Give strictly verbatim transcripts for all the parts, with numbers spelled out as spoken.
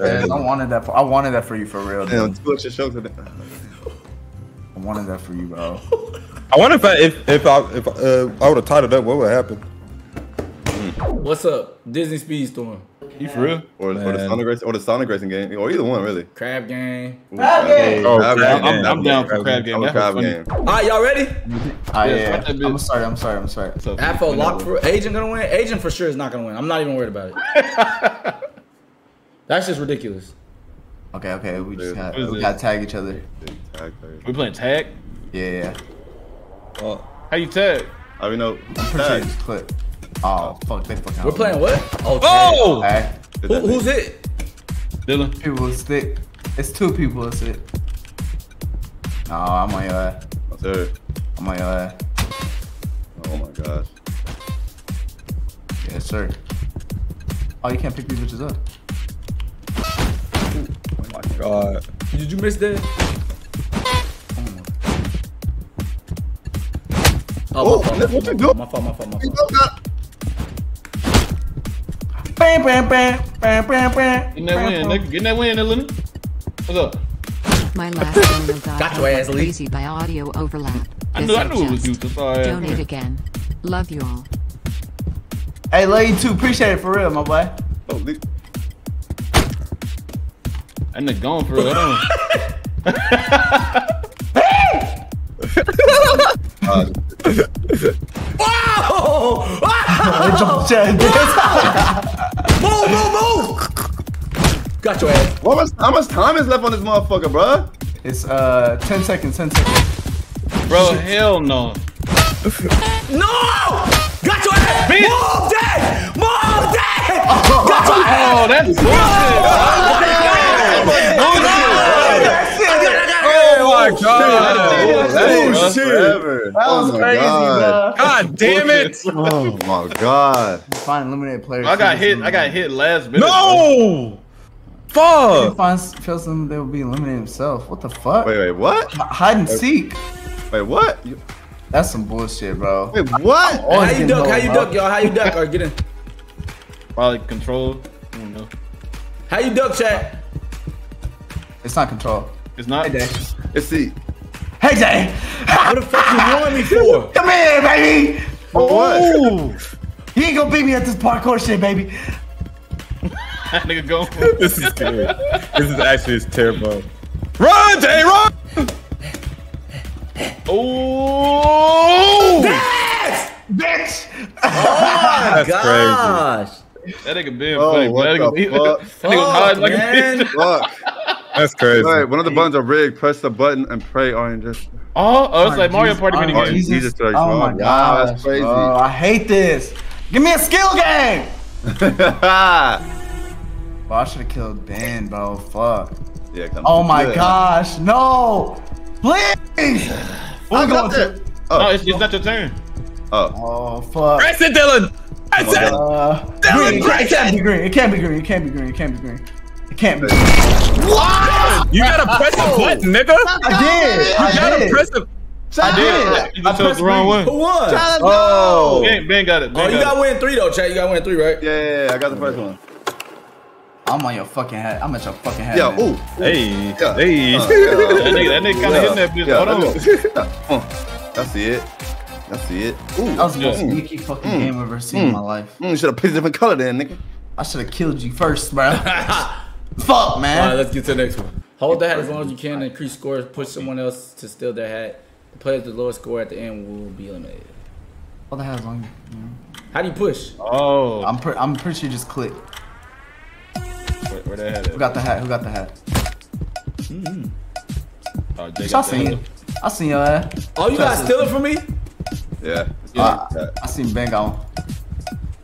Man, I wanted that. For, I wanted that for you for real. Damn, two extra strokes of that. I wanted that for you, bro. I wonder if I, if if I if uh, I would have tied it up, what would happen? What's up, Disney Speedstorm? You for real? Or, or the Sonic Racing, or the Sonic Racing game, or either one really. Crab Game. Ooh, crab game. Oh, crab crab game. I'm, I'm down for Crab Game. I'm crab game. All right, y'all ready? I yeah. am. I'm sorry. I'm sorry. I'm sorry. So, Afro lock for Agent gonna win. Agent for sure is not gonna win. I'm not even worried about it. That's just ridiculous. Okay, okay. We just got we got to tag each other. We playing tag? Yeah, yeah. Well, how you tag? I already know. Tag. Clip. Oh fuck! They fucking. We're playing what? Oh! oh! Right. Who, who's it? Dylan. People is thick. It's two people. It's it. Oh, I'm on your ass. What's up? I'm on your ass. Oh my gosh. Yes, sir. Oh, you can't pick these bitches up. Oh my god. Did you miss that? Oh, oh my fault, what you doing? My fault. My fault. My fault. Bam, bam, bam, bam, bam, bam. Getting that win, nigga. Getting that win, Dylan. What's up? My last game got your ass, Lee. Easy by audio overlap. I knew, I knew it was you. Donate again. Love you all. Hey, love you too. Appreciate it for real, my boy. Oh, Lee. That nigga gone for real. Wow! Wow! Move, move, move! Got your ass. What was, how much time is left on this motherfucker, bro? It's uh ten seconds, ten seconds. Bro, shit. Hell no. No! Got your ass! Bitch. Move, Dad! Move, Dad! Oh, got your ass! Oh, that's bullshit! Oh, my God! Oh, shit. That was oh crazy, God. Bro. God damn it. Oh, my God. Find eliminated players. I got hit. I got hit last minute. No! Bro. Fuck! Find Chelsea, they will be eliminated himself. What the fuck? Wait, wait, what? H hide and wait. seek. Wait, what? That's some bullshit, bro. Wait, what? How you duck? How you duck, y'all? How you duck? Or get in. Probably control. I don't know. How you duck, chat? It's not control. It's not? Hey, it's seek. Hey, Jay! What the fuck you want me for? Come here, baby! Oh! You ain't gonna beat me at this parkour shit, baby! That nigga go. This is good. This is actually his terrible. Run, Jay, run! Oh! Yes! Bitch! Oh my That's gosh! Crazy. That nigga been oh, funny. That nigga be like a bitch. Fuck. That's crazy. All right, one of the buttons are rigged. Press the button and pray orange. Oh, oh, it's like Mario Party mini game. Jesus. Jesus Christ, oh my God, that's crazy. Oh, I hate this. Give me a skill game. Well, I should have killed Ben, bro. Fuck. Yeah. Come oh my good. gosh, no! Please. I got it. Oh. No, it's, it's not your turn. Oh. Oh fuck. Press it, Dylan. Press it. Uh, Dylan, press it. It can't be green. It can't be green. It can't be green. It can't be green. Can't be. What? You gotta press the button, nigga. I did. You I gotta did. press the. I did. You just I pressed the wrong one. Who won? Oh, Ben, Ben got it. Ben oh, got you gotta it. win three though, Chad. You gotta win three, right? Yeah, yeah, yeah. I got the first one. I'm on your fucking head. I'm at your fucking head. Yeah. Ooh. Hey. Yeah. Hey. Uh, that nigga, that nigga kind of hitting that bitch. Yeah, hold on. That's it. That's it. Ooh. That was the most yeah. sneaky fucking mm. game I've ever seen mm. in my life. Mm, you should have picked a different color, then, nigga. I should have killed you first, bro. Fuck, man. All right, let's get to the next one. Hold the hat as long as you can to increase scores. Push someone else to steal their hat. The player with the lowest score at the end will be eliminated. Hold the hat as long as you can. How do you push? Oh. I'm, pre I'm pretty sure you just click. Where, where that hat is? Who got the hat? Who got the hat? Mm-hmm. Oh, Jake, I seen you. I seen your ass. Oh, you got to steal it from me? Yeah. Uh, yeah. I seen Ben gone.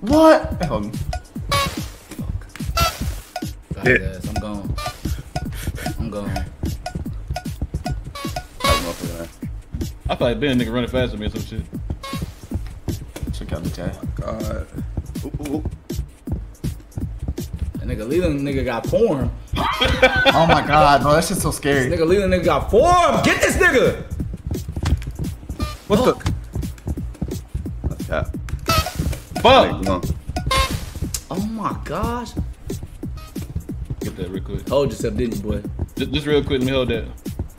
What? That hold me. Yes, I'm gone. I'm gone. I feel like Ben nigga running fast with me or some shit. Check out the chat. Oh my God. Ooh, ooh. That nigga Leland nigga got form. Oh my God, bro, that shit's so scary. This nigga Leland nigga got form. Get this nigga. What oh. the? Yeah. Fuck. Oh my gosh. Get that real quick. Hold yourself, didn't you, boy? Just, just real quick, let me hold that.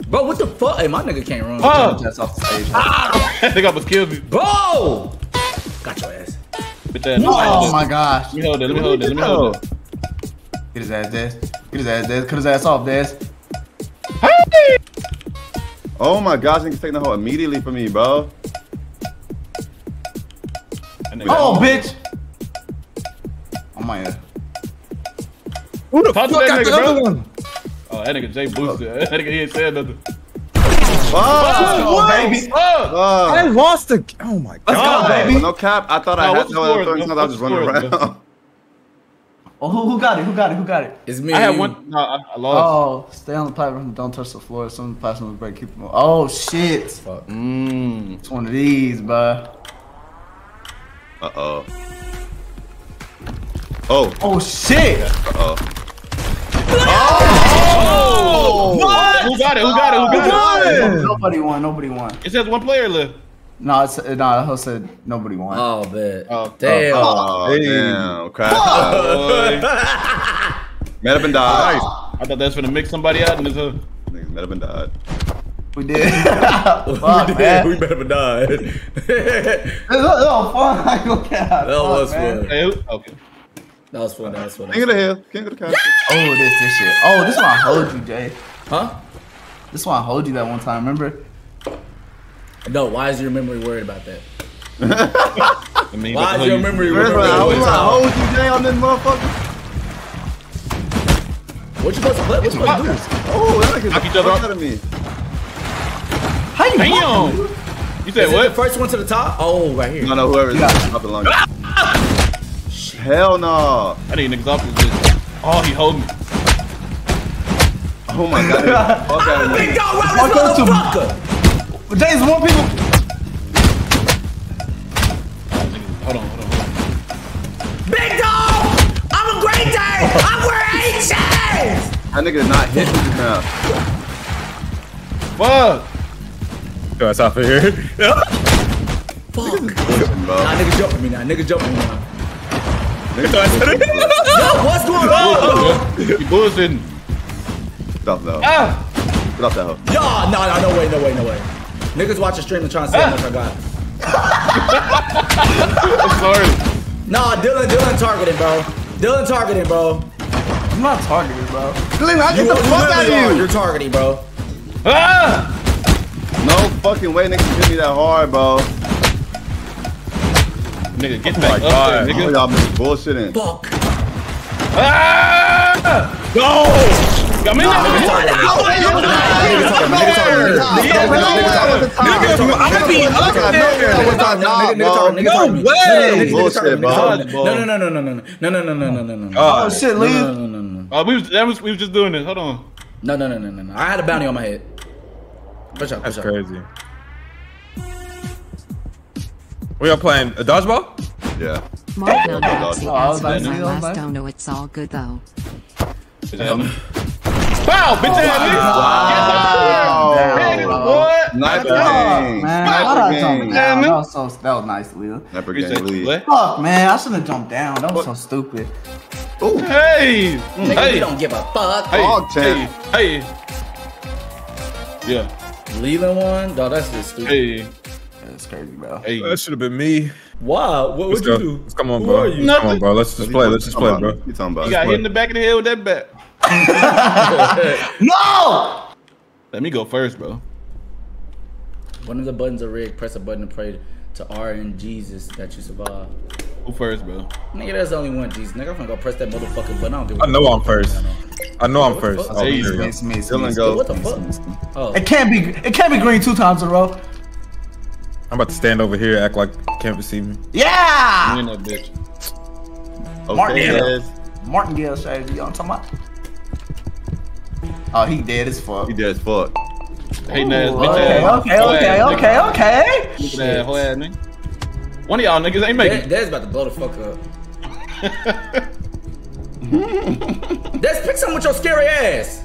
Bro, what the fuck? Hey, my nigga can't run. Oh! That's off the stage. Ah! That nigga almost killed me. Bro! Got your ass. Get that. Oh my gosh. Let me hold that. Let me hold that. Let me hold that. Get his ass, Des. Get his ass, Des. Cut his ass off, Des. Hey! Oh my gosh, nigga's taking the hole immediately from me, bro. Oh, bitch! Oh my god. Who the fuck got the other one? Oh, that nigga Jay boosted. That nigga he ain't said nothing. Oh, baby! I lost the. Oh my god, baby! No cap. I thought I had no other things. I was just running around. Oh, who who got it? Who got it? Who got it? It's me. I had one. No, I lost. Oh, stay on the platform. Don't touch the floor. Some of the platform will break. Keep them. Oh shit! Fuck. Mmm. It's one of these, bro. Uh oh. Oh. Oh shit! Uh oh. Oh! What? Who got it? Who got it? Who got it? Nobody won. Nobody won. It says one player left. No, it's no. I said nobody won. Oh, bet. Oh, damn. Oh, oh, damn. Crap. Oh, met up and died. Oh. I thought that's gonna mix somebody out in this hood. Niggas met up and died. We did. Fuck, we did. Man. We better die. That was fun. That was fun. Okay. That was fun. That was fun. King of the hill. King of the couch. Oh, this, this shit. Oh, this one I hold you, Jay. Huh? This one I hold you that one time. Remember? No. Why is your memory worried about that? I mean, why is your memory worried about that? I hold you, Jay, on this motherfucker. What you supposed to play? What you supposed to do? Oh, that nigga's the fuck out of me. How you Damn! Walking? You said is what? The first one to the top? Oh, right here. No, no, whoever is up the longest. Hell no! I need niggas off this bitch. Oh, he holding me. Oh my god. I'm a big dog round this motherfucker! There's one people. Hold on, hold on, hold on. Big dog! I'm a great day! I'm where H is! That nigga did not hit me now. Fuck! Yo, that's off of here. Fuck. Nah, niggas jumping me now. Niggas jumping me now. Yo, what's going on? You bullshitting. Get off that hoe. Get off that hoe. Yo, nah, nah, no way, no way, no way. Niggas watch the stream and trying to see how much I got. I'm sorry. Nah, Dylan, Dylan targeted, bro. Dylan targeted, bro. I'm not targeting, bro. Dylan, I get the fuck out of you. You're targeting, bro. Ah! No fucking way niggas hit me that hard, bro. Nigga, get back up there, nigga. Y'all been bullshitting. Fuck. Ah! Go! Come in there! I'm gonna be up there! No way! Bullshit, bro. No, no, no, no, no, no, no, no, no, no, no, no. Oh shit, leave. No, no, no, no. We was we was just doing this. Hold on. No, no, no, no, no. I had a bounty on my head. Push up, push That's up. Crazy. We are playing a dodgeball? Yeah. Mark will ask the answer as my last dono. It's all good though. Um, wow! Bitch ass nigga! What? Sniper game. Man, that was so that was nice, Leo. Sniper game. Fuck, man! I should have jumped down. That was what? So stupid. Ooh. Hey! Nigga, hey! We don't give a fuck. Hey! Hey! Hey! Yeah. Leland one? Dawg, that's just stupid. Hey. That's crazy, bro. Hey. That should have been me. Wow. What would you do? Let's come on, bro. Come on, bro. Let's just play. Let's just play, bro. You talking about? You got hit in the back of the head with that bat. No! Let me go first, bro. One of the buttons are rigged. Press a button to pray to R and Jesus that you survive. Who first, bro? Nigga, there's only one Jesus. Nigga, I'm gonna go press that motherfucking button. I don't give a fuck. I know I'm first. I know I'm first. Oh, it's me, it's me. Go. What the fuck? Oh. It can't be. It can't be green two times in a row. I'm about to stand over here, act like you can't receive me. Yeah. You in that bitch. Okay. Martingale strategy. Y'all talking about? Oh, he dead as fuck. He dead as fuck. Hey, Naz. Okay, okay, okay, okay, okay. Look at that whole ass nigga. One of y'all niggas ain't making. Dad's about to blow the fuck up. Des, pick something with your scary ass.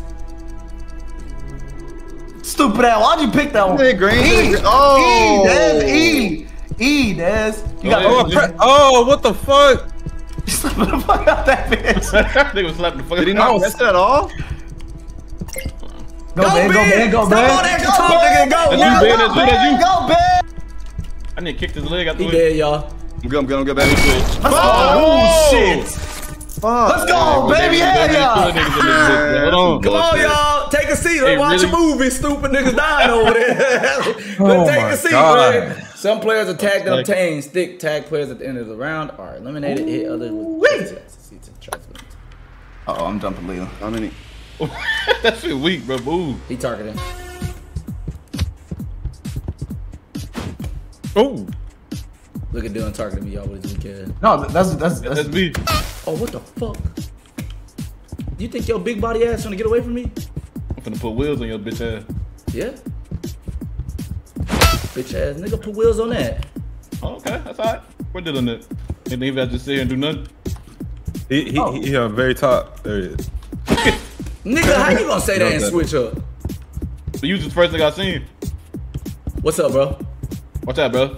Stupid ass. Why'd you pick that one? Green, green. E. Oh. E, Des. E. E, Des. You got oh, oh, what the fuck? He slapped the fuck out that bitch. That nigga slapped the fuck out. Did he not miss it at all? Go, go, man, go, man, go, man. Stop all that talk, nigga. Go, man, go, man, go, man. I need to kick his leg out the way. He dead, y'all. I'm good, I'm good, I'm good, baby. Oh, shit. Let's go, baby. Hey, y'all. Come on, y'all. Take a seat. Let's watch a movie. Stupid niggas dying over there. Let's take a seat, man. Some players are tagged and obtained. Stick tag players at the end of the round are eliminated. Hit others with Uh-oh, I'm dumping Leo. How many? That shit weak, bro. Ooh. He targeted. Oh. Look at Dylan targeting me, y'all. What does he care? No, that's that's that's me. Oh, what the fuck? You think your big body ass trying to get away from me? I'm finna put wheels on your bitch ass. Yeah. Bitch ass nigga, put wheels on that. Oh, okay, that's alright. We're dealing it. And even I just sit here and do nothing. He he oh. he on very top. There he is. Nigga, how you gonna say that and switch up? So you was the first thing I seen. What's up, bro? Watch out, bro.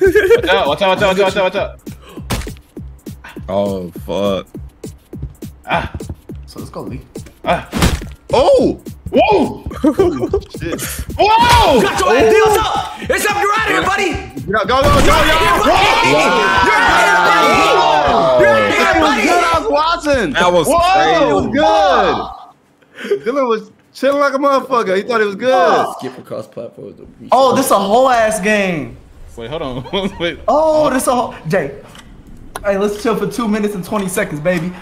Watch out! Watch out! Watch out! Watch out! Watch out! Oh fuck! Ah! So let's go, Lee. Ah! Oh! Whoa! Oh, shit. Whoa! Got your ass, Deals up! It's up! You're out of here, buddy! Go, go, go, go, y'all! You're out of here, buddy! You're out of here, buddy! That was good. I was watching. That was crazy. That was good. Dylan was chilling like a motherfucker. He thought it was good. Skip across platforms. Oh, this a whole ass game. Wait, hold on. Wait. Oh, that's a whole Jay. Hey, let's chill for two minutes and twenty seconds, baby.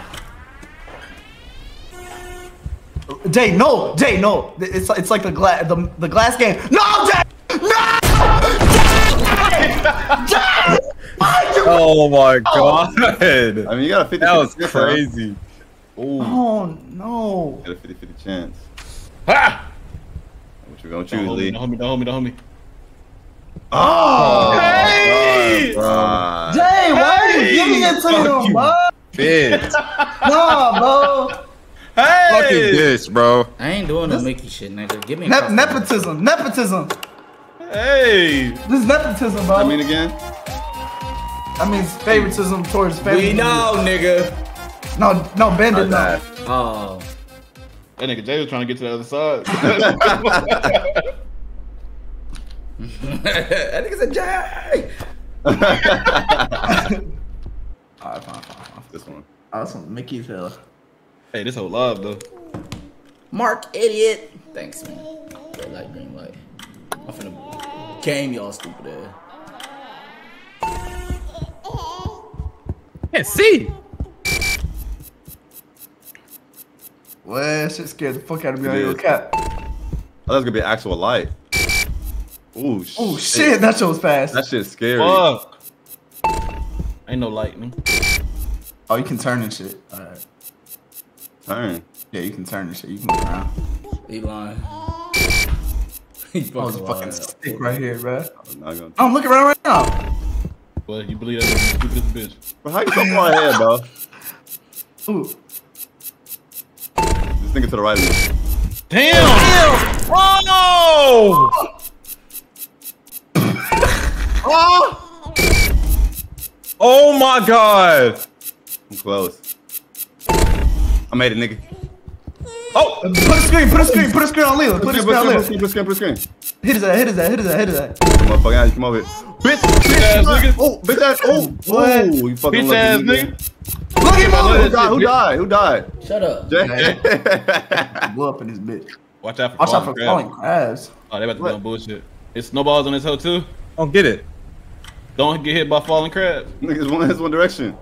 Jay, no, Jay, no. It's it's like the glass the the glass game. No, Jay, no. Jay! Jay! Oh my god! I mean, you got a fifty. That was crazy. Ooh. Oh no! You got a fifty fifty chance. Ha! What you gonna choose, Lee? Don't hold me! Don't hold me! Don't hold me! Oh, oh hey! God, Jay, why hey! Are you giving it to him, bro? Bitch. Nah, bro. Hey! Fucking bitch, bro. I ain't doing this... no Mickey shit, nigga. Give me ne nepotism. Nepotism. Hey! This is nepotism, bro. I mean again? I mean favoritism towards family. We know, nigga. No, no, Ben did not. Oh. That nigga Jay was trying to get to the other side. That nigga's a Jay. Alright, fine, fine, fine. This one. Oh, this one's Mickey's hell. Hey, this whole love though. Mark, idiot. Thanks, man. Red light, green light. I'm finna game y'all, stupid ass. Can't see. Well, shit scared the fuck out of me on your cap. I thought it was gonna be actual light. Ooh, oh shit. shit, that shit was fast. That shit's scary. Fuck. Ain't no lightning. Oh, you can turn and shit. Alright. Turn. Yeah, you can turn and shit. You can go around. He lying. He fucking, oh, lying. fucking stick right here, bro. I'm, not gonna... I'm looking around right now. Well, you believe that stupid bitch. But how you so far ahead, bro? Ooh. This nigga to the right of me. Damn! Damn! Whoa! Oh! Oh! Oh my god! I'm close. I made it, nigga. Oh! Put a screen, put a screen, put a screen on Leland. Put a screen on Leland. Put a screen, put a screen. Hit his ass, hit his ass, hit his ass, hit his ass. Motherfucking ass, come over here. Bitch, bitch ass, nigga. Oh, bitch ass, oh. What? You fucking bitch ass, nigga. Look at him. Who died? Who died? Who died? Shut up. Jay. Blew up in this bitch. Watch out for Watch out for falling crabs. Oh, they about to be on bullshit. It's snowballs on this hoe, too. Don't get it. Don't get hit by falling crab. Niggas one has one direction.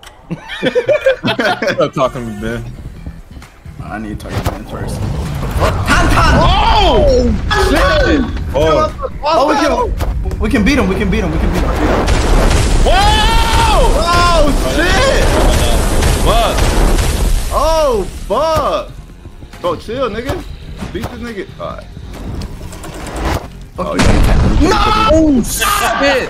I'm talking to Ben. I need to talk to Ben first. Oh! Oh! Oh! Oh, we can, we can beat him. We can beat him. We can beat him. Whoa! Oh, shit! Fuck. Oh, fuck. Bro, chill, nigga. Beat this nigga. All right. Oh, yeah. No! Stop it!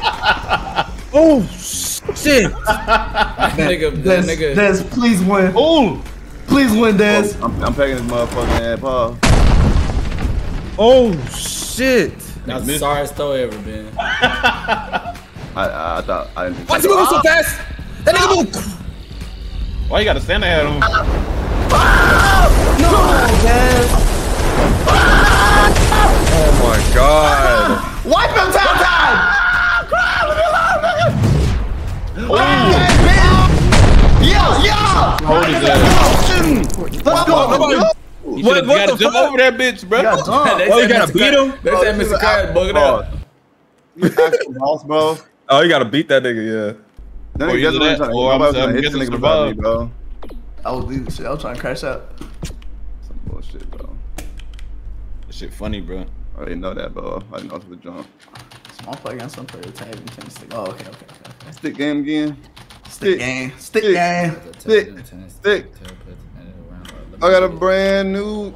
Oh, shit! That nigga, that nigga. Dez, please win. Oh! Please win, Dez. Oh, I'm, I'm packing this motherfucking ass, Paul. Oh, shit. That's the sorriest throw ever, man. I, I, I thought I didn't. Why'd you move so fast? That nigga moved. Why you gotta stand ahead of him? No, man. Oh my god. Wipe him, time time! Crab, leave me alone, nigga! Oh, yeah, yeah! Hold it down. Let's go, let's go! You what, what gotta the jump fuck? Over that bitch, bro. You gotta, oh, you gotta beat him? They oh, said Mister Crab bugging out. You actually lost, bro. Oh, you gotta beat that nigga, yeah. Then oh, you guys that? Trying to, oh, I'm, I'm, I'm getting nigga about me, bro. I was leaving shit. I was trying to crash out. Some bullshit, bro. That shit funny, bro. I already know that, bro. I didn't know to the jump. Small player against some player. Tab and can't stick. Oh, okay, okay, okay. Stick game again. Stick game. Stick game. Stick. Stick. I got a brand new.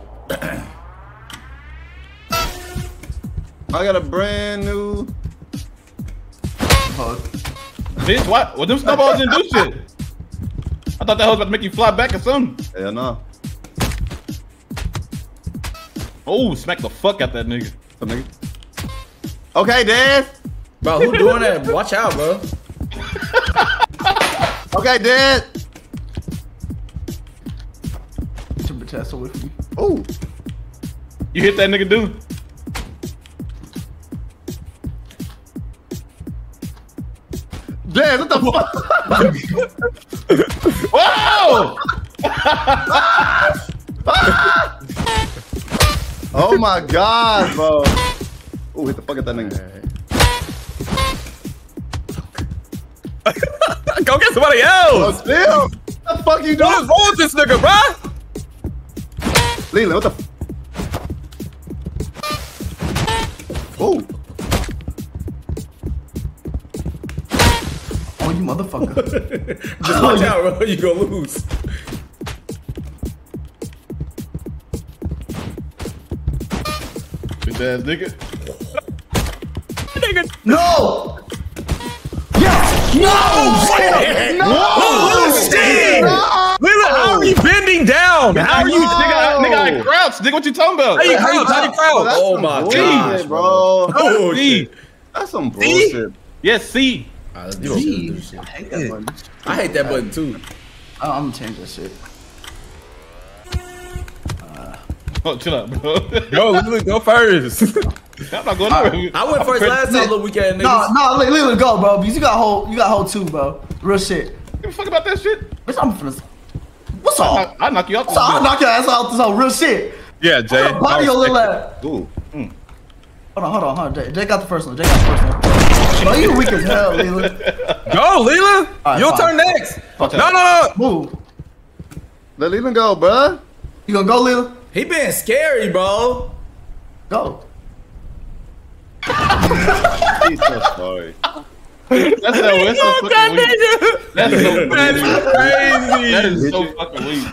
I got a brand new. Bitch, what? Well, them snowballs didn't do shit. I thought that was about to make you fly back or something. Hell no. Oh, smack the fuck out that nigga. Up, nigga. Okay, Dad. Bro, who doing that? Watch out, bro. Okay, Dad. Test away from me. Oh, you hit that nigga, dude. Damn, what the fuck? Wow! Oh my god, bro. Oh, hit the fuck at that nigga. Go get somebody else. Damn. What the fuck you doing? What is wrong with this nigga, bro? Leland, what the f- Oh! Oh, you motherfucker. Just watch out, bro. You gonna lose. Bitch ass nigga. Nigga. No! Yes! No! No! No! Oh, shit! No! Leland, how are you bending down? How are you, nigga? Nigga, I crouched. Nigga, what you talking about? Hey, how you crouched? Oh, oh my god, bro. Oh, D. That's some bullshit. D? Yes, C. All right, let's do this shit. I hate that button. I hate that button too. Oh, I'm gonna change that shit. Uh, oh, chill out, bro. Yo, go first. I'm not going nowhere. I went first last time. Little weekend, niggas. No, no, literally go, bro. You got hold. You got hold two, bro. Real shit. Give a fuck about that shit. Bitch, I'm finna. What's up? I knock you out. So I knock your ass out. This whole real shit. Yeah, Jay. Hold on, body your little ass. Ooh. Mm. Hold on, hold on, hold on. Jay, Jay got the first one. Jay got the first one. Bro, you weak as hell, Leland. Go, Leland. Right, your turn next. Okay. No, no, no. Move. Let Leland go, bro. You gonna go, Leland? He been scary, bro. Go. He's so sorry. That's so, that's so fucking weak. That's so crazy. That is so fucking weak.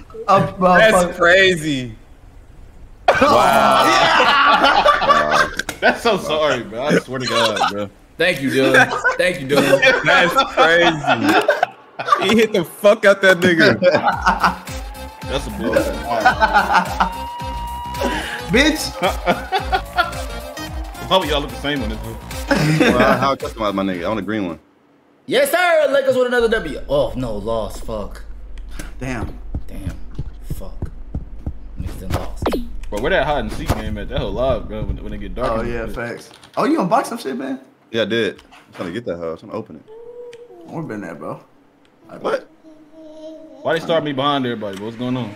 That's crazy. Wow. That's so sorry, bro. I swear to God, bro. Thank you, dude. Thank you, dude. That's crazy. He hit the fuck out that nigga. That's a bullshit. Bitch. How y'all look the same on this one? Well, how I customize my nigga? I want a green one. Yes, sir. Lakers with another W. Oh no, lost. Fuck. Damn. Damn. Fuck. Niggas done lost. Bro, where that hide and seek game at? That whole live, bro. When, when it get dark. Oh yeah, facts. Oh, you unbox some shit, man? Yeah, I did. I'm trying to get that hoe. I'm trying to open it. Where been at, bro? Right, what? Why they start me behind everybody? What's going on?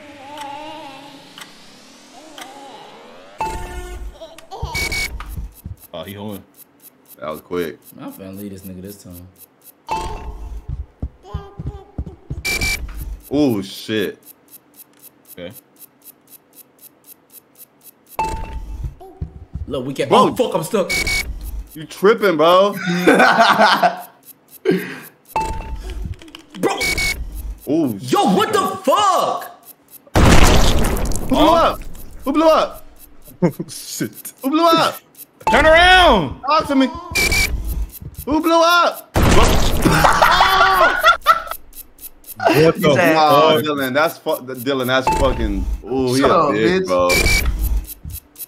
Oh, he holding. That was quick. I'm finna lead this nigga this time. Oh shit. Okay. Look, we can't. Oh fuck, I'm stuck. You tripping, bro? Bro. Oh. Yo, what the fuck? Who blew oh. up? Who blew up? Shit. Who blew up? Turn around! Talk to me. Who blew up? What the fuck? Dylan, that's fu Dylan, that's fucking. Ooh, he Shut a up, bitch,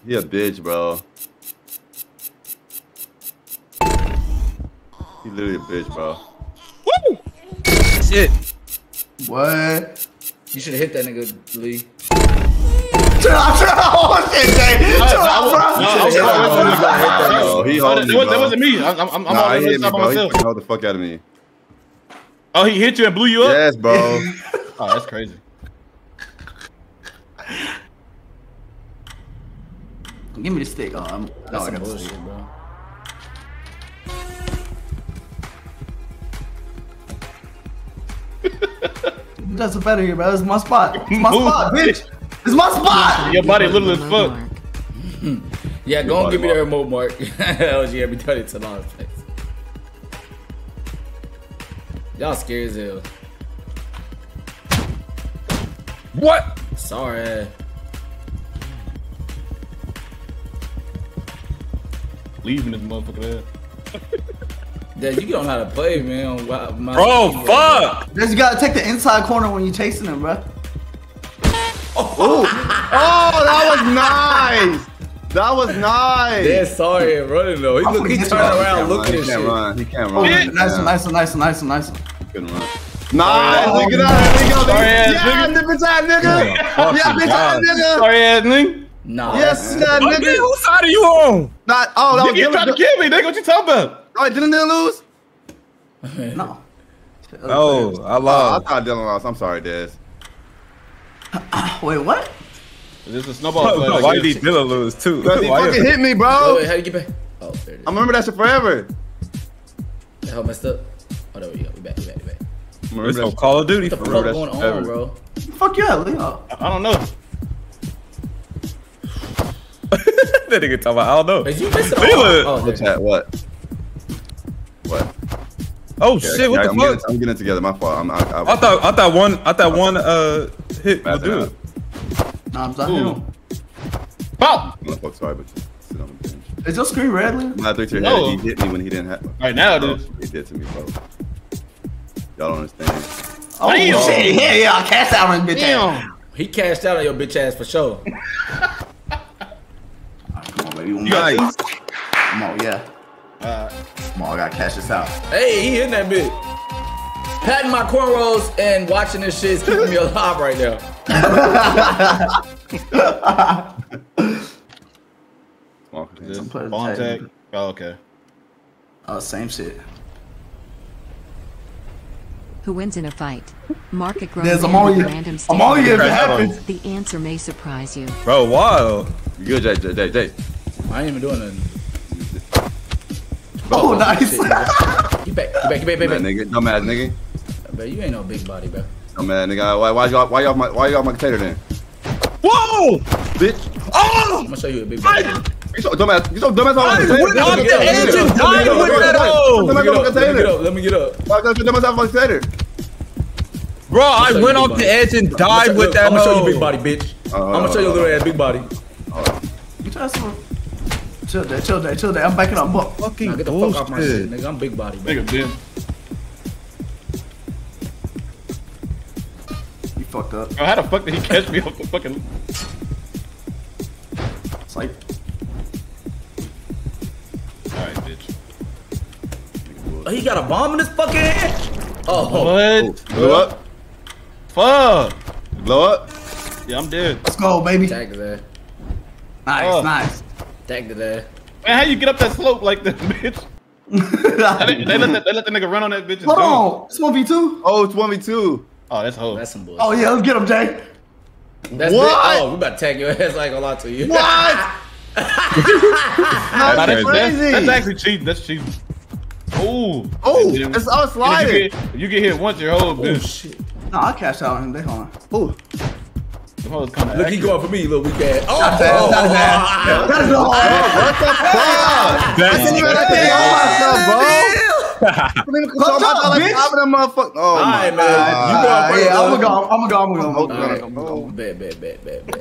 bitch, bro. He a bitch, bro. He literally a bitch, bro. Woo! Shit. What? You should have hit that nigga, Lee. Turn off, turn off, shit, Jay. Turn off, bro. He holding me, bro. That wasn't me. I'm I'm all this stuff on myself. He held the fuck out of me. Oh, he hit you and blew you up? Yes, bro. Oh, that's crazy. Give me the stick. Oh, I'm... That's some bullshit, bro. It doesn't matter here, bro. This is my spot. It's my Move, spot, bitch. It's my spot. Your body little as fuck. Yeah, go and give me the remote, Mark. Hell yeah, we done it to long. Y'all scary as hell. What? Sorry. Leaving this motherfucker there. Dad, you don't know how to play, man. My, my bro, keyboard, fuck! Bro. You gotta take the inside corner when you're chasing him, bro. Oh, oh, that was nice! That was nice! Dad saw him running, though. He, look, he turned around looking at shit. He can't run. He can't run. Yeah. Nice one, nice one, nice one, nice one, nice one. Good run. Nice! Oh, look at that! There we go, nigga! Yeah, nigga time, nigga! Yeah, big time, nigga! Sorry ass nigga! Nah. Yes, that nigga! Nigga, whose side are you on? Not, oh, that was you trying to kill me, nigga. What you talking about? Oh, didn't they lose? No. Oh, I lost. Oh, I thought Dylan lost. I'm sorry, Dez. Wait, what? This is a snowball. No, no, why did Dylan lose too? Because he fucking hit me, bro. Wait, wait, how you get back? Oh, there it is. I remember that shit forever. The hell messed up. Oh, there we go. We back, we back, we back. Remember it's on Call of Duty. What the fuck going on, forever. Bro? What the fuck you at, Leo? I don't know. That nigga talking about I don't know. Did you miss it? Oh, look at what? What? Oh yeah, shit! What yeah, the I'm fuck? Getting, I'm getting it together. My fault. I'm, I, I, I thought I thought one I thought one uh hit would do it. Nah, I'm sorry. Pop! I'm fuck sorry, but sit on the bench. Is your screen red? Nah, through your head. No. He hit me when he didn't have. Right now, dude. He did to me, bro. Y'all don't understand. Oh, oh shit! Yeah, yeah. I cashed out on his bitch Damn. ass. He cashed out on your bitch ass for sure. Right, come on, baby. You nice. Got these? Come on, yeah. Uh, Come on, I gotta cash this out. Hey, he hitting that bitch. Patting my cornrows and watching this shit is keeping me alive right now. Spawn tag. Oh, okay. Oh, same shit. Who wins in a fight? Market growth. There's Amalia. Amalia, if it happens. The answer may surprise you. Bro, wow. You good, J J, J J. I ain't even doing nothing. Oh, oh, nice. Shit, you back, you back, you back, you back. Nigga, no mad nigga. Bro, you ain't no big body, bro. No mad nigga. Why, why y'all, why y'all, my, why y'all my container then? Whoa, bitch. Oh, I'm gonna show you a big body. You so dumbass, you so dumbass on the container. What off the edge and died with that hoe. Let me get up. Let me get up. Why got you dumbass off my container? Bro, I went off the edge and died with that hoe. I'm gonna show you big body, bitch. I'm gonna show you a little ass big body. You try some. Chill there, chill there, chill there. I'm backing up. Fuck. Fucking nah, get the bullshit. Fuck off my shit, nigga. I'm big body, bro. Nigga, damn. You fucked up. Bro, how the fuck did he catch me off the fucking... It's like... Alright, bitch. Oh, he got a bomb in his fucking head? Oh. What? Oh, blow up. Fuck. Blow up? Yeah, I'm dead. Let's go, baby. Tag there. Nice, oh. nice. Tag to that. Man, how you get up that slope like this, bitch? they, they, let the, they let the nigga run on that bitch. Hold on. It's one v two? Oh, it's one v two. Oh, that's hope. That's some bullshit. Oh, yeah, let's get him, Jay. That's what? Big. Oh, we about to tag your ass. I ain't gonna lie to you. What? That's, that's crazy. That's, that's actually cheating. That's cheating. Oh. Oh, it's all sliding. If you, get, if you get hit once, your whole bitch. Oh, shit. No, I cashed out on him. They hold on. Oh. Look, accurate. He going for me, little weak ass. Oh, not that, not that. That is all. What the fuck? That's even that thing on myself, bro. Come on, like I'm a motherfucker. Oh my god. All right, man. You going for it? I'm gonna go. I'm gonna go. I'm gonna go. Bad, bad, bad, bad,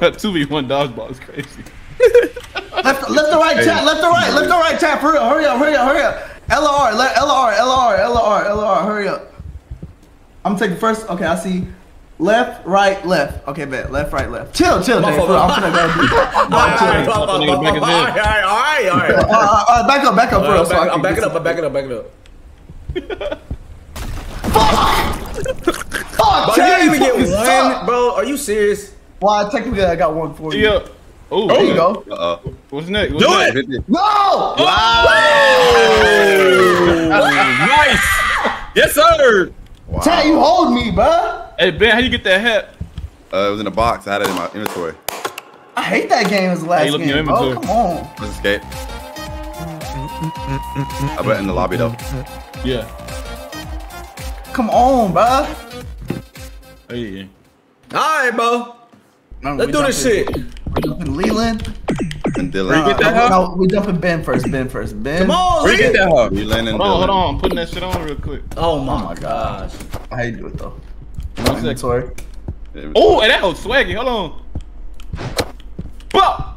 bad. two v one dodgeball is crazy. Left, left the right chat. Left the right. Left the right chat. Hurry up! Hurry up! Hurry up! Hurry up! L R, L R, L R, L R, L R. Hurry up! I'm taking first. Okay, I see. Left, right, left. Okay, bet. Left, right, left. Chill, chill, Jay. I'm gonna go. Alright, alright, alright, alright. Alright, back up, back up, bro. I'm backing up, I'm backing up, backing up. Fuck! Oh, but you didn't even get one, bro. Are you serious? Well, technically, I got one for you. Yeah. Oh, there you go. Uh oh. What's next? What's Do next? it! No! Wow! Nice! Yes, sir! Wow. Chad, you hold me, bro. Hey, Ben, how you get that hat? Uh, it was in a box. I had it in my inventory. I hate that game as the last hey, game. Oh, come on. Let's escape. I bet in the lobby, though. Yeah. Come on, bro. Hey. All right, bro. No, Let's do this shit. We're jumping Leland. And Dylan. Uh, get that no, no, we're jumping Ben first. Ben first. Ben. Come on, let's get that hard. Leland and hold on, Dylan. Hold on. I'm putting that shit on real quick. Oh, my, oh my gosh. I hate to do it, though. One second. Oh, and that was swaggy. Hold on. Bop!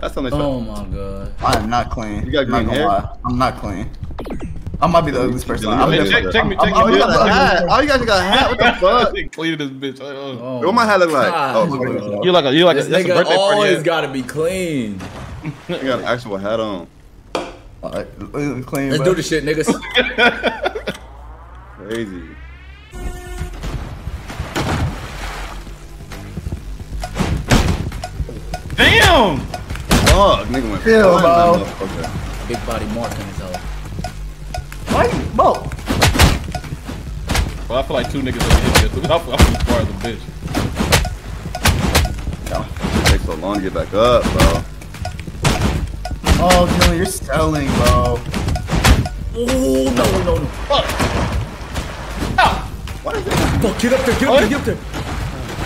That's something. Oh, my God. I am not clean. You got green I'm not hair? Lie. I'm not clean. I might be the ugliest person. All you guys got a hat. What the fuck? They clean this bitch. Oh, what my hat look like? Oh, you like a, you like this a, nigga a birthday always got to be clean. You got an actual hat on. All right, clean, Let's bro. do this shit, niggas. Crazy. Damn! Fuck, nigga went. Damn, bro. Okay. Big body marking is out. Why you, bro? Well, I feel like two niggas over here. I feel like I'm far as a bitch. Yeah. It takes so long to get back up, bro. Oh, Dylan, you're selling, bro. Oh, no, no, no. Fuck. Ow. What is that? Fuck, get up there, get up there, get up there. Oh,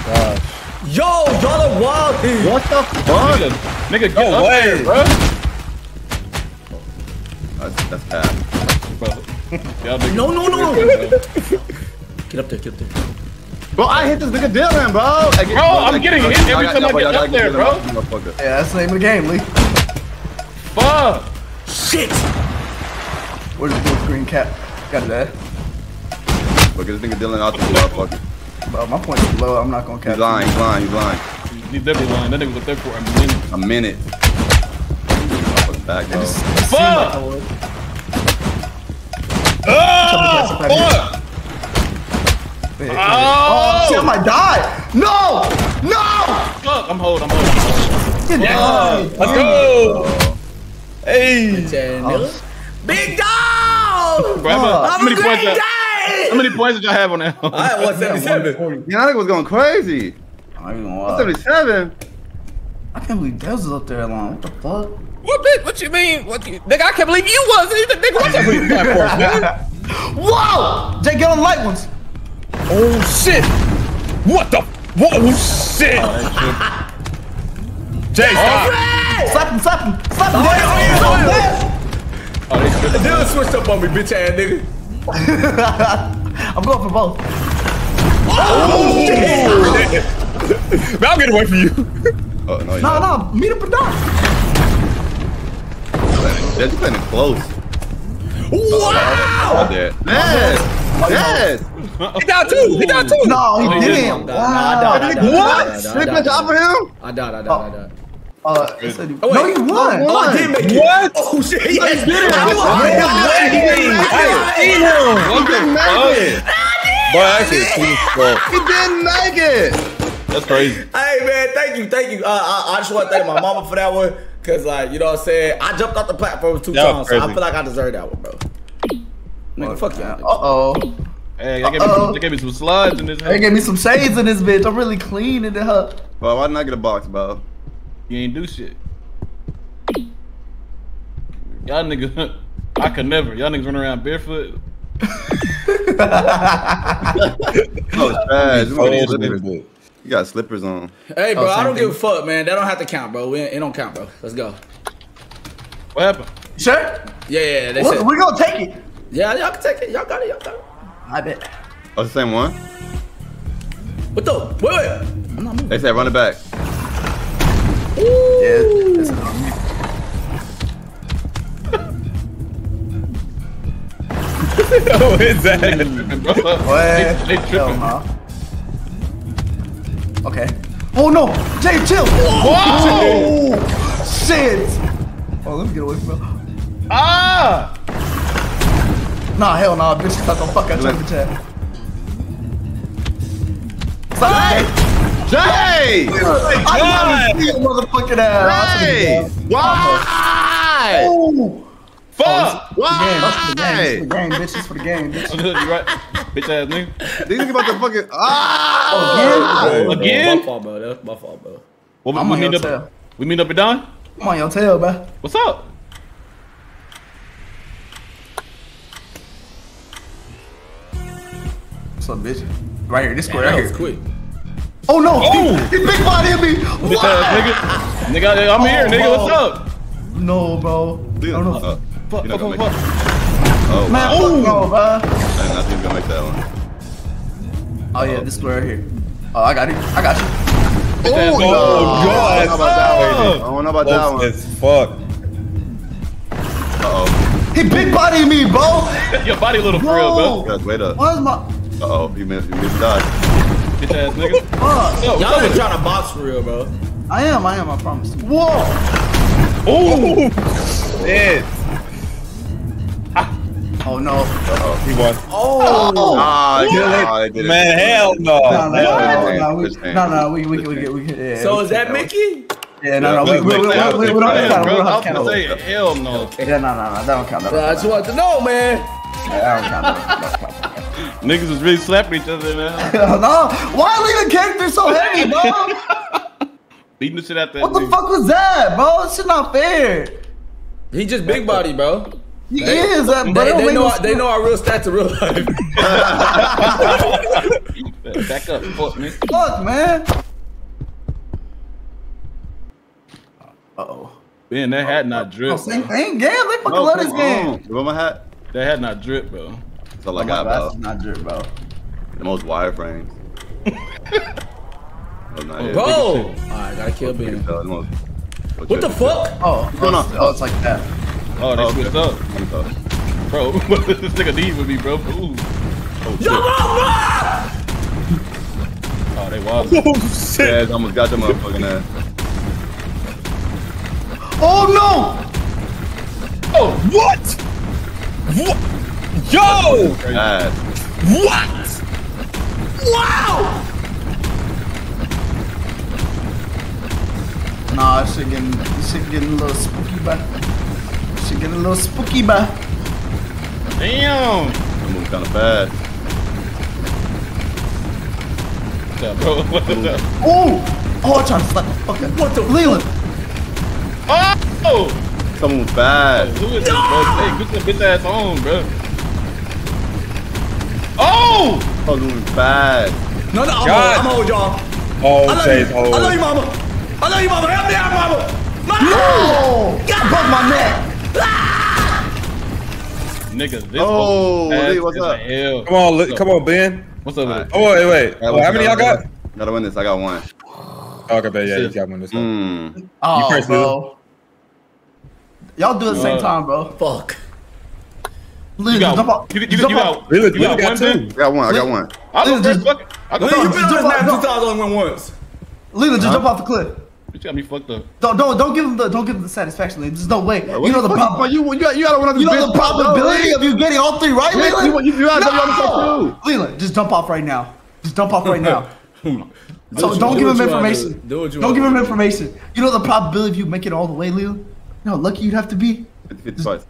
gosh. Yo, y'all are wild here. What the fuck? Nigga, nigga get no up way. Here, bro. That's, that's bad. No, no, no, no. Get up there, get up there. Bro, I hit this nigga Dylan, bro. Get, bro, bro, I'm like, getting bro, hit every time I, got, I get up, up there, bro. bro. Yeah, that's the name of the game, Lee. Fuck. Shit. Where's the blue green cap? Got that. Bro, get this nigga Dylan out the motherfucker. Bro, my point is low. I'm not gonna catch. He's lying. He's lying. He's lying. He's definitely lying. That nigga was up there for a minute. A minute. Back, bro. Fuck! Like oh! Fuck! Oh! Oh! Shit, I might die. No! No! Fuck! I'm hold. I'm hold. Get down. Let's go. Oh. Hey. Oh. Big dog. Bro, I'm a great guy. How many points did y'all have on that? I had one seventy-seven. Yeah, I think it was going crazy. I don't even know why. one seventy-seven? I can't believe Dez was up there alone. What the fuck? What, bitch? What you mean? What you, nigga, I can't believe you was. Nigga, what you believe that for, nigga? Whoa! Jay, get on the light ones. Oh, shit. What the? Whoa, shit. Jay, stop. Slap him, slap him. Slap him. Oh, they Dylan switched up on me, bitch ass nigga. I'm going for both. Oh, shit! I'll get away from you. Oh, no, no, nah, nah, meet up and die. That's kind of close. Wow! Yes! Yes! He died too! He died too! No, he didn't! What? Flip it up for him? I died, I died, I died. Uh, a, oh, no, you won! Oh, I did make it! What? Oh, shit! He yes, did it! I won! I did! He didn't make it! He didn't make it! That's crazy. Hey, man, thank you, thank you. Uh, I, I just want to thank my mama for that one, because, like, you know what I'm saying? I jumped off the platform two times, so I feel like I deserved that one, bro. Nigga, fuck you. Uh-oh. Hey, they gave, uh-oh. They gave me some slides in this house. They gave me some shades in this bitch. I'm really clean in the house. Bro, why didn't I get a box, bro? You ain't do shit. Y'all niggas, I could never. Y'all niggas run around barefoot. Oh, trash. You got slippers on. Hey, bro, oh, I don't thing. give a fuck, man. That don't have to count, bro. We, it don't count, bro. Let's go. What happened? Sure? Yeah, yeah, yeah. They well, said. We're gonna take it. Yeah, y'all can take it. Y'all got it. Y'all got it. I bet. Oh, the same one? What the? Wait, wait. I'm not moving. They said run it back. Yeah, that's not me. Oh, it's that. What? They, they tripping. No. Okay. Oh no, Jay, chill. Oh, oh shit. Oh, let me get away from him. Ah. Nah, hell nah, bitch. Fuck the fuck out of the chat. Hey! Jay! I didn't see your motherfucking ass. Hey! Why? Ooh. Fuck! Oh, why? This is for the game, bitch. This is for the game, bitch. You right. Bitch ass nigga. These niggas about to fucking. Ah! Oh, again? Again? My fault, bro. That's my fault, bro. What we, I'm we on meet your tail. Up, we meet up at dawn? I'm on your tail, bro. What's up? What's up, bitch? Right here, this square right here. Quick. Oh no! Oh. He, he big body at me! Bitch ass nigga. Nigga, I'm oh, here, nigga. Bro. What's up? No, bro. Dude, I don't know. Uh, fuck, fuck, fuck, fuck. Oh, man, wow. Fuck, bro, bro. Man, I think I'm gonna make that one. Oh yeah, oh. This square right here. Oh, I got it. I got you. Oh, oh no. God! I don't know about that one. I don't know about that one. As fuck. Uh oh. He big body me, bro. Your body a little bro. Real, bro. Wait up. Why is my? Uh oh, you missed. You missed dodge. Bitch ass nigga. Fuck. Yo, y'all been trying to box for real, bro. I am. I am. I promise. Whoa. Oh. Shit. Oh no. Uh oh, he won. Oh, oh nah, nah, they did it. Man, hell no. No, no, we we we we yeah. So is that Mickey? Yeah, no, no, we we we don't count. We don't count. Hell no. Yeah, no, no, no, that don't count. I just want to know, man. That don't count. Niggas was really slapping each other, man. No, why leave the character so heavy, bro? Beating the shit out that. What the fuck was that, bro? It's not fair. He just big body, bro. He they, is, uh, they, they, they, know our, they know our real stats in real life. Back up, fuck man. Fuck man. Uh oh. Man, that hat not drip. Oh, same thing, yeah. They fucking no, love this game. You want my hat? That hat not drip, bro. That's all oh, I got, bro. That's not drip, bro. The most wireframes. Oh, not bro. All right, gotta kill Benny. What the fuck? Oh, no, no. Oh, it's like that. Oh, they oh, switched okay. up. Bro, what does this nigga need with me, bro? Ooh. Oh, shit. Yo, oh, they wild. Oh, shit. Yeah, I almost got them motherfucking ass. Oh, no! Oh, what? What? Yo! God. What? Wow! Nah, this shit getting, this shit getting a little spooky back. She get a little spooky, bro. Damn! I'm moving kind of fast. What's up, bro? What's up? Oh! Oh, I'm trying to slap the fuck out. What the? Leland! Oh! Someone was bad. Who is this, bro? Hey, get your bitch ass on, bro. Oh! Oh, Leland's bad. No, no, I'm gonna hold y'all. Oh, Jay's old. I love you, mama. I love you, mama. Help me out, mama. No! No! God, broke my neck. Nigga, this oh, dude, what's up? Hell. Come on, look, come on, Ben. What's up? Right. Oh wait, wait. Right, oh, how many y'all got? Gotta win this. I got one. Oh, okay, babe, yeah, shit. You got one this time. Mm. Oh, you first, bro. Y'all do it at the same time, bro. Fuck. You got you, you, you, you got, you got, got one, Ben? I got one. I got one. I don't just fucking. I got one. You've been on that two thousand only once. Lila, just jump off the cliff. You got me fucked up. Don't don't don't give him the don't give him the satisfaction. There's no way. Bro, you know the problem. You you, you gotta want to. You know the probability of you getting all three right, Leland. You, you, you gotta no! Go Leland, just dump off right now. Just dump off right now. So don't give him information. Don't give him information. You know the probability of you make it all the way, Leland. You know how lucky you'd have to be. Just,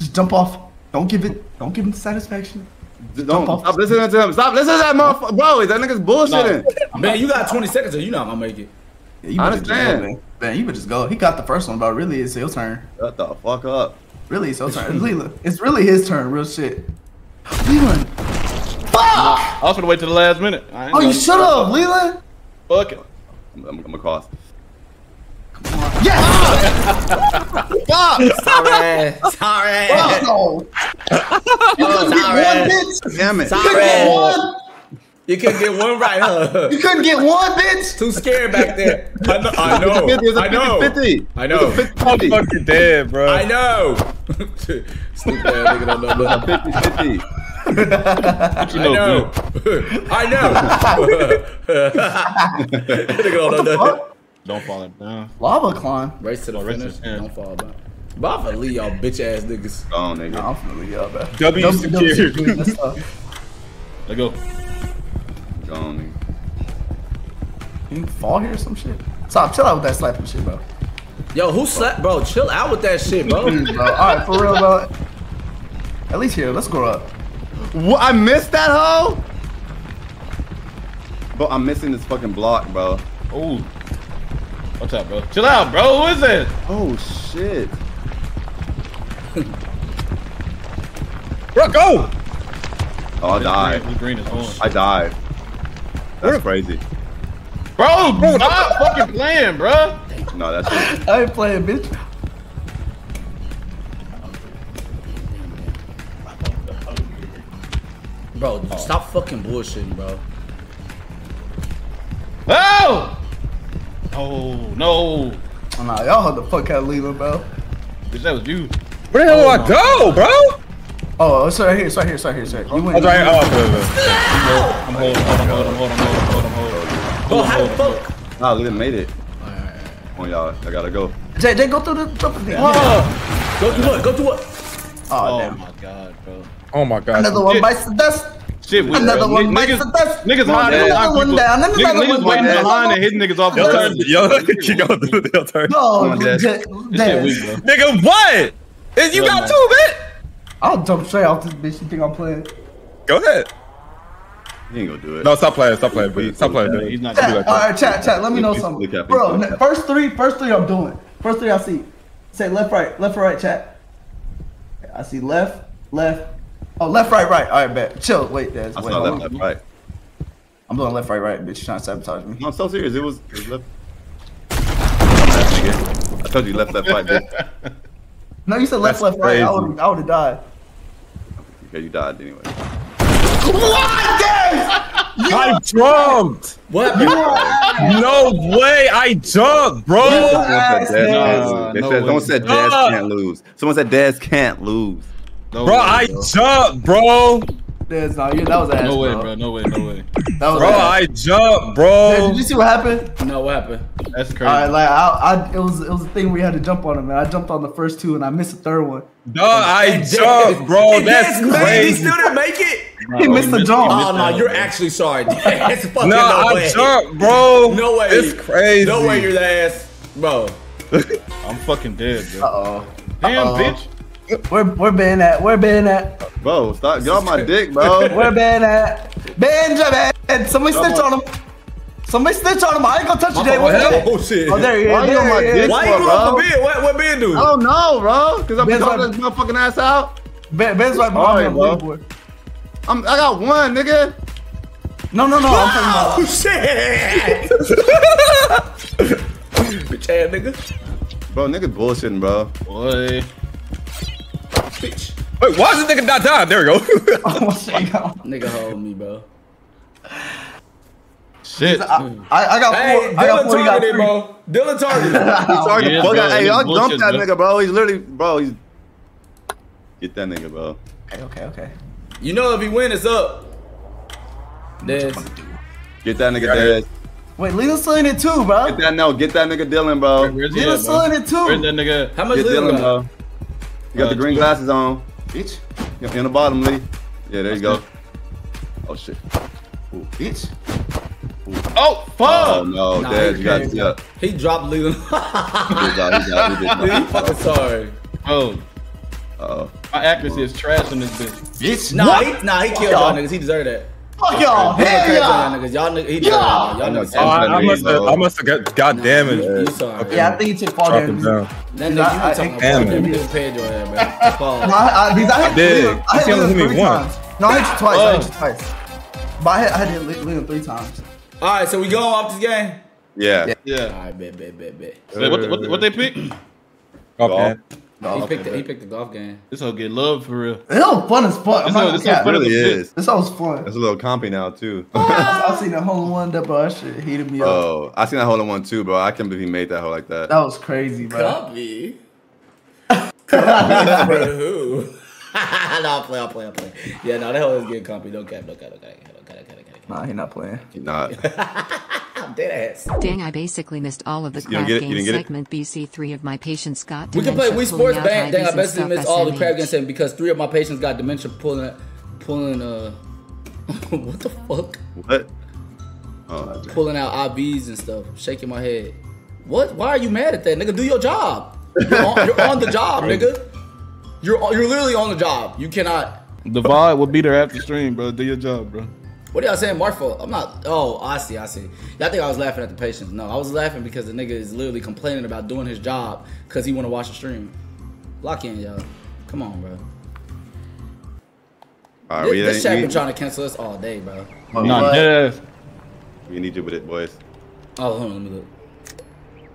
just dump off. Don't give it. Don't give him the satisfaction. Just don't stop off. Listening to him. Stop listening to that motherfucker, bro. That nigga's bullshitting. Nah. Man, you got twenty seconds or you not gonna make it. You I understand. Go, man. man, you would just go. He got the first one, but really it's his turn. Shut the fuck up. Really it's his turn. Leland, it's really his turn, real shit. Leland. Fuck! I was gonna wait till the last minute. Oh, you shut up, Leland. Fuck it. I'm, I'm, I'm gonna cross. Come on. Yes! Fuck! Sorry. Sorry. Fuck no. You couldn't get one, bitch. Damn it. Sorry. You couldn't get one right, huh? You couldn't get one, bitch? Too scared back there. I know. I know. fifty, I know. fifty, fifty. I know. fifty, fifty. I'm fucking dead, bro. I know. Stupid ass nigga don't know nothing. fifty, fifty. You know, I know. I know. Nigga don't know nothing. Don't fall down. Lava climb. Race to the finish. Don't fall down. But I'm finna leave y'all bitch ass niggas. Oh, nigga. Nah, I'm finna leave y'all back. W secured. Let go. Go on, nigga. You can fall here or some shit? Stop, chill out with that slapping shit, bro. Yo, who slapped, bro? Chill out with that shit, bro. bro. Alright, for real, bro. At least here, let's grow up. What? I missed that hoe? Bro, I'm missing this fucking block, bro. Oh. What's up, bro? Chill out, bro. Who is it? Oh, shit. Bro, go! Oh, I died. Green, green is on. I died. That's crazy. Bro, bro, stop fucking playing, bro. No, that's it. I ain't playing, bitch. Bro, oh. Stop fucking bullshitting, bro. Oh! Oh, no. Oh, nah, y'all had the fuck out of leaving, bro. Bitch, that was you. Where the hell oh, do I go, bro? Oh, it's right here, it's right here, it's right here, it's right here. You went, oh, right here. Oh, I'm holding, I'm holding, I'm holding, I'm holding, I'm holding, I'm holding. Bro, how the fuck? Nah, Liam made it. All right, all right. Come on, y'all. I gotta go. Jay, Jay, go through the thing. Oh. Go through what? Go through what? Oh, oh damn. My God, bro. Oh, my God. Another one bites the dust. Shit, we, another bro. one bites the dust. Niggas hiding. Another one down. Another niggas, one niggas waiting down. Behind and hitting niggas off the turn. Yo, you go through the turn. No, Jay. Nigga, what? You got two, bitch. I'll jump straight off this bitch. You think I'm playing? Go ahead. He ain't gonna do it. No, stop playing, stop playing, please. Stop playing, dude. He's not gonna do that. Alright, chat, chat, let me know something. Bro, first three, first three I'm doing. First three I see. Say left, right, left, right, chat. I see left, left. Oh, left, right, right. Alright, bet. Chill, wait, that's wait. I saw left, left, right. I'm doing left, right, right, bitch. You're trying to sabotage me. No, I'm so serious. It was, it was left. I told you left, left, right, bitch. No, you said left, left, right. I would've, I would've died. Okay, you died anyway. What? Yes! I jumped! What? You are no way! I jumped, bro! Ass, said no, they no said, someone said Daz uh, can't lose. Someone said Daz can't lose. No bro, way, I bro. jumped, bro! Daz, no, yeah, that was ass, No way, bro. bro. No way, no way. That was bro, ass. I jumped, bro! Daz, did you see what happened? No, what happened? That's crazy. All right, like, I, I, it was, it was a thing we had to jump on him, man. I jumped on the first two, and I missed the third one. No, I and jumped, bro. That's crazy. Man, he still didn't make it. No, he missed the jump. Oh, no, you're actually sorry. That's fucking no, no I way. Jumped, bro. No way. It's crazy. No way you're the ass. Bro. I'm fucking dead, bro. Uh-oh. Damn, uh-oh. bitch. Where, where Ben at? Where Ben at? Bro, stop. Y'all my dick, bro. Where Ben at? Benjamin. Somebody snitch on him. Somebody snitch on him. I ain't gonna touch you, Jay. What's up? Oh, shit. Oh, there he is. Why you on my dick, Why you on the bed? What, what Ben do? I don't know, bro. Because I'm talking this motherfucking ass out. Ben, Ben's right behind me, boy. I'm, I got one, nigga. No, no, no. Wow, I'm oh, shit. Bitch ass nigga. Bro, nigga bullshitting, bro. Boy. Bitch. Wait, why is this nigga not dying? There we go. Oh, shit, nigga hold me, bro. Shit. I, I, I got hey, four. Dylan I got four. Targeted, got bro. Dylan targeted. targeted yeah, bro. Bro. Hey, y'all dumped that nigga, bro. He's literally, bro. He's... Get that nigga, bro. Okay, okay, okay. You know if he win, it's up. Dez. Get that nigga Dez. Wait, Leland's still in it too, bro. Get that, no, get that nigga Dylan, bro. Leland's still in it too. Where's that nigga? How much Dylan, bro? You got uh, the green two. glasses on. Bitch. In the bottom, Lee. Yeah, there That's you go. Good. Oh, shit. Ooh, bitch. Ooh. Oh, fuck. Oh, no, nah, Dez, you got to up. He dropped Leland. He's out, he's out, he did not. fucking sorry. Oh. Uh-oh. My accuracy is trash in this bitch. Bitch, nah, he, nah, he killed y'all niggas. He deserved that. Fuck y'all. Hell yeah. Y'all niggas. Y'all niggas. I must have got, got nah, damaged. You sorry. Okay. Yeah, I think you took fall damage. That nigga, you took damage. Paid your ass, man. I did. I hit Liam once. No, I hit you twice. I hit you twice. But I hit Liam three times. All right, so we go off this game. Yeah. Yeah. All right, bet, bet, bet, bet. What what they pick? Okay. No, he, picked the, he picked the golf game. This whole get love for real. This whole fun as fuck. This whole really is. This whole's fun. That's a little compy now too. I, I seen that hole in one that bro, that shit heated me bro, up. I seen that hole in one too, bro. I can't believe he made that hole like that. That was crazy, bro. Compy. For who? No, I'll play, I'll play, I'll play. Yeah, no, that hole is getting compy. Don't cap, don't cap, don't cap, don't cap, don't cap, don't cap. Nah, he not playing. He not. I'm dead ass. Dang, I basically missed all of the Crab Game segment. B C three of my patients got dementia. We can play Wii Sports Band. Dang, I basically missed all the Crab Game segment because three of my patients got dementia pulling, pulling, uh, what the fuck? What? Oh, pulling out I Vs and stuff. Shaking my head. What? Why are you mad at that, nigga? Do your job. You're on, you're on the job, nigga. You're you're literally on the job. You cannot. The vibe will be there after stream, bro. Do your job, bro. What are y'all saying, Marfa? I'm not. Oh, I see, I see. Y'all think I was laughing at the patients? No, I was laughing because the nigga is literally complaining about doing his job because he want to watch the stream. Lock in, y'all. Come on, bro. All right, this chat been trying to cancel us all day, bro. Not dead. We need you with it, boys. Oh, hold on, let me look.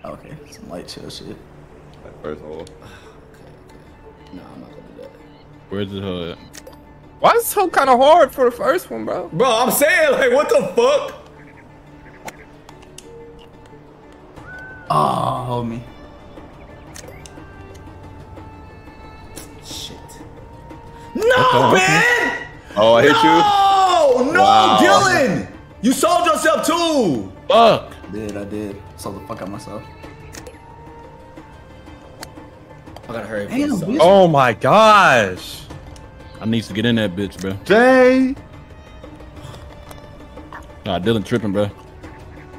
Okay, some light chill shit. Like first hole. Okay, okay. Nah, I'm not gonna do that. Where's the hood? Why is this hole kind of hard for the first one, bro? Bro, I'm saying, like, what the fuck? Oh, hold me. Shit. No, man! Oh, I hit you? No, no, wow. Dylan! You sold yourself too! Fuck! I did, I did. Sold the fuck out myself. I gotta hurry. Damn, oh my gosh! I need to get in that bitch, bro. Dang! Nah, Dylan tripping, bro.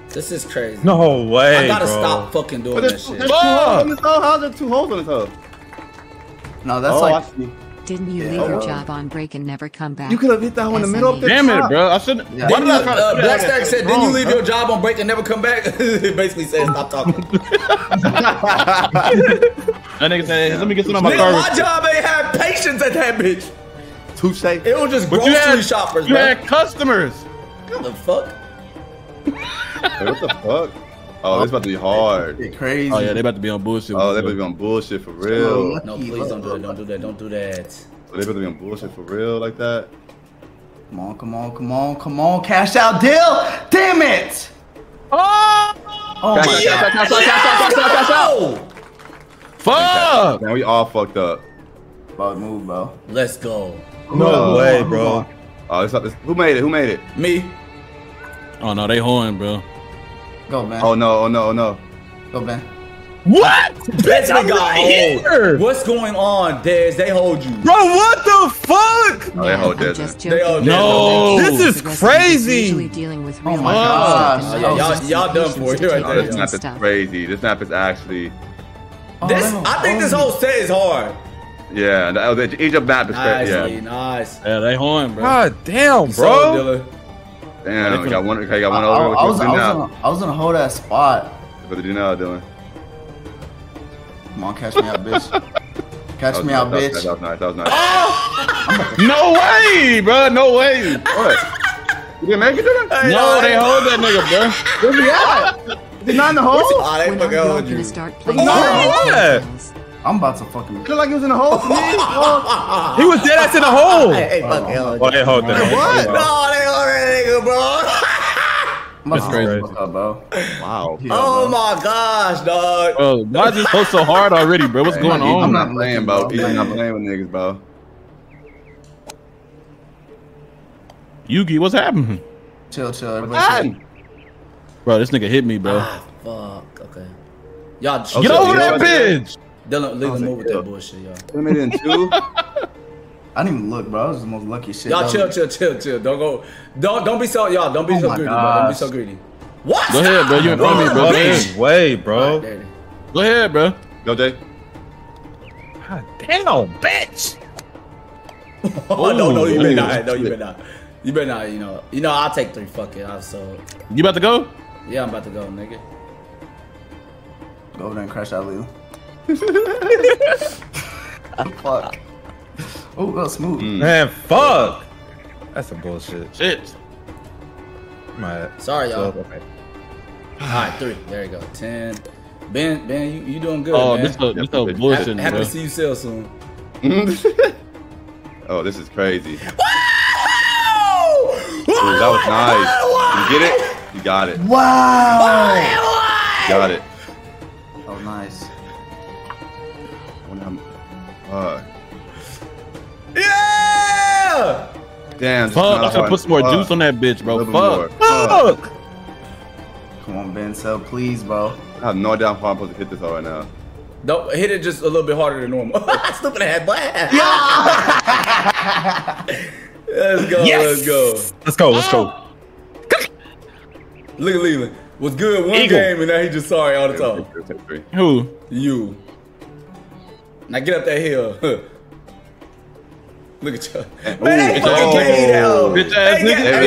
This is crazy. No way, I gotta bro. stop fucking doing that shit. How's there two holes in this hole? No, that's oh, like... Didn't you yeah, leave your know. job on break and never come back? You could have hit that one in the middle of the Damn top. it, bro. I shouldn't. Yeah. Why did I try to uh, Black Stack said, didn't you leave your job on break and never come back? It basically said, stop talking. That nigga said, let me get some on my car. My job ain't had patience at that bitch. Touche. It was just grocery you had, shoppers, you bro. You had customers. What the fuck? Hey, what the fuck? Oh, this about to be hard. It's crazy. Oh yeah, they about to be on bullshit. Oh, they about to be on bullshit for real. No, please don't do that. Don't do that. Don't do that. Oh, they about to be on bullshit for real like that. Come on, come on, come on, come on. Cash out deal. Damn it. Oh. Oh my God. Cash out, cash out, cash out. Fuck. Man, we all fucked up. About to move, bro. Let's go. No way, bro. Oh, it's up. Who made it? Who made it? Me. Oh no, they hoeing, bro. Go, man. Oh no, oh no, oh no. Go, man. What? Bitch, I got here. What's going on, Dez? They hold you. Bro, what the fuck? No, they hold Dez. They hold No. This is crazy. Oh my God. Y'all done for it. This map is crazy. This map is actually... This, I think this whole set is hard. Yeah, each map is crazy. Nicely, nice. Yeah, they horn, bro. God damn, bro. Damn, I got one. I got one over. I was in a whole ass spot. What do you now, Dylan? Come on, catch me out, bitch. Catch was, me out, that bitch. That was nice. That was nice. Oh! No way, bro. No way. What? You didn't make it, Dylan? No, they hold that nigga, bro. Where's he at? Did not in the hole? Oh, they fucking hold you. No, I'm about to fucking. Look like he was in a hole. He was dead ass in a hole. Hey, fuck hell. Oh, they hold that. What? No, they hold that. Bro. That's crazy. Up, bro. Wow. Yeah, oh bro. my gosh, dog. Bro, why is this post so hard already, bro? What's hey, going on? I'm not playing, bro. I'm not playing with niggas, bro. Yugi, what's happening? Chill, chill. Everybody. Bro, this nigga hit me, bro. Ah, fuck. Okay. Y'all get over that bitch. Dylan, leave them over that bullshit, y'all. Put me in two. I didn't even look, bro. That was the most lucky shit. Y'all chill, chill, chill, chill. Don't go. Don't, don't be so. Y'all, don't be oh so greedy, gosh. bro. Don't be so greedy. What? Go ahead, bro. You in front of me, bro. Damn way, bro. Right, go ahead, bro. Go, Jay. God damn, bitch. Oh no, no, you better not. No, you better not. You better not. You know, you know. I'll take three. Fuck it. I'm so. You about to go? Yeah, I'm about to go, nigga. Go over there and crash out, Leo. Fuck. Oh, that was smooth. Mm. Man, fuck! That's some bullshit. Shit. My Sorry, y'all. All right, three. There you go. Ten. Ben, Ben, you, you doing good, oh, man. This is this bullshit, Happy to see you sell soon. Oh, this is crazy. Dude, that was nice. You get it? You got it. Wow! You got it. Oh, nice. Fuck. Yeah! Damn. Fuck, I should put some more fuck. juice on that bitch, bro. Fuck. Fuck. Fuck. Come on, Ben, so please, bro. I have no idea how I'm supposed to hit this all right now. Don't hit it just a little bit harder than normal. Stupid ass blast. Yeah. Let's go. Yes. Let's go. Let's go. Let's go. Look at Leland. Was good one Eagle. game and now he just sorry all the time. Take three, take three. Who? You. Now get up that hill. Look at you. Man, they fucking gay though. Bitch ass nigga.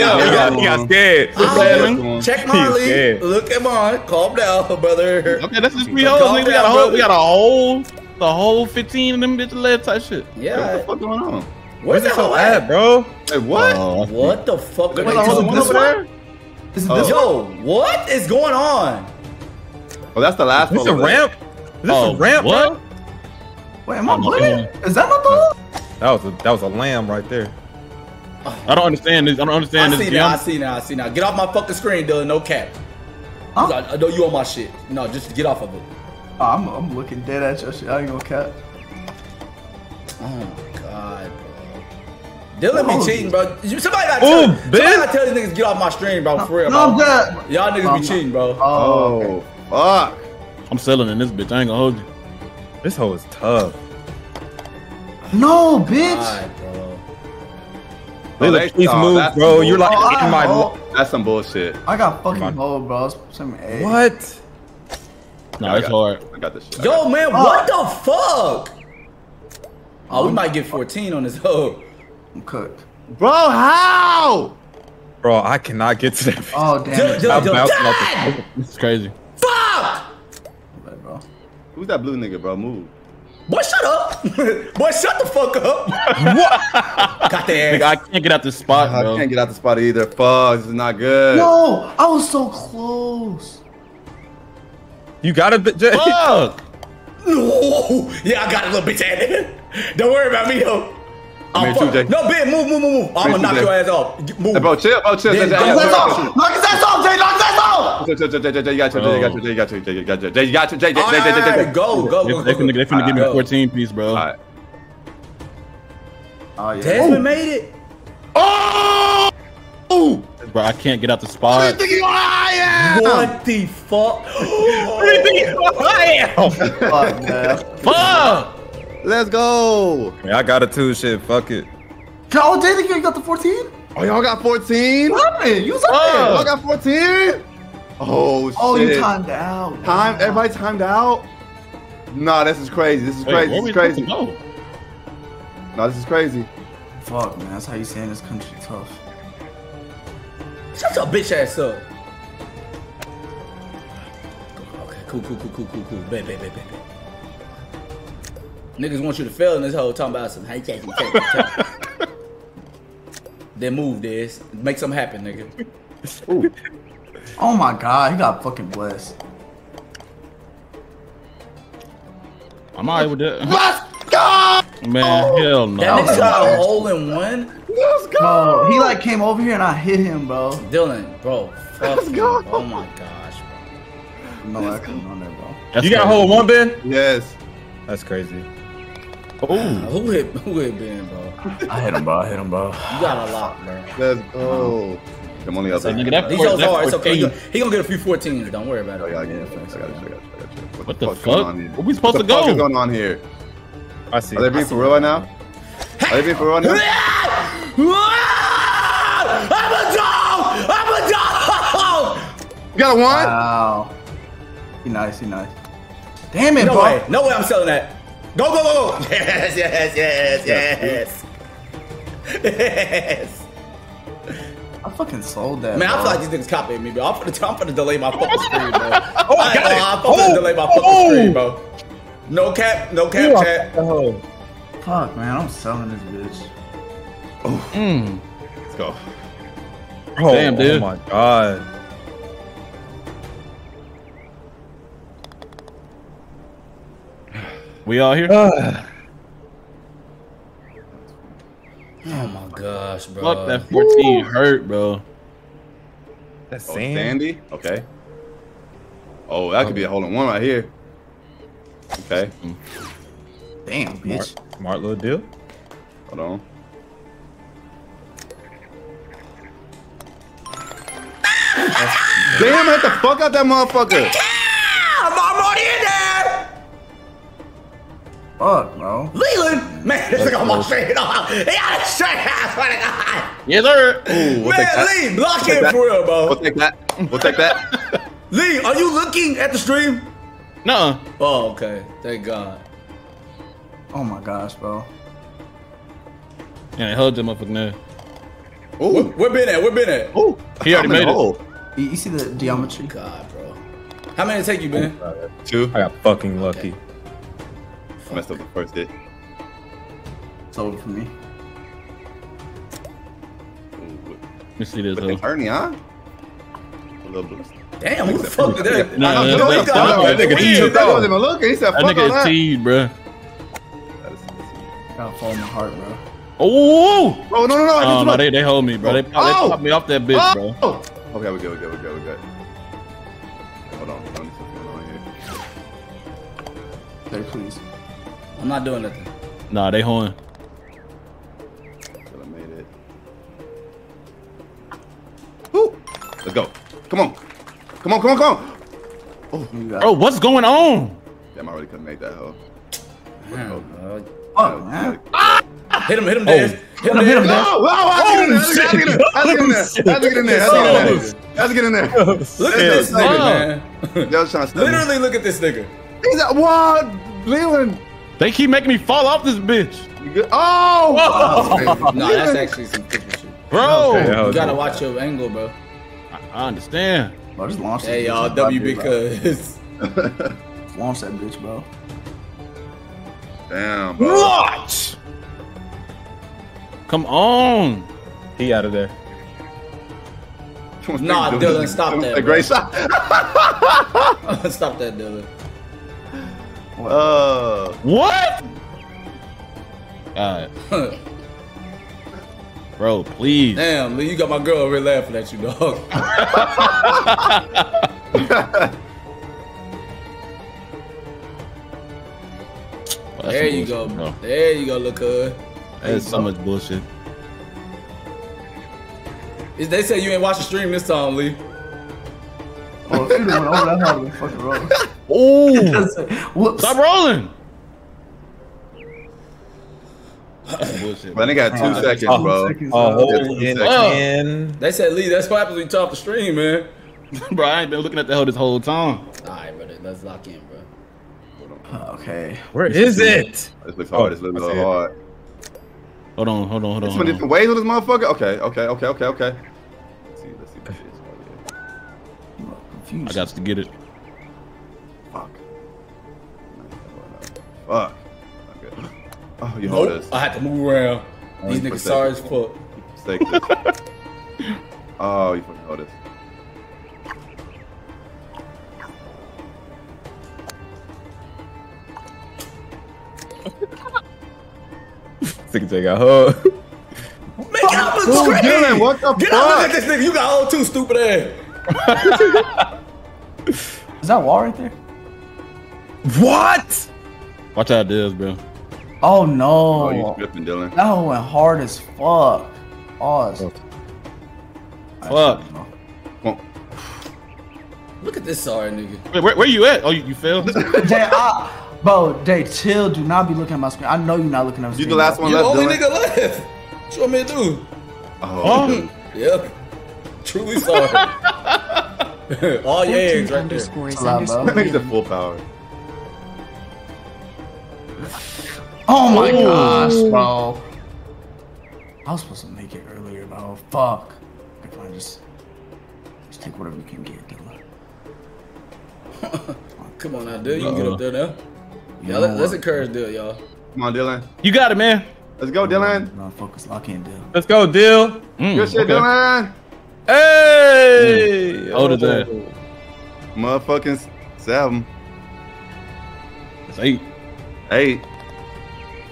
He got scared. Oh, check Molly. Look at mine. Calm down, brother. Okay, that's just three hoes. We got a whole, we got a whole, the whole fifteen of them bitches left type shit. Yeah. What the fuck going on? Where's, Where's that hoe at, at, bro? Hey, what? Uh, what the fuck? Wait, wait, wait, this one? This oh. Yo, what is going on? Oh, that's the last one. Is this a ramp? Is this oh, a ramp, what? bro? Wait, am I bleeding? Is that my ball? That was a that was a lamb right there. I don't understand this. I don't understand I this. I see now. I see now. I see now. Get off my fucking screen, dude. No cap. Huh? I, I know you on my shit. No, just get off of it. Oh, I'm I'm looking dead at your shit. I ain't gonna cap. Oh my god. Dylan be cheating, bro. You, somebody gotta tell, Ooh, somebody gotta tell these niggas get off my stream, bro. For real, bro. Y'all niggas I'm be cheating, bro. Oh, fuck. I'm selling in this bitch. I ain't gonna hold you. This hoe is tough. No, bitch. God, bro. Bro, they please no, move, bro. You're like oh, in my. Hold. That's some bullshit. I got fucking hold, bro. Some egg. What? No, nah, it's hard. It. I got this shit. Yo, man, what oh. the fuck? Oh, we oh, might get fourteen on this hoe. I'm cooked. Bro, how? Bro, I cannot get to that. Oh, damn. Dude, I'm dude, bouncing dude. This is crazy. Fuck! Bro. Who's that blue nigga, bro? Move. Boy, shut up. Boy, shut the fuck up. What? Got the ass. Nigga, I can't get out this spot, yeah, bro. I can't get out the spot either. Fuck, this is not good. No, I was so close. You got a bit. Fuck. No. Yeah, I got a little bitch at it. Don't worry about me, though. I'm I'm too, no, Ben, move, move, move, move. I'm gonna knock your ass off. Move. Hey, bro, chill, bro, chill. Knock his ass off. Knock his ass off, Jay. Knock his ass off. Jay, Jay, Jay, Jay, Jay, you got you, Jay, you got you, Jay, you got you, Jay, you got you, Jay, you got you, Jay, Jay, Jay, Jay, Jay, Jay. Go, go, go. They finna give me a fourteen piece, bro. Desmond made it. Oh! Bro, I can't get out the spot. What do you think I am? What the fuck? What do you think I am? Fuck, man. Fuck! Let's go. Man, I got a two shit. Fuck it. Oh, Jay, you got the fourteen? Oh, y'all got fourteen? What happened? You was up there. Y'all got fourteen? Oh, shit. Oh, you timed out. Time? Everybody timed out? Nah, this is crazy. This is crazy. This is crazy. No, nah, this is crazy. Fuck, man. That's how you say in this country tough. Shut your bitch ass up. Okay, cool, cool, cool, cool, cool, cool. Babe, babe, babe, babe. Niggas want you to fail in this whole talking about some. Hey, hey, hey, hey. Then move this. Make something happen, nigga. Ooh. Oh my god, he got fucking blessed. I'm alright with that. Let's go! Man, oh, hell no. That nigga got a hole in one. Let's go! Bro, he like came over here and I hit him, bro. Dylan, bro. Fuck Let's him. go! Oh my gosh, bro. No, I couldn't on there, bro. That's you got a hole in one, Ben? Yes. That's crazy. Oh, uh, who hit who hit Ben, bro? I hit him, bro. I hit him, bro. You got a lot, man. Let's go. I'm only up there. These shows are. It's okay. He gonna get a few fourteens. Don't worry about it. Oh, yeah, yeah, thanks. I got you. I got you. I got you. What, what the, the fuck? fuck? Where we supposed what to go? What the fuck is going on here? I see. Are they being for real right now? Are they being for real now? I'm a dog. I'm a dog. You got a one? Wow. He nice. He nice. Damn it, no boy. Way. No way I'm selling that. Go, go, go, go. Yes, yes, yes, yes. Yes. I fucking sold that. Man, bro. I feel like these niggas copying me, bro. I'm finna, I'm finna delay my fucking screen, bro. Oh, I got I, it. I'm oh, finna delay my fucking oh. screen, bro. No cap, no cap, you chat. Oh. Fuck, man, I'm selling this bitch. Oh. Mm. Let's go. Oh, damn, dude. Oh, my God. We all here? Uh, oh my gosh, bro. Fuck, that fourteen Ooh. hurt, bro. That's oh, Sandy? Okay. Oh, that could be a hole in one right here. Okay. Damn, bitch. Smart, smart little deal. Hold on. Damn, I had to fuck out that motherfucker. Damn, I'm already in there. Fuck, bro. Leland, man, this nigga almost straight off. He got a straight ass, what a guy. Yes, sir. Ooh, we'll man, Lee, block him for real, bro. We'll take that. We'll take that. Lee, are you looking at the stream? No. Oh, okay. Thank God. Oh my gosh, bro. Yeah, hold them up with no. Ooh, where been at? Where been at? Oh, he already made it. You, you see the geometry? God, bro. How many take you, Ben? Oh, two. I got fucking lucky. Okay. Fuck. I messed up the first hit. It's over for me. Let me see this. With the Ernie, huh? A little bit. Damn, who the fuck did that? No, I don't think that nigga. That wasn't even looking. He said, "Fuck all that." That nigga teed, bro. Gotta fall in the heart, bro. Oh! Bro, no, no, no! Um, no, they, they hold me, bro. They, oh. they pop me off that bitch, oh. bro. Oh, okay, we go, we go, we go, we go. Hold on, hold on, something on here. There, please. I'm not doing nothing. Nah, they holding. I made it. Woo! Let's go. Come on, come on, come on, come on. Oh, bro, what's going on? Damn, I already couldn't make that hoe. Oh, man. Ah! Hit him, hit him, Dad. Oh. Hit him, hit him, Dad. No, no, I get in there. I get in there. I get in there. I get in there. Look at this nigga, man. Literally, look at this nigga. He's like, what? Leland. They keep making me fall off this bitch. Oh! No, that's actually some good shit. Bro. You gotta watch your angle, bro. I understand. Hey, y'all, W because. Launch that bitch, bro. Damn, bro. Watch! Come on! He out of there. Nah, Dylan, stop that. A great shot. Stop that, Dylan. What? Uh, what? God. Bro, please. Damn, Lee, you got my girl over really laughing at you, dog. Well, there you bullshit, go, bro. There you go, look good. That's so much bullshit. It's, they said you ain't watch the stream this time, Lee. Oh, she went over that hard and fucking rolling. Oh, stop rolling. Bullshit. But they got two uh, seconds, uh, bro. Seconds, uh, oh, in again. They said, Lee, that's what happens when you top the stream, man. Bro, I ain't been looking at the hell this whole time. All right, brother, let's lock in, bro. Okay. Where is it? This looks hard. This looks so hard. Hold on, hold on, hold on. There's many different ways on this motherfucker? Okay, okay, okay, okay, okay. Let's see, let's see what shit is right here. I got to get it. Fuck. Fuck. Okay. Oh, you nope. Hold us. I had to move around. These niggas sorry as fuck. Stake this. Oh, you fucking hold us. Nigga take a hug. Make out the screen. Dylan, what the Get fuck? Out look at this nigga. You got old too, stupid ass. Is that wall right there? What? Watch out, this, bro. Oh no. Oh, you tripping, Dylan? That one went hard as fuck. Awesome. Fuck. fuck. Look at this sorry nigga. Wait, where, where you at? Oh, you, you failed. Jay, I Bro, Jay, chill. Do not be looking at my screen. I know you're not looking at my screen. You the last one left, Dylan. You the only nigga left. What you want me to do? Oh. Huh? Yep. Truly sorry. All your eggs right there. That makes it full power. Oh my Ooh. gosh, bro. I was supposed to make it earlier, bro. Fuck. If I just, just take whatever you can get, Dylan. Come on now, dude. You uh -oh. can get up there now. Yeah, let, let's encourage Dill, y'all. Come on, Dylan. You got it, man. Let's go, Dylan. No, focus. Lock in, Dill. Let's go, Dill. Mm, Good shit, okay. Dylan. Hey! Mm. Oh, the that. Motherfucking seven. That's eight. Eight.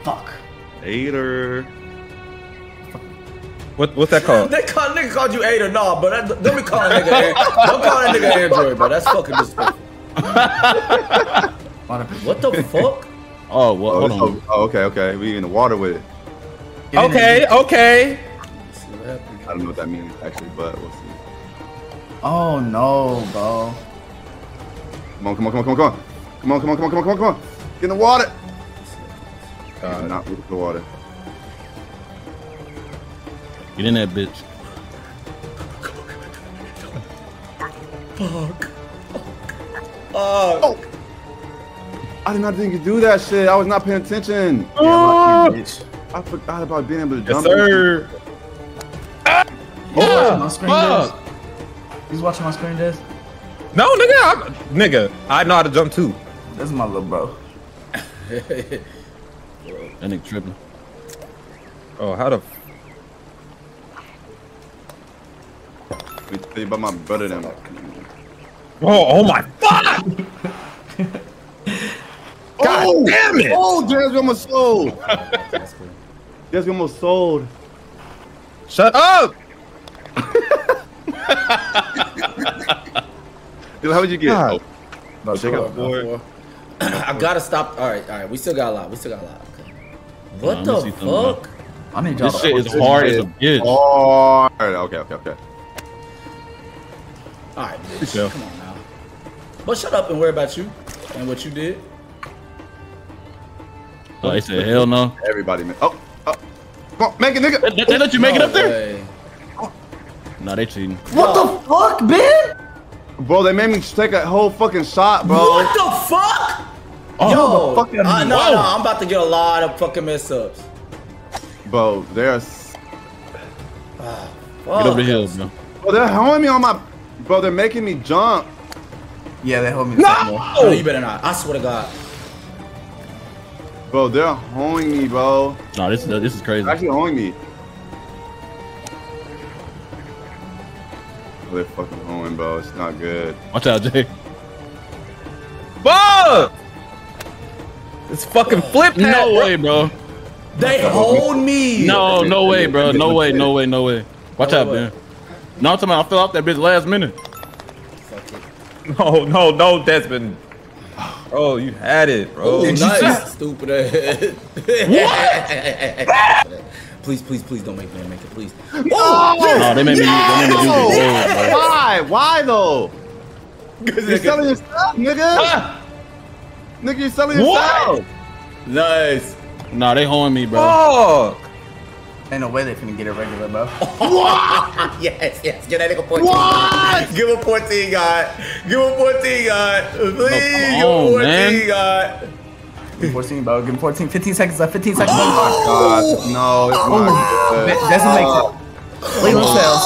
Fuck. Eighter. What, what's that called? They call, nigga called you eight or nah, but that, don't be calling nigga Android. Don't call that nigga Android, bro. That's fucking disrespectful. What the fuck? Oh, well, hold oh, on. Oh, okay, okay. We in the water with it. Get okay, okay. I don't know what that means actually, but we'll see. Oh no, bro. Come on, come on, come on, come on, come on. Come on, come on, come on, come on, come on, come on. Get in the water. God. Not with the water. Get in that bitch. Come on, come on, come on. Fuck. Uh, oh. I did not think you do that shit. I was not paying attention. Uh, yeah, I forgot about being able to jump. Yes, sir. Ah, yeah, my screen fuck. He's watching my screen, Des. No, nigga. I'm, nigga, I know how to jump too. That's my little bro. That nigga tripping. Oh, how the. We think about my brother then. Oh, oh my fuck! God oh, damn it! Oh, Des, we almost sold. Des, we almost sold. Shut up! Dude, how would you get? Oh. No, check out four. I gotta stop. All right, all right. We still got a lot. We still got a lot. Okay. What nah, the fuck? I mean, this shit is hard as a bitch. Oh, okay, okay, okay. All right, bitch. Yeah. Come on. But shut up and worry about you and what you did. Oh, they said hell no. Everybody, man. Oh, oh. Come on, make it, nigga. They, they let you make no it up way. There? Oh. Nah, they cheating. What no. the fuck, Ben? Bro, they made me take a whole fucking shot, bro. What the fuck? Oh, yo, the fucking I, no, no, I'm about to get a lot of fucking mess ups. Bro, they're. Uh, get over the hills, bro. Bro, they're holding me on my. Bro, they're making me jump. Yeah, they hold me no! More. No, you better not. I swear to God. Bro, they're holding me, bro. No, this is this is crazy. They're actually holding me. Oh, they're fucking holding, bro. It's not good. Watch out, Jay. Fuck! It's fucking flip. No way, bro. They hold me. No, no way, bro. No way, no way, no way. Watch out, man. No, I'm talking about I fell off that bitch last minute. No, no, no, Desmond. Oh, you had it, bro. Ooh, nice. Stupid ass. What? Please, please, please don't make me make it, please. No, oh, no they made me, yes! They made me do the yes! Gold, why? Why though? Because you're selling yourself, nigga. Huh? Nigga, you're selling yourself. What? Nice. Nah, they holding me, bro. Oh. Ain't no way they finna get it regular, bro. What? Yes, yes. Get that nigga fourteen. What? Give him fourteen, God. Give him fourteen, God. Please, oh, give him fourteen, God. Give him fourteen, bro. Give him fourteen. fifteen seconds left. fifteen seconds left. Oh, oh my God. No, it's oh, not good. That doesn't make sense. Leave him sales.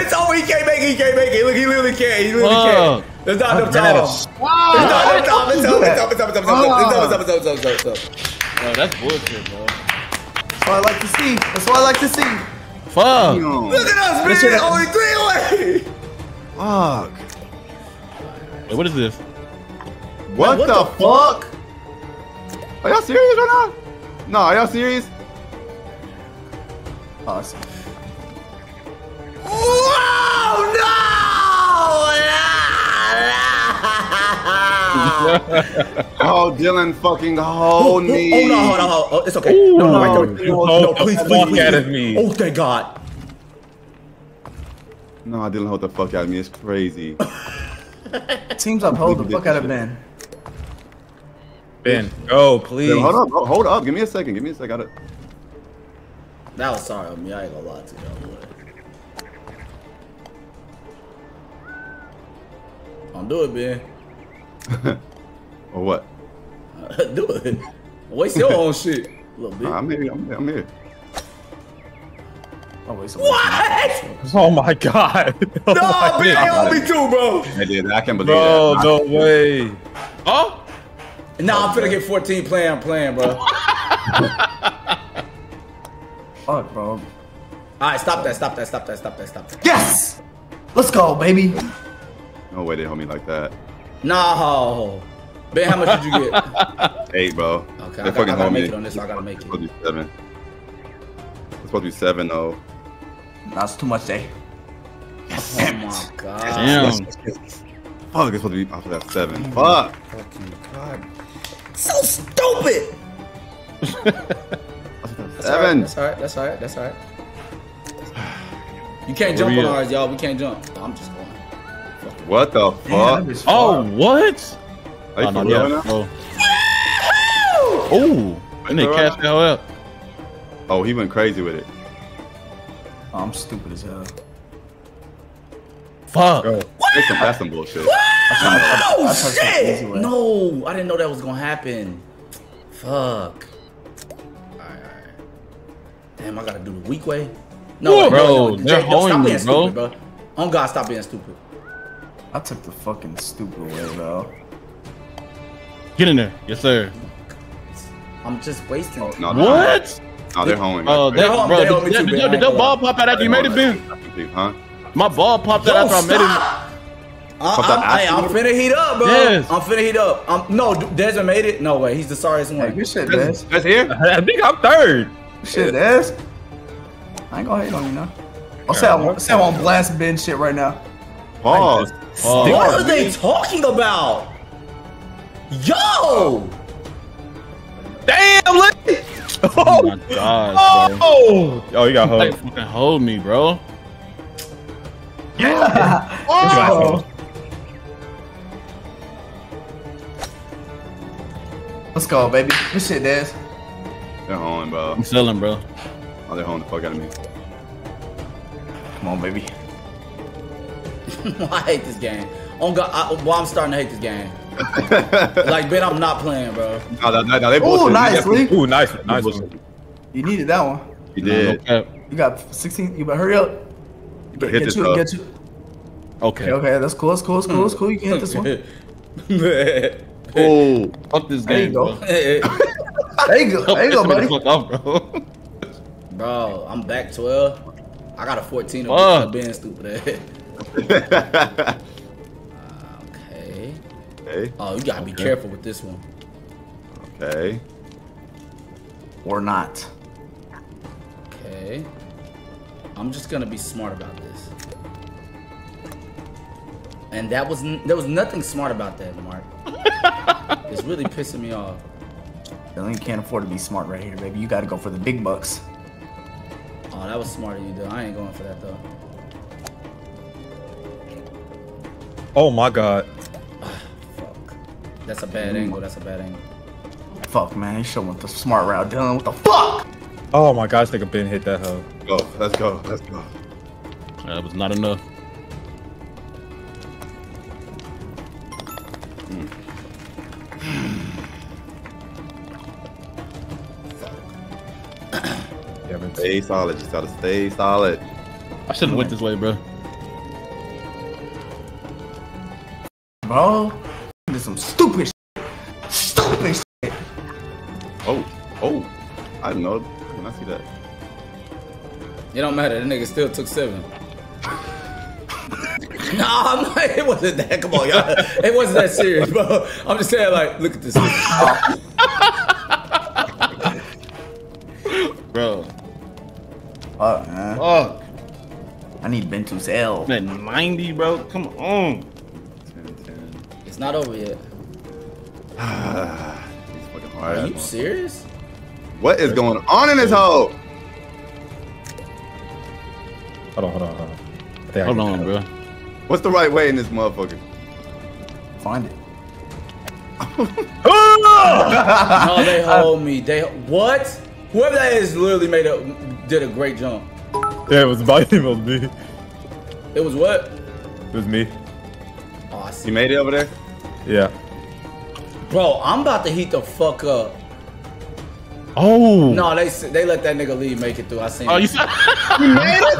It's all he can't make it. He can't make it. Look, he literally can't. He literally can't. There's not enough time. There's not enough time. It's up, it's up, it's up, it's up, it's up, it's up, it's up, it's up. That's bullshit, bro. That's what I like to see. That's what I like to see. Fuck. Damn. Look at us, man. Shit, only three away. Fuck. Hey, what is this? What, man, what the, the fuck? fuck? Are y'all serious right now? No, are y'all serious? Awesome. Oh, Dylan fucking hold me. Oh, no, hold on, hold on. Oh, it's okay. Ooh, no, no, no, no, no, no, please, please, please. Out of me. Oh, thank God. No, I didn't hold the fuck out of me. It's crazy. Teams up, hold the fuck out of Ben. Ben, oh, please. Ben, hold up, hold, hold up. Give me a second. Give me a second. Gotta... That was sorry of me. I ain't gonna lie to you. Don't do it, Ben. Or what? Uh, do it. Waste your own shit. A little bit. Nah, I'm here. I'm here. I'm here. Oh, wait, so what? Oh my God. Oh no, my man, God. Me too, bro. I did. I can't believe bro, that. Bro, no way. It. Oh? Nah, I'm finna get fourteen playing. I'm playing, bro. Fuck, bro. All right, stop that. Stop that. Stop that. Stop that. Stop that. Yes. Let's go, baby. No way they hold me like that. No. Ben, how much did you get? Eight, bro. Okay, I, got, I gotta make it on this. I gotta make it. It's supposed to be seven. It's supposed to be seven, though. That's too much, eh? Yes. Oh my God. Damn. Fuck, it's supposed to be after that seven. Oh fuck. Fucking God. So stupid. That's seven. All right. That's all right. That's all right. That's all right. You can't jump on ours, y'all. We can't jump. I'm just going. What the fuck? Damn, oh, what? Are you oh, no, yeah, now? No. Oh, and they cashed the hell out. Oh, he went crazy with it. Oh, I'm stupid as hell. Fuck. Bro, that's some bullshit. Oh, shit! No, I didn't know that was gonna happen. Fuck. Damn, I gotta do the weak way. No, Ooh, bro, no, no. They're holding me, bro. bro. Oh God, stop being stupid. I took the fucking stupid way, bro. Get in there, yes sir. I'm just wasting. Oh, no, what? No, they're holding me. Oh, they're holding me. Did that ball pop out after you made it, Ben? Huh? My ball popped out after I made it. I, I'm, I'm, I'm finna heat up, bro. Yes. I'm finna heat up. I'm, no, Desmond made it. No way, he's the sorriest one. Hey, good shit, Des. That's here. I think I'm third. Shit, ass. I ain't gonna hate on you now. I'll say I'm, say I'm on blast bin shit right now. Pause. Pause. What are they talking about? Yo! Damn, look! Oh, oh my god. Oh! Yo, you got hold. Fucking hold me, bro. Yeah! Oh! Let's go, baby. Good shit, Des. They're holding, bro. I'm selling, bro. Oh, they're holding the fuck out of me. Come on, baby. I hate this game. Oh God, I, well, I'm starting to hate this game. Like, Ben, I'm not playing, bro. No, no, no, they bullshit. Ooh, nice, Lee. Ooh, nice, nice. You needed that one. You did. No, no you got sixteen. You better hurry up. You better hit get this you, get you. Okay. Okay, that's cool. That's cool. That's cool. That's cool. You can hit this one. Oh, fuck this game, bro. There you go. There you go, there you go, buddy. Off, bro. Bro, I'm back twelve. I got a fourteen of being stupid. Okay. Okay. Oh, you gotta okay. be careful with this one. Okay. Or not. Okay. I'm just gonna be smart about this. And that was n there was nothing smart about that, Mark. It's really pissing me off. You can't afford to be smart right here, baby. You gotta go for the big bucks. Oh, that was smart of you, though. I ain't going for that, though. Oh, my God. Fuck. That's a bad mm. angle. That's a bad angle. Fuck, man. He sure went the smart route, Dylan. What the fuck? Oh, my gosh. I think Ben hit that hoe. Go. Let's go. Let's go. Yeah, that was not enough. Stay solid, just gotta stay solid. I should've went this way, bro. Bro, I did some stupid shit. Stupid shit. Oh, oh. I didn't know when I see that. It don't matter, that nigga still took seven. Nah, I'm not, it wasn't that, come on, y'all. It wasn't that serious, bro. I'm just saying, like, look at this nigga. Bro. Fuck, man. Fuck. I need Bentu's L. That ninety, bro. Come on. ten, ten. It's not over yet. It's fucking hard. Are you serious? What is going on in this hole? Hold on, hold on, hold on. I think hold I on, bro. What's the right way in this motherfucker? Find it. No, they hold me. They what? Whoever that is literally made up. Did a great jump. Yeah, it was my team, it was me. It was what? It was me. Oh, I see. You made it over there? Yeah. Bro, I'm about to heat the fuck up. Oh. No, they they let that nigga Lee make it through. I seen oh, it. You, you made it?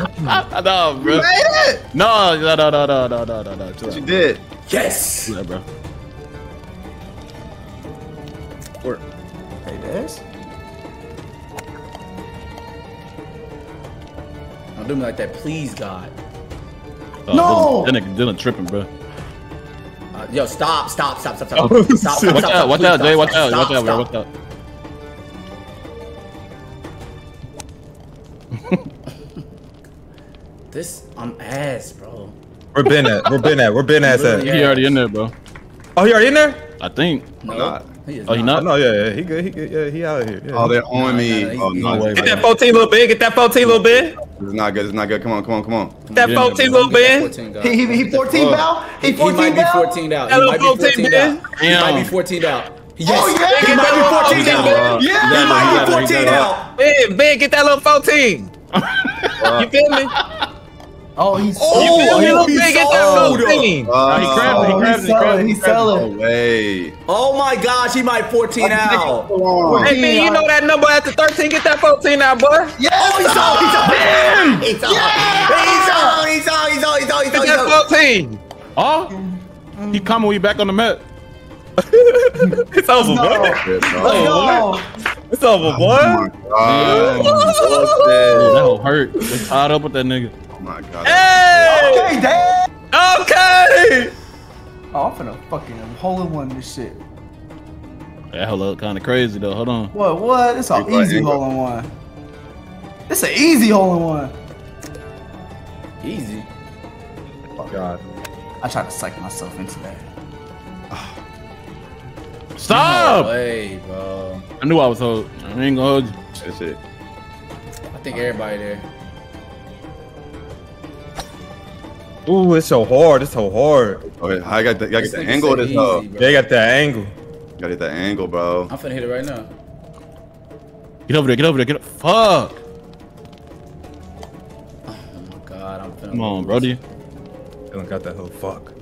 No, bro. You made it? No, no, no, no, no, no, no, no, no. But you did. Yes. Yeah, bro. Work. Hey, Des. Don't do me like that, please, God. Oh, no! That nigga Dylan tripping, bro. Uh, yo, stop, stop, stop, stop, stop. Oh, stop, stop, watch stop, out, watch out, Jay, watch out, watch out, watch out. This, I'm ass, bro. We're been at, we're been at, we're been ass really at. He already in there, bro. Oh, he already in there? I think. No. Not. He oh, he not? No, yeah, yeah, he good, he good, yeah, he out of here. Yeah. Oh, they're on me. No, no, oh, no, no, no, get that fourteen, little bit, get that fourteen, little bit. It's not good. It's not good. Come on, come on, come on. That fourteen little man. He he fourteen out. He fourteen out. fourteen out. He might be fourteen out. He might be fourteen out. Yes. Oh yeah. He might be fourteen out. Yeah. He might be fourteen out. Ben, Ben, get that little fourteen. You feel me? Oh, he's oh, you feel me? Get that fourteen. He grabbed it. He grabbed it. He grabbed it. He's selling. Way. Oh my gosh, he might fourteen out. Hey man, you know that number after thirteen. Get that fourteen out, boy. Yeah. Oh, he's on. He's on. Bam. He's on. He's on. He's on. He's on. He's on. Get that fourteen. Oh, he coming. We back on the map. It's over, boy. It's over, boy. That will hurt. It's tied up with that nigga. Oh my god. Hey! Okay, dad! Okay! Oh, I'm finna fucking hole-in-one this shit. That hole look kinda crazy though, hold on. What, what? It's an easy hole-in-one. It's an easy hole-in-one. Easy? Oh god. I tried to psych myself into that. Stop! No way, bro. I knew I was hold. I ain't gonna hold you. That's it. I think everybody there. Ooh, it's so hard. It's so hard. Okay, I got the, I got the angle of this though. They got that angle. Got to hit that angle, bro. I'm finna hit it right now. Get over there. Get over there. Get up. Fuck. Oh my god, I'm finna. Come on, brody. I don't got that whole fuck.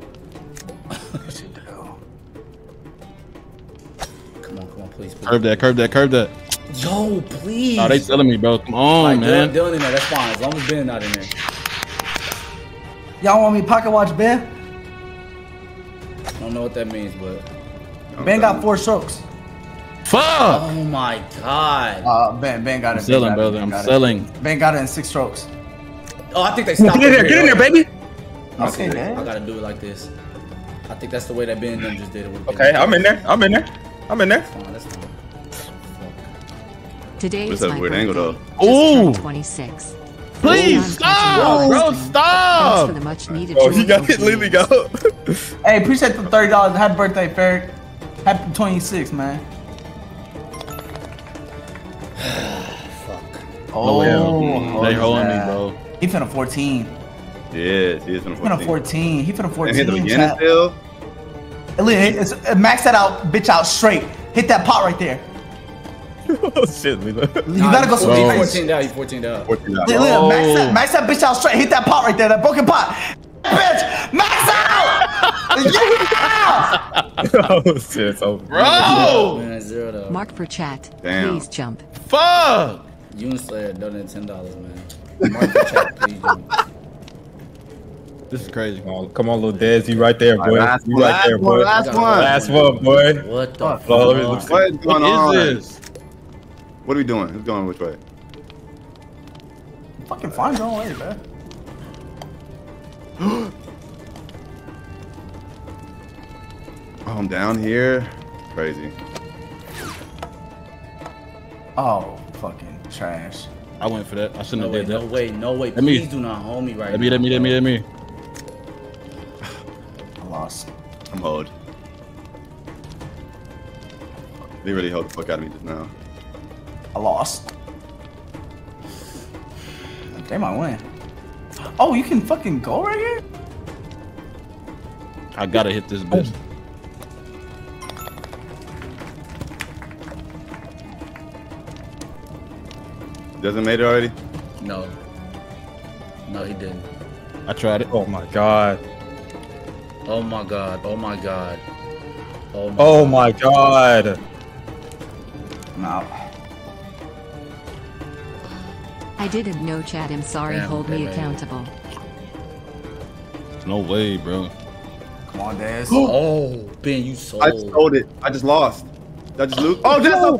Come on, come on, please. Curve that. Curve that. Curve that. Yo, please. Oh, they telling me, bro. Come on, like, man. Dylan in there. That's fine. As long as Ben not in there. Y'all want me pocket watch Ben? I don't know what that means, but... Ben got four strokes. Fuck! Oh my god. Uh, Ben, Ben got it. I'm selling, brother. I'm selling. Ben got it in six strokes. Oh, I think they stopped. Get in there, get in there, baby! I gotta do it like this. I think that's the way that Ben just did it. Okay, I'm in there. I'm in there. I'm in there. Today is my birthday. Ooh! twenty-six. Please stop, bro! Stop! For the much needed. Oh, he got hit. Lily go. Hey, appreciate the thirty dollars. Happy birthday, Ferrick. Happy twenty-six, man. Fuck. Oh, oh they rolling me, bro. He finna fourteen. Yeah, he finna fourteen. He finna fourteen. He finna fourteen. Hit the still. Max that out, bitch out straight. Hit that pot right there. Oh shit, Lilo. You nah, gotta go so deep. fourteen down, you fourteen down. fourteen down. Oh. Max, that, max that bitch out straight. Hit that pot right there, that broken pot. Bitch, max out! Yeah! Oh shit, it's over. Bro! Man, zero, Mark for chat. Damn. Please jump. Fuck! You and Slayer donated ten dollars, man. Mark for chat, please jump. This is crazy. Come on, come on little Dez. You right there, boy. Last you right there, boy. Last one. Last one, boy. What the fuck? What is going on? This? What are we doing? Who's going which way? Fucking fine going way, man. I'm down here. Crazy. Oh, fucking trash. I went for that. I shouldn't no have way, did that. No way, no way. Let Please me. do not hold me right let me, now. Let me, let me, let me, let me. I lost. I'm hold. They really held the fuck out of me just now. I lost. They might win. Oh, you can fucking go right here? I gotta hit this bitch. Doesn't made it already? No. No, he didn't. I tried it. Oh my god. Oh my god. Oh my god. Oh my, oh god. my god. No. I didn't know, Chad. I'm sorry. Damn, Hold me accountable. No way, bro. Come on, Daz. Oh, Ben, you sold. I just sold it. I just lost. I just lose. Oh, Daz! Oh.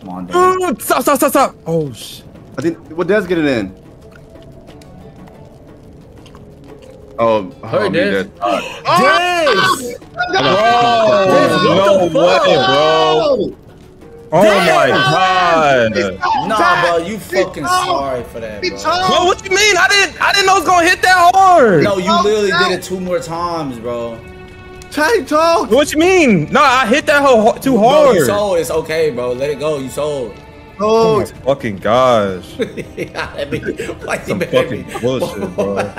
Come on, Daz. Oh, stop, stop, stop, stop. Oh, shit. I didn't. What well, Daz get it in? Oh, hurry, Daz. Daz! Bro! No way, bro. Oh my god! Nah, bro, you fucking sorry for that, bro. Bro, what you mean? I didn't, I didn't know it was gonna hit that hard. No, you literally did it two more times, bro. Tight talk. What you mean? No, I hit that hole too hard. Bro, you sold. It's okay, bro. Let it go. You sold. Oh, my fucking gosh. Yeah, I mean, why some fucking me? Bullshit, bro. I,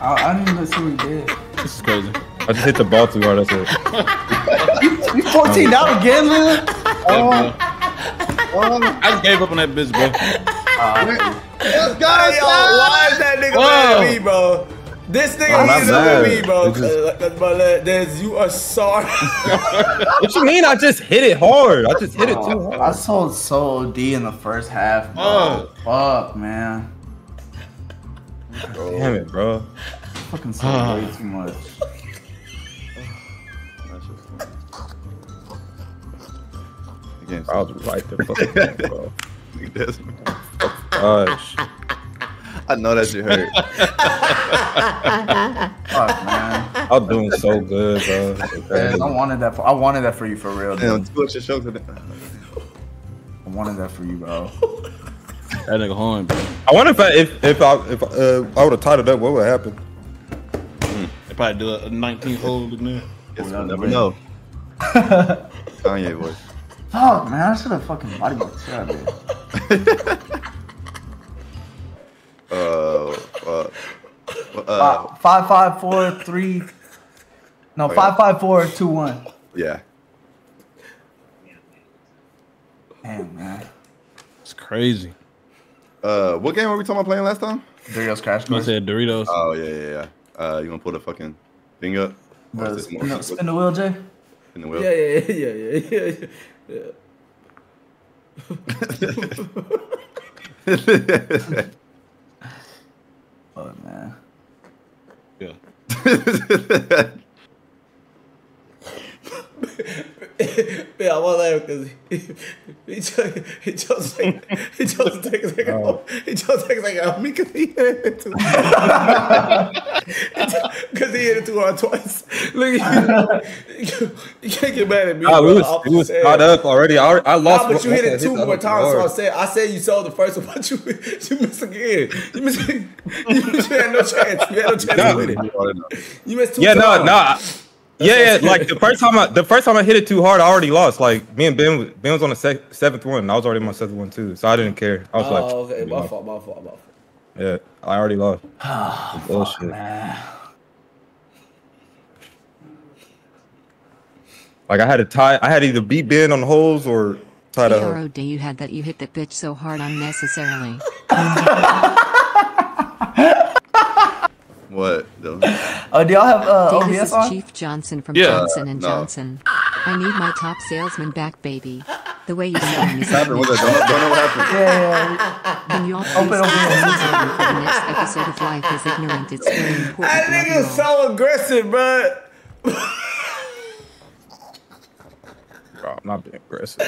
I didn't even see what he did. This is crazy. I just hit the ball too hard, that's it. You, you fourteen out again, man? Oh. Oh. I just gave up on that bitch, bro. Uh, Let's go, hey, yo, why is that nigga mad at me, bro? This nigga is mad at me, bro. Just... Cause, but, uh, you are sorry. What you mean? I just hit it hard. I just hit oh, it too hard. I sold so O D in the first half, bro. Oh. Fuck, man. Bro. Damn it, bro. I fucking sold uh. way too much. Again, I was right there, fucking back, bro. This, gosh. I know that shit hurt. Fuck, man. I'm doing so good, bro. Man, I wanted that. For, I wanted that for you for real. Damn, dude. I wanted that for you, bro. That nigga horn, bro. I wonder if I, if if I if uh, I would have tied it up, what would happen? Hmm. They probably do a nineteen hole in there. Yes, we'll never know. Kanye voice. Fuck, man, I should have fucking body blocked that, dude. Uh, uh, uh, five, five, five, four, three. No, okay. five, five, four, two, one. Yeah. Damn, man, it's crazy. Uh, what game were we talking about playing last time? Doritos Crash Course. I said Doritos. Oh yeah, yeah, yeah. Uh, you gonna pull the fucking thing up? Bro, spin, the, spin the wheel, Jay. Spin the wheel. Yeah, yeah, yeah, yeah, yeah, yeah. yeah. Oh man. Yeah. Yeah, I want that because he just he just like he just takes like oh. he just takes like oh me because he hit it too hard because he hit it too hard twice. Look, you, you can't get mad at me. Nah, we was, we was caught up already. I, I lost. Nah, but you hit it two more times. So I said I said you sold the first one, but you you missed again. You missed. You, missed, you had no chance. You had no chance yeah. to win it. You missed two. Yeah, times. no, no. Yeah, yeah, like the first time I the first time I hit it too hard, I already lost. Like me and Ben, Ben was on the se seventh one, and I was already on my seventh one too, so I didn't care. I was oh, like, "Oh, okay, my fault, my fault, my fault." Yeah, I already lost. Oh, bullshit. Fuck, man. Like I had to tie. I had to either beat Ben on the holes or tie the hole. Day you had that you hit that bitch so hard unnecessarily. What? Oh, uh, do y'all have uh, O B S on? Chief Johnson from yeah, Johnson and no. Johnson. I need my top salesman back, baby. The way you sound is don't, don't know what happened. Yeah, yeah. You all open open for the next episode of Life is Ignorant. It's very important. I think it's so aggressive, bro. Bro, I'm not being aggressive.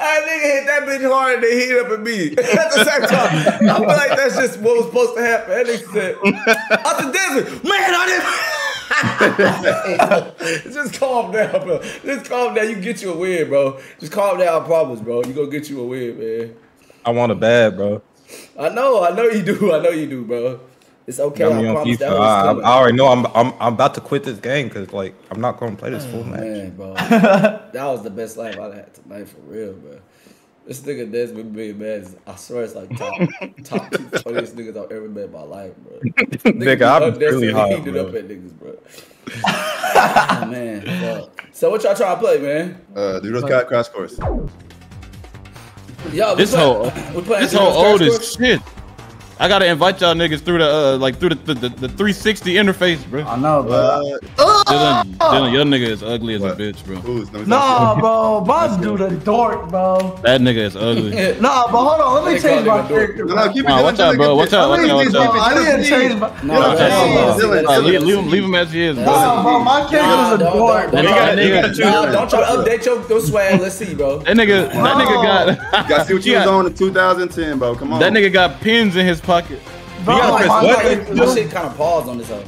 I nigga hit that bitch hard and they heat up at me. That's the same time. I feel like that's just what was supposed to happen. That nigga said, I said, Desmond, man, I didn't. Just calm down, bro. Just calm down. You get you a win, bro. Just calm down, I promise, bro. You gonna get you a win, man. I want a bad, bro. I know, I know you do. I know you do, bro. It's okay. I promise that I, I already know I'm I'm I'm about to quit this game because like I'm not gonna play this oh, full match. Man, bro. That was the best life I had tonight for real, bro. This nigga Desmond being mad, I swear it's like top top two funniest niggas I've ever met in my life, bro. Nigga, I'm really hot, heated up at niggas, bro. Oh, man, bro. So what y'all trying to play, man? Uh, Doritos Crash Crash Course. Yo, this play, whole this whole old as shit. I gotta invite y'all niggas through the uh, like through the the, the the three sixty interface, bro. I know, bro. Uh, Dylan, Dylan, your nigga is ugly as what? a bitch, bro. Ooh, no, nah, bro, Bob's dude a dork, bro. That nigga is ugly. Nah, but hold on, let me change my character. Bro. No, keep nah, watch out, bro. Watch out, watch out, watch out. I didn't change my. No, no, no, no, no. Leave, leave him, leave him as he is, bro. Nah, bro, my character is a dork. Bro. You gotta, you gotta choose. Don't try to update your your swag. Let's see, bro. That nigga, that nigga got. Got see what you was on in two thousand ten, bro. Come on. That nigga got pins in his pocket. Bro, you gotta press what? This shit kind of paused on this hoe.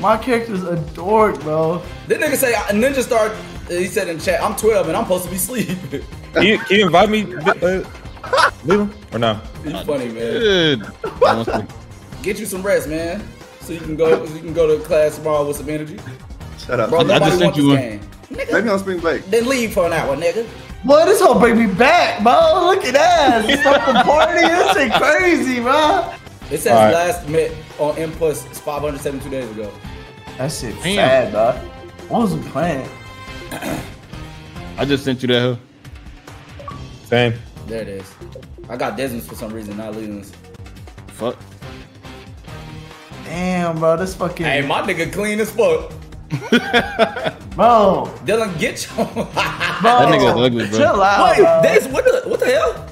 My character's a dork, bro. This nigga say Ninja Star. He said in chat, I'm twelve and I'm supposed to be sleeping. Can you, can you invite me? Uh, leave him or no? He's funny, man. Get you some rest, man, so you can go. You can go to class tomorrow with some energy. Shut up. Bro, I just sent you one. Nigga, take me on spring break. Then leave for an hour, nigga. Boy, this whole bring me back, bro. Look at that. It's fucking party. This shit crazy, bro. It says right. Last met on Impulse five hundred seventy-two days ago. That shit sad, bro. I wasn't playing. I just sent you that, huh? Same. There it is. I got Desmond's for some reason, not Leland's. Fuck. Damn, bro, this fucking. Hey, my nigga clean as fuck. Bro, Dylan, get your. Bro, that nigga's ugly, bro. Chill out. Wait, bro. This, what the, what the hell?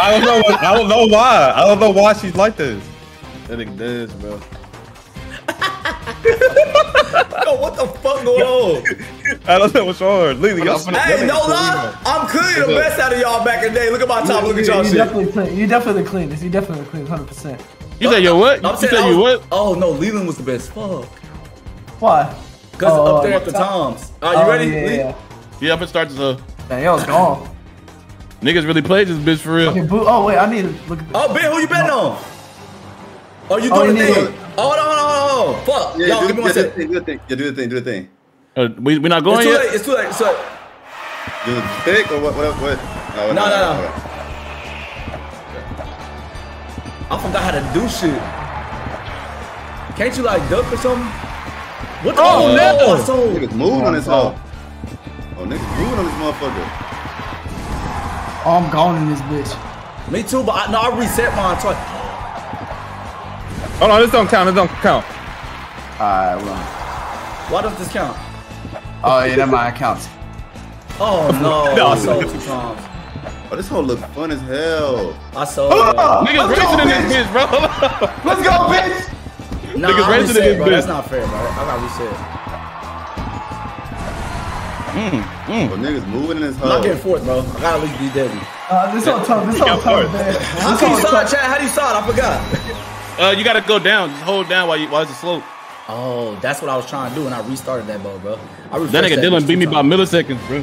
I don't know. I don't know why. I don't know why she's like this. That nigga does, bro. Yo, what the fuck going on? I don't know what's wrong. Literally, y'all. Hey, no lie, I'm cleaning the best out of y'all back in the day. Look at my top. Look at y'all shit. You definitely the cleanest. You definitely the cleanest, one hundred percent. You said yo what? You said you what? Oh no, Leland was the best. Fuck. Why? Cause oh, up there at the Toms. Are you oh, ready? Yeah, yeah. yeah, I'm gonna start this up. Damn, y'all was gone. Niggas really played this bitch for real. Okay, oh wait, I need to look at this. Oh, Ben, who you betting no. on? Oh, you doing the thing? Oh, no, no, no, no. Fuck. Yeah, y'all, give me one second. Do the thing, do the thing, do the thing. Uh, we, we're not going it's yet? It's too late, it's too late, it's too late. Do the pick or what, what, what? No, no, no. no, no. no. I forgot how to do shit. Can't you like duck or something? What the oh, no! Niggas moving on this hoe. Oh, niggas moving on this motherfucker. Oh, I'm gone in this bitch. Me too, but I, no, I reset mine twice. Hold on, this don't count. This don't count. All right, well. Why doesn't this count? Oh yeah, that might count. Oh no, no, I sold two times. Oh, this whole look fun as hell. I sold. Oh, niggas racing in this bitch, bro. Let's go, bitch. Nah, niggas racing in this bro. bitch. That's not fair, bro. I got reset. Mm. Mm. But niggas moving in this hole. I'm not getting fourth, bro. I gotta at least be deadly. Uh, this all tough. This all tough, man. How do you start, Chad? How do you start? I forgot. Uh, you gotta go down. Just hold down while you while it's a slope. Oh, that's what I was trying to do, and I restarted that ball, bro. I that nigga that Dylan beat me by milliseconds, bro.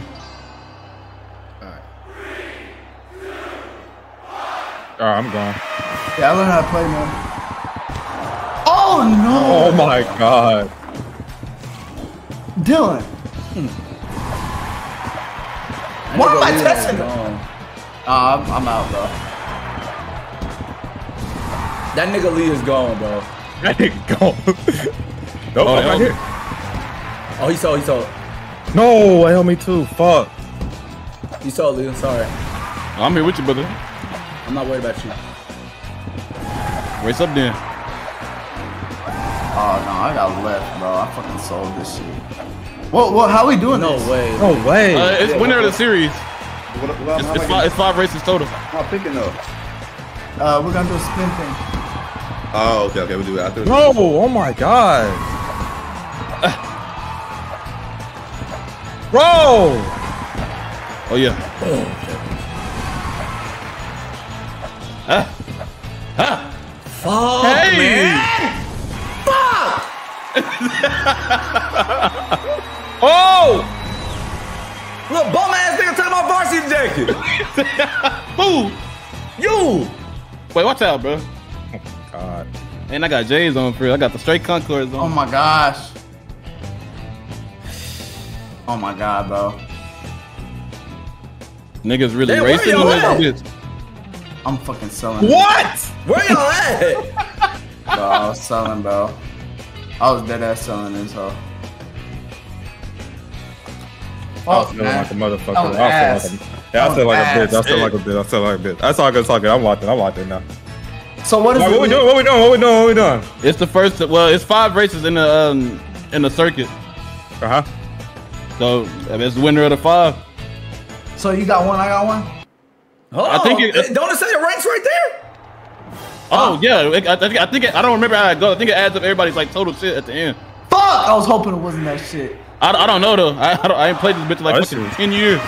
All right. All right, I'm gone. Yeah, I learned how to play, man. Oh no! Oh my god, Dylan. Hmm. Why am I testing him? Nah, I'm, I'm out, bro. That nigga Lee is gone, bro. That nigga gone. Nope, oh, I'm right here. Oh, he saw, he saw. No, I held me too. Fuck. You saw, Lee. I'm sorry. I'm here with you, brother. I'm not worried about you. Race up, then. Oh, no, I got left, bro. I fucking sold this shit. What? What? How we doing? No this? way. No way. Uh, it's yeah, winner of the series. What, what, what, it's, it's, five, it's five races total. I'm picking up. Uh, we're gonna do a spin thing. Oh, okay, okay, we we'll do it. No! Oh my god. Bro. Oh yeah. Huh? Huh? Fuck, hey. man. Fuck. Oh! Look, bum ass nigga took my varsity jacket. Who? You! Wait, watch out, bro. Oh, god. And I got J's on for real. I got the straight Concords on. Oh my gosh. Oh my god, bro. Niggas really Damn, racing with this. I'm fucking selling. What? It. Where y'all at? Bro, I was selling, bro. I was dead ass selling this hoe. I was feeling like a motherfucker. I was feeling like a bitch. Yeah, I feel like a bitch. I feel like a bitch. I feel like a bitch. That's all good. Talking. I'm locked in. I'm locked in now. So what is it? What we doing? What we doing? What we doing? What we doing? It's the first. Well, it's five races in the um in the circuit. Uh huh. So it's the winner of the five. So you got one. I got one. Oh, I think it, don't it say the ranks right there? Oh, oh yeah, I think I think it, I don't remember how it goes. I think it adds up everybody's like total shit at the end. Fuck! I was hoping it wasn't that shit. I, I don't know though. I I, don't, I ain't played this bitch in like oh, ten years.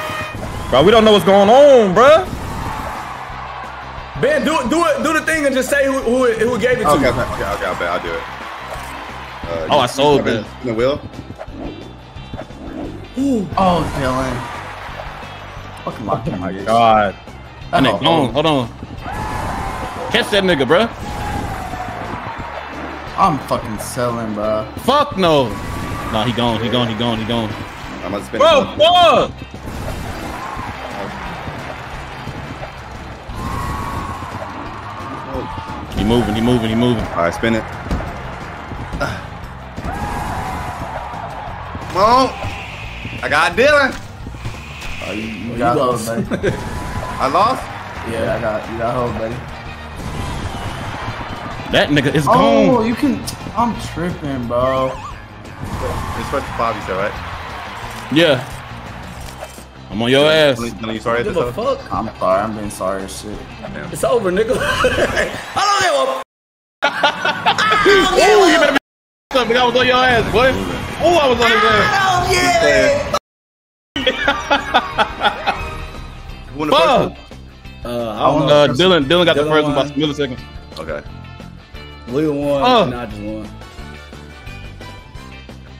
Bro, we don't know what's going on, bro. Ben, do it, do it, do the thing and just say who who, who gave it to. Okay, you. okay, okay, okay, I'll do it. Uh, oh, I sold Ben. The wheel. Ooh. Oh, Dylan. Fucking my oh my god. I know. Hold on, hold on. Catch that nigga, bro. I'm fucking selling, bro. Fuck no. Nah, he gone. He gone. He gone. He gone. I'm gonna spin. Bro, fuck! He moving, he moving, he moving. All right, spin it. Come on. I got Dylan. Oh, you, you, you got lost. Home, buddy. I lost? Yeah, I got, you got home, buddy. That nigga is oh, gone. Oh, you can, I'm tripping, bro. It's supposed to be Bobby show, right? Yeah. I'm on your ass. Are you sorry at this? I'm sorry, I'm being sorry as shit. Damn. It's over, nigga. I don't give a f. Ooh, you better be up, nigga. I was on your ass, boy. Ooh, I was on his ass. I don't get it. Fuck. Uh, I don't know. Dylan, Dylan got Dylan the first one by a millisecond. Okay. Leo won, uh, and I just won.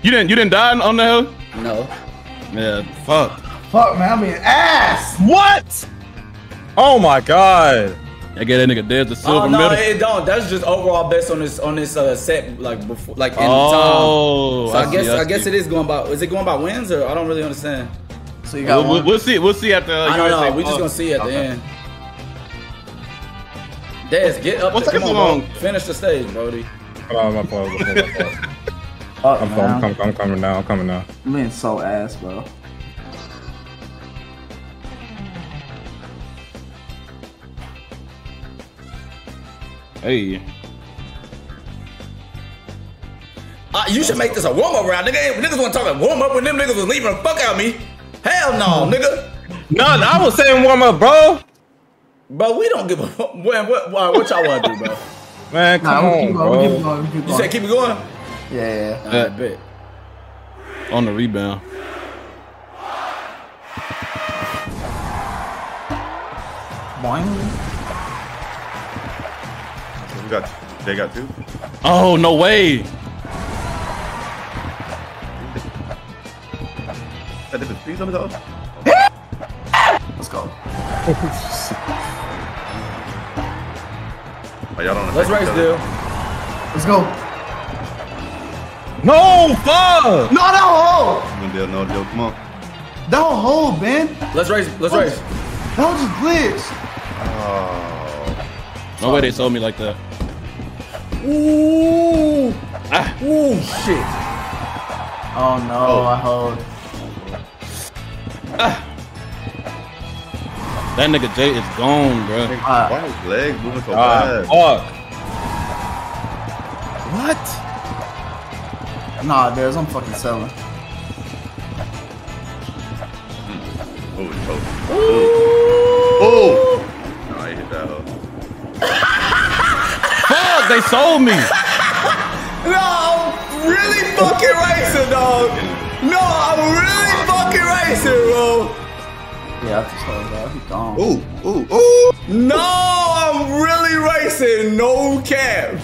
You didn't, you didn't die on the hill? No. Yeah, fuck. Fuck, man, I'm being ass! What? Oh my god. I get that nigga dead the silver oh, no, medal. It don't. That's just overall based on this on this uh, set, like before, like in oh, time. So I, I see, guess I, I guess it is going by. Is it going by wins or I don't really understand. So you got we'll, one. we'll see. We'll see after. Uh, I don't know. We're just gonna see at okay. the end. Dez, get up. What's the, come on, long? Bro. Finish the stage, Brody. Oh, my fault. My fault, my fault. Fuck, I'm, I'm, I'm, I'm coming now. I'm coming now. I'm being so ass, bro. Hey. Uh, you should make this a warm up round, nigga. Niggas want to talk about warm up when them niggas was leaving the fuck out of me. Hell no, nigga. No, I was saying warm up, bro. Bro, we don't give a fuck. What, what, what y'all want to do, bro? Man, come nah, on, bro. Going, going, you going. said keep it going? Yeah, yeah. I bet. On the rebound. Boing. We got, they got two? Oh, no way. Let's go. Oh, y'all don't Let's race, dude. Let's go. No, fuck! No, don't hold! No, no, come on. Don't hold, man. Let's race, let's oh, race. That was just glitch. Oh. No way they sold me like that. Ooh. Ah. Ooh, shit. Oh, no, oh. I hold. Ah. That nigga Jay is gone, bro. Uh, Why his legs moving so bad? Fuck. What? Nah, Dez, I'm fucking selling. Mm. Ooh, oh, oh, oh! Nah, I hit that hoe. Fuck, they sold me. No, I'm really fucking racing, dog. No, I'm really fucking racing, bro. Yeah, that's all, bro. Ooh, ooh, ooh! No, I'm really racing, no cap.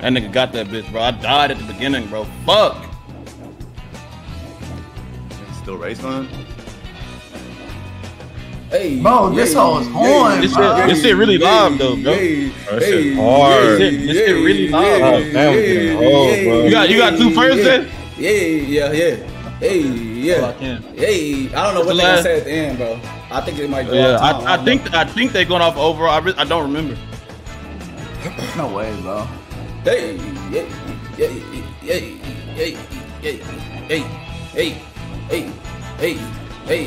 That nigga got that bitch, bro. I died at the beginning, bro. Fuck. Still racing? Hey, bro, yay, this all is on. This shit, this shit really yay, live though, bro. Yay, bro this shit yay, hard. Yay, this shit yay, really live. Oh, damn, yay, old, yay, bro. You got, you got two first then? Yeah, yeah, yeah. Hey, yeah. Hey, I don't know what they said at the end, bro. I think it might go yeah, off time. I, I, I think know. I think they going off overall. I re I don't remember. No way, bro. Hey, hey, hey, hey, hey, hey, hey, hey, hey, hey, hey.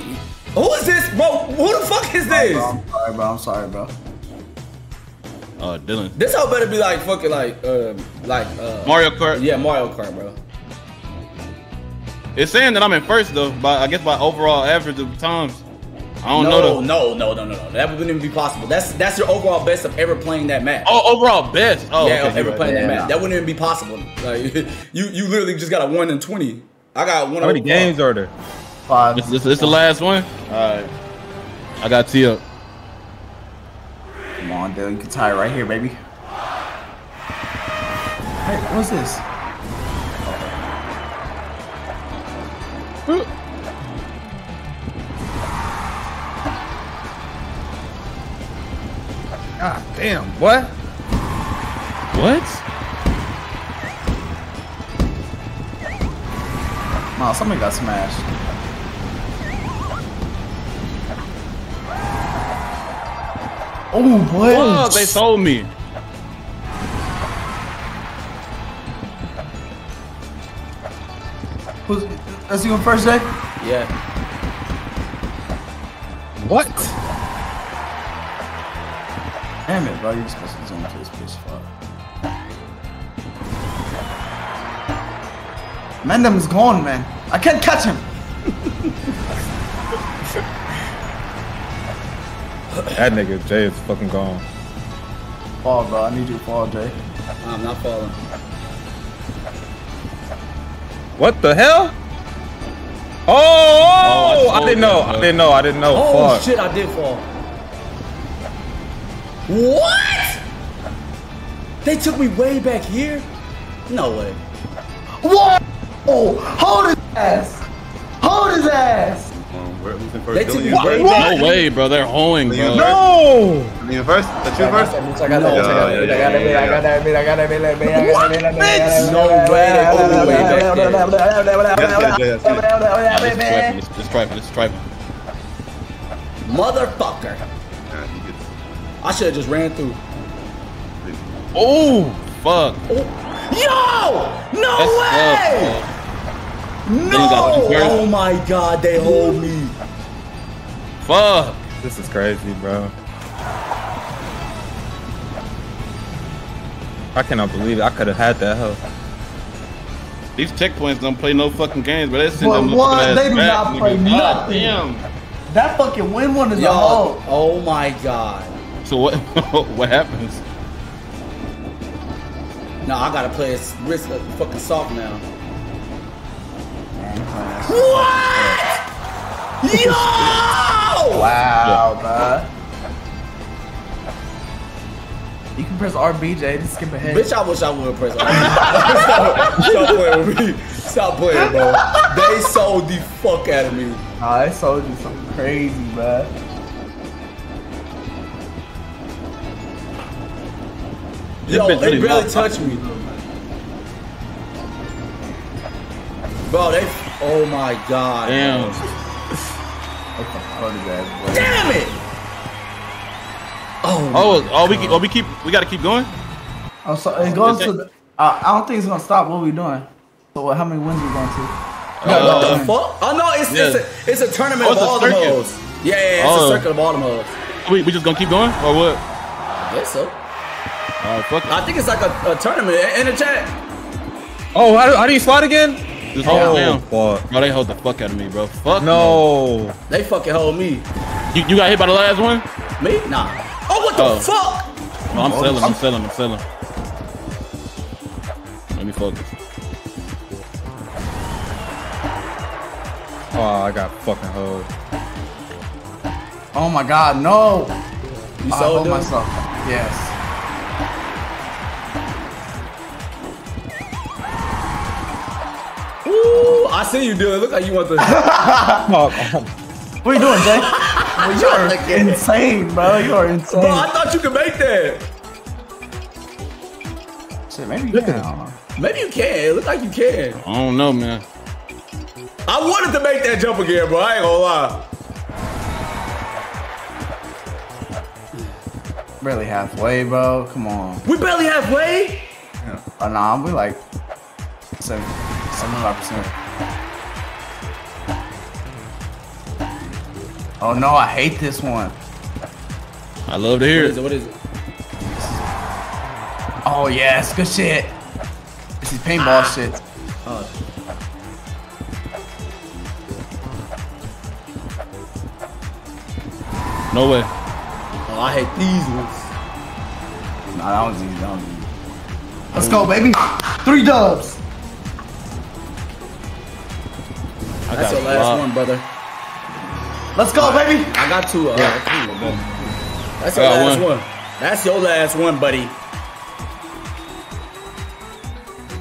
Who is this, bro? Who the fuck is this? Bro, I'm sorry, bro. I'm sorry, bro. Oh, uh, Dylan. This all better be like fucking like uh like uh Mario Kart. Yeah, Mario Kart, bro. It's saying that I'm in first though, but I guess by overall average of times. I don't no, know. No, no, no, no, no. That wouldn't even be possible. That's that's your overall best of ever playing that match. Oh, overall best. Oh, yeah, okay, ever right. playing yeah, that yeah. match. That wouldn't even be possible. Like you, you literally just got a one in twenty. I got one. How many games are there? Five. It's, it's, it's the last one. All right. I got T up. Come on, dude. You can tie it right here, baby. Hey, what's this? God damn, what? What? Nah, somebody got smashed. Oh, boy. Oh, they sold me. Who's, that's you on first day? Yeah. What? Damn it, bro. You're supposed to zoom to this P S five. Mandem's gone, man. I can't catch him. That nigga Jay is fucking gone. Fall, bro. I need you to fall, Jay. No, I'm not falling. What the hell? Oh! oh, oh I, I didn't know. I didn't know. I didn't know. Oh fall. Shit! I did fall. What? They took me way back here? No way. What? Oh! Hold his ass! Hold his ass! They took me way back. No way, bro. They're hoeing, bro. No! You first? The two first? I got that. No way. Just try it. Just try it. Motherfucker. I should have just ran through. Oh, fuck. Yo! No way! No! Oh my god, they hold me. Fuck. This is crazy, bro. I cannot believe it. I could have had that help. These checkpoints don't play no fucking games, but they send them looking ass back. They do not play nothing. Damn. That fucking win one is a hole. Oh my god. So what? What happens? No, I gotta play a risk of fucking soft now. What? Yo! Wow, man. You can press R B J to skip ahead. Bitch, I wish I would press R B J. Stop, stop playing with me. Stop playing, bro. They sold the fuck out of me. Nah, they sold you something crazy, man. Yo, it really, really touched me. Bro, they. Oh my god. Damn. What the fuck is that, bro? Damn it! Oh. Oh, oh we, oh, we keep. We gotta keep going. I'm sorry. It goes to. The, uh, I don't think it's gonna stop. What we doing? So how many wins we going to? No, uh, what the fuck? Oh no, it's yeah. it's, a, it's a tournament oh, it's of all the modes. Yeah, yeah, yeah, it's oh. a circle of all the modes. We we just gonna keep going or what? I guess so. All right, fuck it. I think it's like a, a tournament in the chat. Oh, how, how do you slide again? Just hold down. Fuck. Bro, they hold the fuck out of me, bro. Fuck no. Man. They fucking hold me. You, you got hit by the last one? Me? Nah. Oh, what the oh. fuck? No, I'm oh, selling. I'm selling. I'm selling. Let me focus. Oh, I got fucking hold. Oh my god, no. You I sold hold myself. Yes. Ooh, I see you do it. Look like you want to. What are you doing, Jay? Well, you are insane, bro. You are insane. Bro, I thought you could make that. Shit, maybe you can. Maybe you can. It looks like you can. I don't know, man. I wanted to make that jump again, bro. I ain't gonna lie. Barely halfway, bro. Come on. We barely halfway? Yeah. Oh, nah, we like seven. seventy-five percent. Oh no, I hate this one. I love to hear it. What is it? What is it? Oh yes, good shit. This is paintball ah. shit. Oh. No way. Oh, I hate these ones. Nah, that one's easy. That one's easy. Let's go, baby. Three dubs. I That's your last wow. one, brother. Let's go, right. baby. I got two. Uh, yeah. two of them. That's your last one. one. That's your last one, buddy.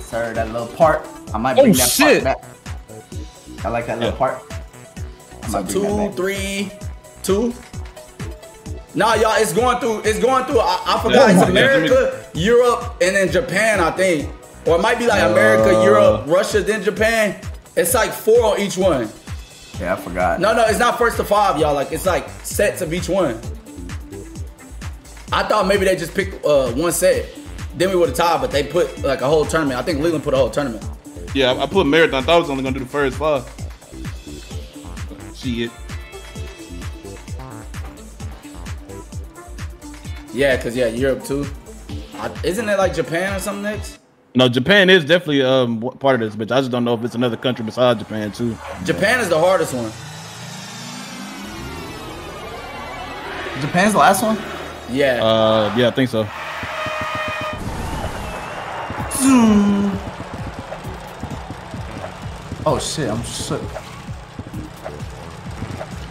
Sir, that little part. I might bring oh, that shit. part back. I like that yeah. little part. I so two, three, two. Nah, y'all, it's going through. It's going through. I, I forgot. Yeah. It's America, yeah. Europe, and then Japan, I think. Or it might be like uh, America, Europe, Russia, then Japan. It's like four on each one. Yeah, I forgot. No, no, it's not first to five, y'all. Like, it's like sets of each one. I thought maybe they just picked uh, one set. Then we would have tied, but they put like a whole tournament. I think Leland put a whole tournament. Yeah, I put marathon. I thought I was only gonna do the first five. Shit. Yeah, cause yeah, Europe too. I, isn't it like Japan or something next? No, Japan is definitely um part of this, bitch. I just don't know if it's another country besides Japan too. Japan is the hardest one. Japan's the last one? Yeah. Uh, yeah, I think so. Oh shit, I'm shook.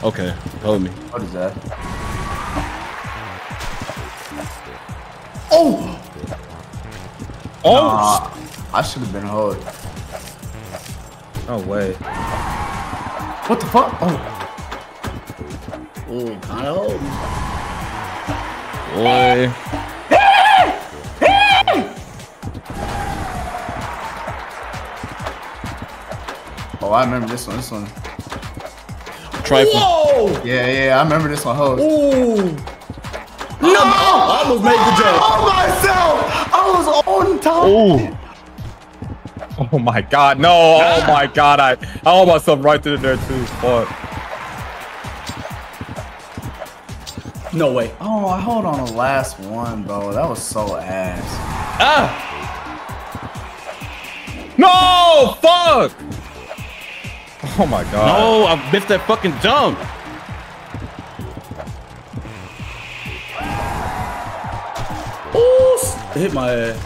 Okay, hold me. What is that? Oh! Oh! Nah, I should have been held. No way. What the fuck? Oh. Ooh, kind of old. Boy. Oh, I remember this one. This one. Trifle. Whoa! Yeah, yeah, I remember this one. Hold. Ooh. No! I almost made the joke. Oh, myself! I was on top. Ooh. Oh my God! No! Oh my God! I I almost jumped right through there too. Fuck. No way. Oh, I hold on the last one, bro. That was so ass. Ah! No! Fuck! Oh my God. No, I missed that fucking jump. Oh, it hit my ass.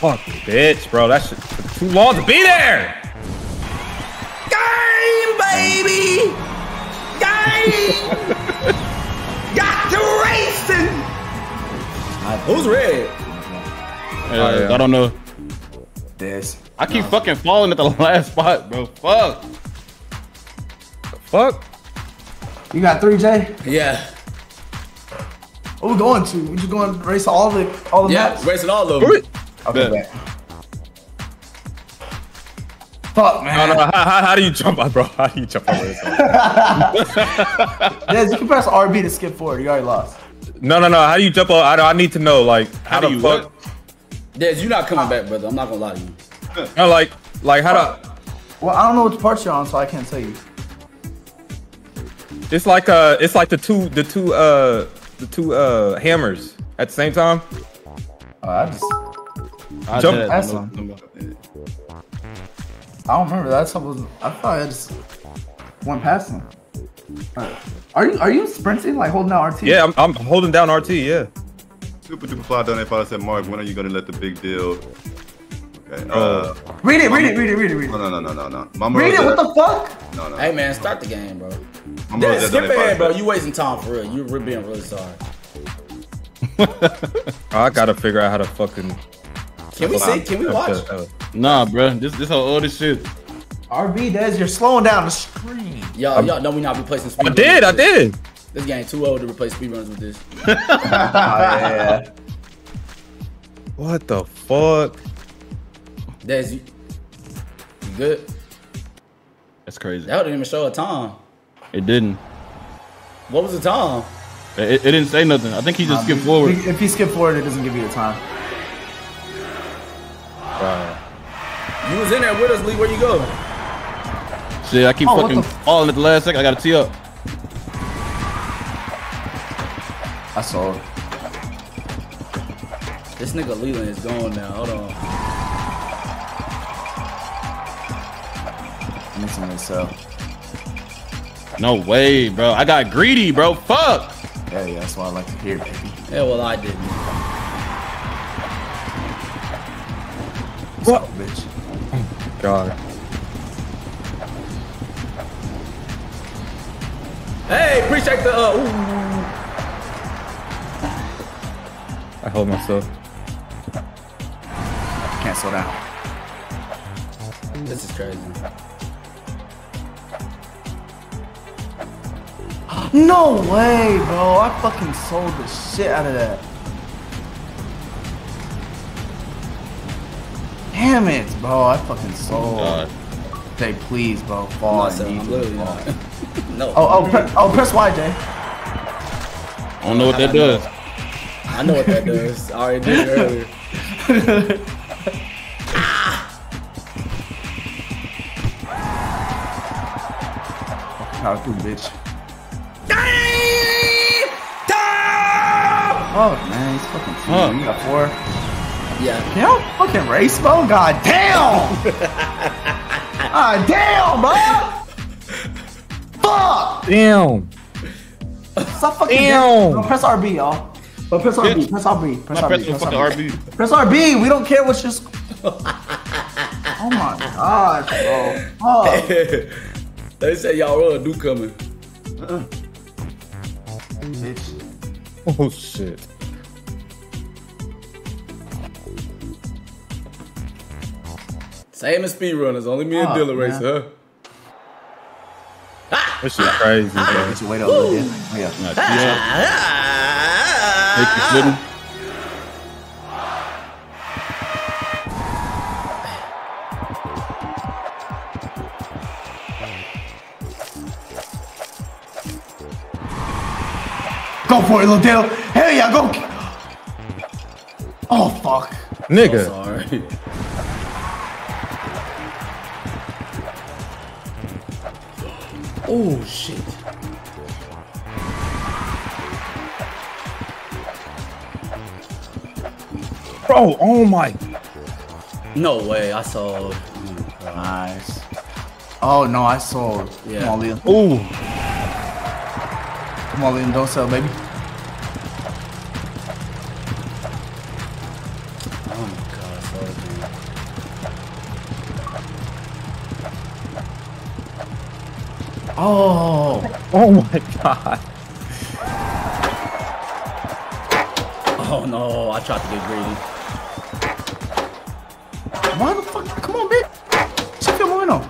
Fuck, bitch, bro. That shit took too long to be there. Game, baby! Got to racing. Who's red? Uh, I don't know. This. I keep no. fucking falling at the last spot, bro. Fuck. Fuck. You got three, Jay? Yeah. What we going to? We just going to race all the all the yeah, maps? Yeah, racing all of them. Okay, back. Fuck, man. No, no, how, how, how do you jump out, bro? How do you jump out? Yes, you can press R B to skip forward. You already lost. No, no, no. How do you jump out? I, I need to know, like, how, how do you fuck? Yes, you're not coming back, brother. I'm not going to lie to you. No, like, like how uh, do I... Well, I don't know what part you're on, so I can't tell you. It's like uh, it's like the two, the two, uh, the two uh, hammers at the same time. Uh, I just... I jump past them. I don't remember. That's something. I thought I just went past him. Right. Are you are you sprinting like holding down R T? Yeah, I'm, I'm holding down R T. Yeah. Super duper fly down there. If I said Mark, when are you gonna let the big deal? Okay. Uh, read it. Mama, read it. Read it. Read it. Read it. No, no, no, no, no. Mama read it. What the fuck? No, no. Hey man, start the game, bro. Dad, skip ahead, bro. You wasting time for real. You are being really sorry. I gotta figure out how to fucking. Can we see? Can we watch? Nah, bro. This this whole old shit. R B, Dez, you're slowing down the screen. Y'all, y'all know we not replacing speedrunners. I did, I did. This game too old to replace speedrunners with this. Oh, yeah. What the fuck? Dez, you, you good? That's crazy. That didn't even show a time. It didn't. What was the time? It, it didn't say nothing. I think he just um, skipped forward. If he skipped forward, it doesn't give you a time. Right. You was in there with us, Lee. Where you go? Shit, I keep oh, fucking falling at the last second. I gotta tee up. I saw it. This nigga Leland is gone now. Hold on. I'm missing myself. No way, bro. I got greedy, bro. Fuck. Yeah, yeah. That's why I like to hear, baby. Yeah, well, I didn't. What? Oh, bitch. Oh my God. Hey, appreciate the uh, ooh. I hold myself. Cancel out. This is crazy. No way, bro. I fucking sold the shit out of that. Damn it, bro! I fucking sold. Oh, Jay, please, bro, fall. No, sir, fall. No. Oh, oh, pre oh, press Y, Jay. I don't know what that I does. Know. I know what that does. I already did it earlier. How to bitch. Oh man, he's fucking team. Huh. You got four. Yeah. Can y'all fucking race mode? God damn! God damn, bro! Fuck! Damn! Stop fucking damn! Don't press R B, y'all. But press R B, bitch. Press R B, press R B, press R B. R B. Press R B, we don't care what your score. Oh my gosh, bro. Oh. They said y'all roll a do coming. Uh-uh. Bitch. Oh shit. Same as speedrunners, only me and oh, Dilla race, huh? Ah, this is crazy, ah, bro. Get your weight up, oh, yeah. Nah, ah, ah, Take ah, Go for it, little Dale. Hell yeah, go. Oh, fuck. Nigga. I'm sorry. Oh, shit. Bro, oh my. No way, I saw. Nice. Oh, no, I saw. Yeah. Come on, Leo. Ooh. Come on, Leo, don't sell, baby. Oh, oh my God. Oh no, I tried to get greedy. Why the fuck? Come on, bitch. Check your mind on.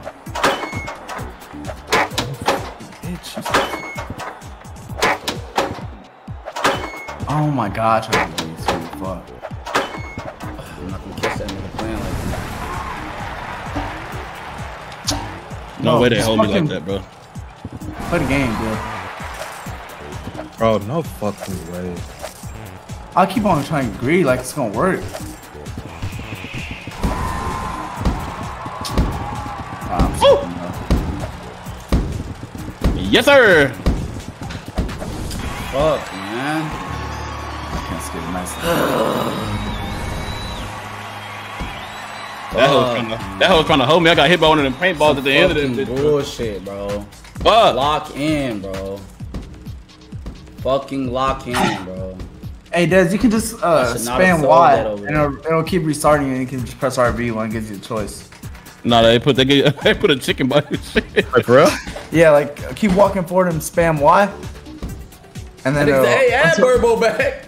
Oh my God, I tried to get too far. I'm not gonna catch that nigga playing like that. No, no way they hold me like that, bro. Play the game, bro. Bro, no fucking way. I keep on trying to greed like it's gonna work. Oh! Yes, sir! Fuck, man. I can't skip a nice thing. That hoe was trying to, that hoe was trying to hold me. I got hit by one of them paintballs at the end of this bitch. Bullshit, bro. Fuck. Lock in, bro. Fucking lock in, bro. Hey, Dez, you can just uh, spam Y, and it'll, it'll keep restarting, and you can just press R B when it gives you a choice. Nah, they put they, get, they put a chicken by your shit. Like, bro? Yeah, like, keep walking forward and spam Y, and then it'll, hey, add Burbo back!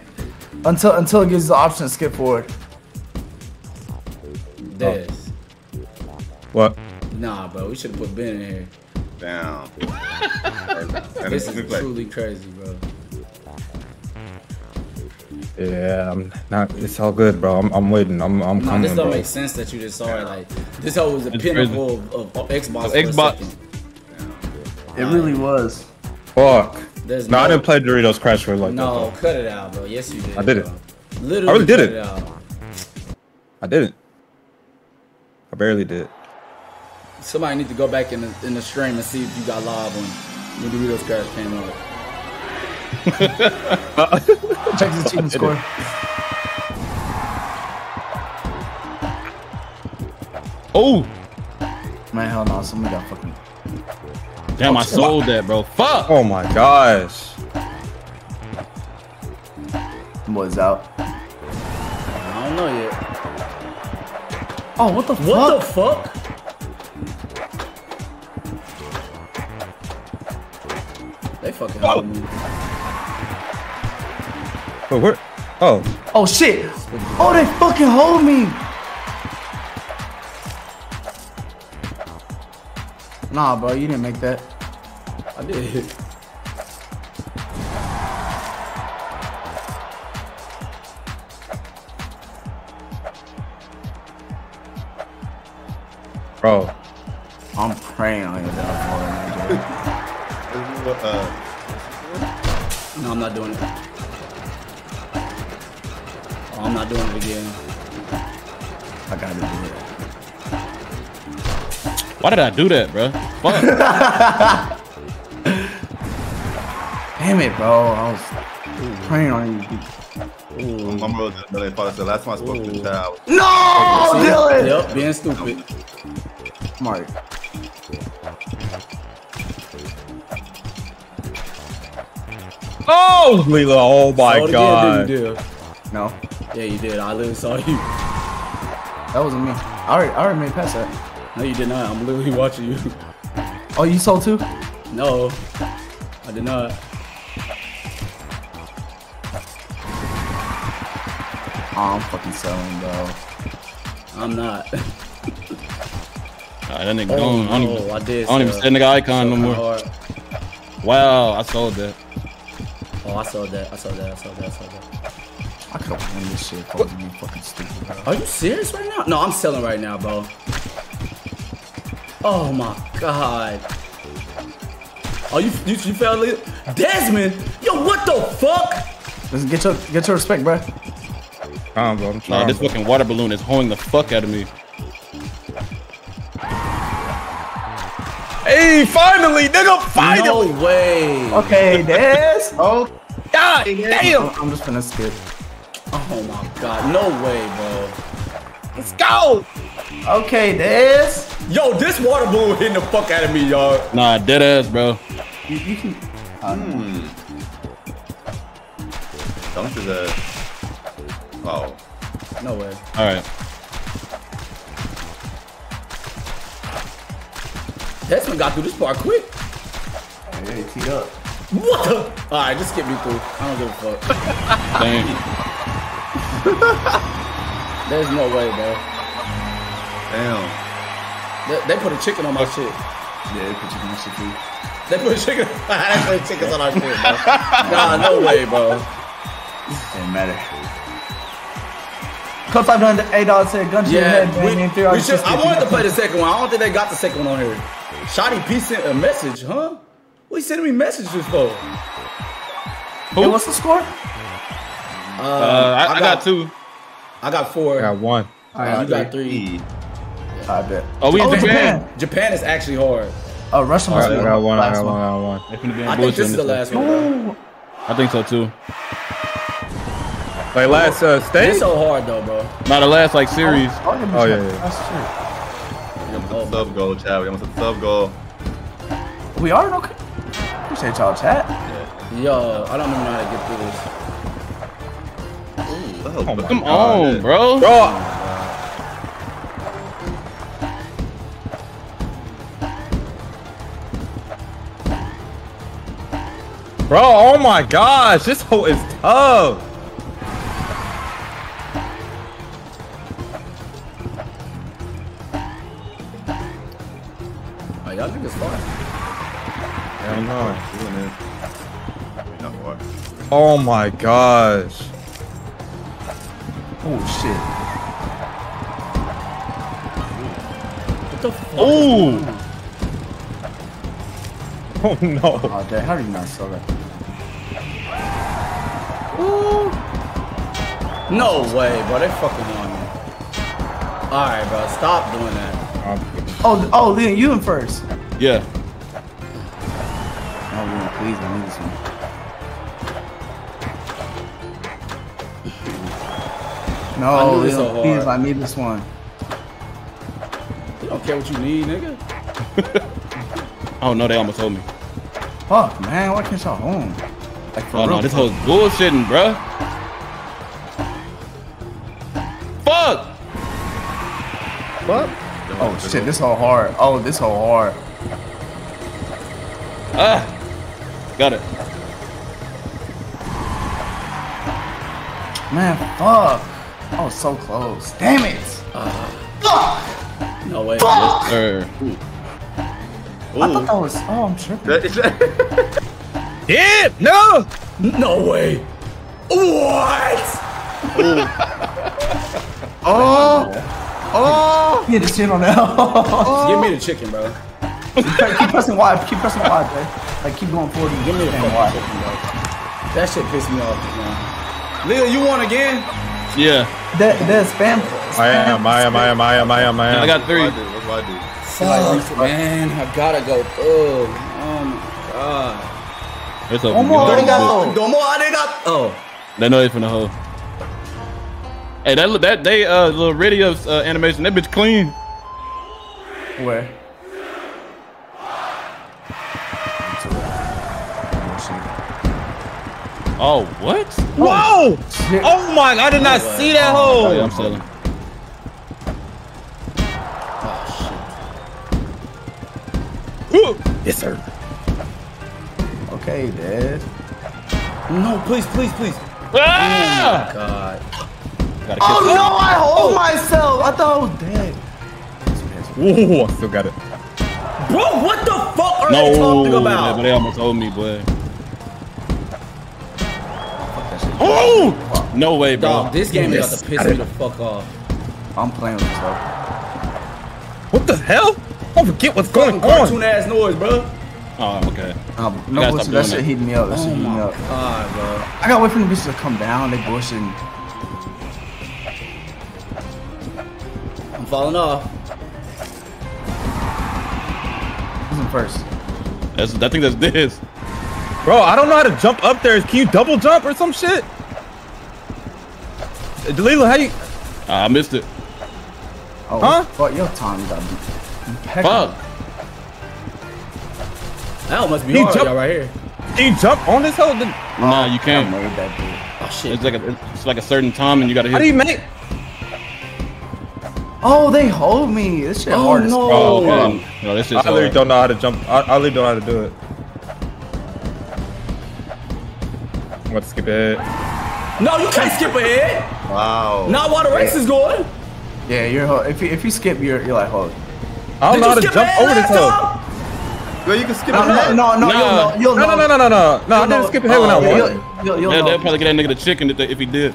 Until, until it gives you the option to skip forward. Dez. Oh. What? Nah, bro, we should've put Ben in here. Down. This is truly crazy, bro. Yeah, I'm not. It's all good, bro. I'm, I'm waiting. I'm, I'm no, coming. This don't bro. make sense that you just saw it. Like this whole was a pinnacle of, of, of Xbox. Of Xbox. It really was. Fuck. There's no, no, I didn't play Doritos Crash Course like no, that. No, cut it out, bro. Yes, you did. I did it. Bro. Literally, I really did it. it I didn't. I barely did. Somebody need to go back in the, in the stream and see if you got live when the Doritos Crash came over. Check the achievement score. Oh! Man, hell no, somebody got fucking... Damn, I sold that, bro. Fuck! Oh my gosh. Boy's out. I don't know yet. Oh, what the fuck? What the fuck? They fucking oh. me. Wait, where? Oh. Oh shit! Oh, they fucking hold me! Nah, bro, you didn't make that. I did. Bro. I'm praying on you, though. Uh, no, I'm not doing it. Oh, I'm not doing it again. I gotta do it. Why did I do that, bro? Fuck. Damn it, bro. I was praying on you. Ooh. My brother really thought I said last time I spoke Ooh. to the child. No, Dylan! Yep, being stupid. Mark. Oh, Lila, oh my so god. Did, did you no. Yeah, you did. I literally saw you. That wasn't me. I already, I already made past that. No, you did not. I'm literally watching you. Oh, you saw too? No, I did not. Oh, I'm fucking selling, bro. I'm not. Right, that nigga oh, gone. No, I don't, I did, I don't even send nigga icon no more. Hard. Wow, I sold that. Oh, I sold that. I sold that. I sold that. I sold that. I could have won this shit if I was being fucking stupid, bro. Are you serious right now? No, I'm selling right now, bro. Oh my god. Oh, you you, you fell in? Desmond, yo, what the fuck? Listen, get your get your respect, bro. I'm bro, I'm nah, this fucking water balloon is hoeing the fuck out of me. Hey, finally, nigga, finally! No way. Okay, this. Oh, god damn! I'm just gonna skip. Oh my god, no way, bro. Let's go. Okay, this. Yo, this water balloon hitting the fuck out of me, y'all. Nah, dead ass, bro. You, you can. Hmm. Dump his ass. Oh, no way. All right. Desmond got through this part quick. Yeah, he teed up. What the? All right, just skip me through. I don't give a fuck. Damn. There's no way, bro. Damn. They, they put a chicken on my shit. Yeah, they put chicken on my shit too. They put a chicken. They put chickens on our shit, bro. Nah, no way, bro. Didn't matter. Cut five hundred, eight dollars to a gun to your head, man. I wanted to play the second one. I don't think they got the second one on here. Shotty P sent a message, huh? What he sending me messages for? Who? Hey, what's the score? Uh, uh, I, I, got, I got two. I got four. I got one. I got you got three. three. I bet. Oh, we in oh, Japan. Japan. Japan is actually hard. Oh, Russia must be right, I got one. I got one. I got one. I, got one. I think this is the last one. Bro. I think so too. Like last uh, stage? It's so hard though, bro. Not the last like series. Oh, oh, oh yeah, yeah. That's true. We got sub goal, chat. We got some sub goal. We are okay. Appreciate y'all, chat. Yeah. Yo, I don't even know how to get through this. Ooh, oh, oh, come God, on, man. bro. Bro. Bro, oh my gosh, this hole is tough. Y'all niggas far. Yeah, I know. Not far. Oh my gosh. Oh shit. What the fuck? Ooh. Oh no. Oh, dang. How did you not sell that? Ooh. No way, bro. They fucking on me. Alright, bro. Stop doing that. Oh, oh, then you in first. Yeah. Oh, man, please, I need this one. No, Leon, so please, I need this one. You don't care what you need, nigga. Oh, no, they almost told me. Fuck, man, why can't y'all home? Like, for oh, real, no, this hoe's bullshitting, bruh. Fuck! Fuck? Oh shit, this whole hard. Oh, this whole hard. Ah! Got it. Man, fuck. I was so close. Damn it! Uh, fuck! No way. Fuck! Yes, Ooh. Ooh. I thought that was... Oh, I'm tripping. Yeah! No! No way! What? Oh! Oh! You need to shit on that. Oh. Give me the chicken, bro. Keep pressing Y. Keep pressing Y, bro. Like, keep going forward. Give me the fucking chicken, bro. That shit pissed me off, man. Lil, you won again? Yeah. That that's spam. I am. I am. I am. I am. I am. I am. I got three. What do I do? What do I do? Fuck, man, I gotta go. Oh, oh my god. It's a domo. Domo arigato. Oh. That noise from the hole. Hey, that look. That they uh little radio uh, animation. That bitch clean. Where? Oh, what? Whoa! Shit. Oh my, I did not oh, see that hole! Oh, yeah, I'm selling. Oh, shit. Ooh. Yes, sir. Okay, Dad. No, please, please, please. Ah! Oh my god. Gotta oh no, up. I hold oh. myself! I thought I was dead. Whoa, I still got it. Bro, what the fuck are no, they talking about? No, they almost owed me, boy. Oh! No way, bro. Dog, this game yes. is about to piss me the fuck off. I'm playing with this, bro. What the hell? I forget what's going cartoon on. Cartoon ass noise, bro. Oh, okay. Um, no, that, that shit heating me up. That oh shit heating me up. God, bro. I gotta wait for the bitches to come down. They bullshitting. I'm falling off. Who's in first? That's, I think that's this. Bro, I don't know how to jump up there. Can you double jump or some shit? Delila, how you? Uh, I missed it. Oh, huh? Fuck, your time got me. Fuck. That must be he hard, y'all right here. Can you jump on this hole? Oh, nah, you can't. I don't know that dude. Oh, shit. It's like a, it's like a certain time, and you gotta hit. How do you make? Oh, they hold me. This shit oh, hard. No. Oh okay. No, this shit's I hard. Literally don't know how to jump. I, I literally don't know how to do it. I'm about to skip ahead. No, you can't skip ahead. Wow. Not while the race is going. Yeah, you're. If you if you skip, you're you're like hold. I don't know how to jump over this hole. No, you can skip ahead. No, no, no, no, no, no, no, no, no. No, I didn't skip ahead when I won. Yeah, they'll probably get that nigga the chicken if if he did.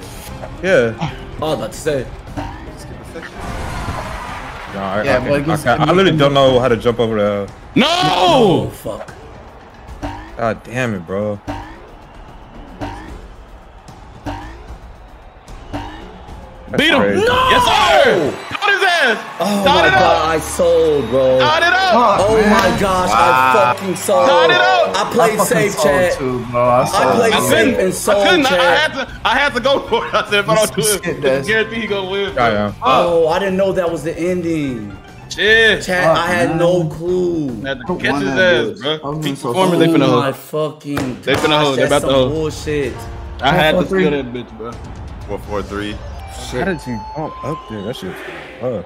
Yeah. I was about to say. Skip a section. Yeah, I literally don't know how to jump over the. No. Fuck. God damn it, bro. Beat him! No! Yes, sir! Got his ass! Oh my god, I sold, bro. Got it up! Oh my gosh, I fucking sold. Got it up! I played safe, chat. I played safe and sold, chat. I had to go for it. I said, if I don't do it, guarantee he gonna win. Oh, I didn't know that was the ending. Shit. Chat, I had no clue. I had to catch his ass, bro. Oh my fucking gosh, that's some bullshit. I had to steal that bitch, bro. four four three. Shit. How did you jump up there? That shit was tough.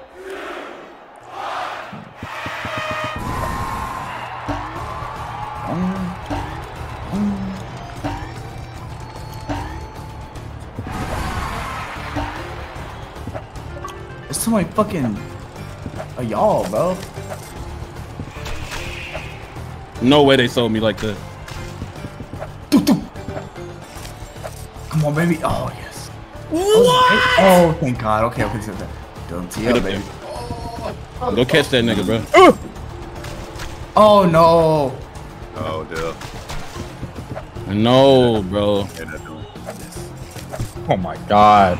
There's so many fucking uh, y'all, bro. No way they sold me like that. Come on, baby. Oh, yeah. What? Oh, thank God. Okay, I'll fix it. Don't see it, baby. Go catch that nigga, bro. Oh, no. Oh, dude. No, bro. Oh, my God.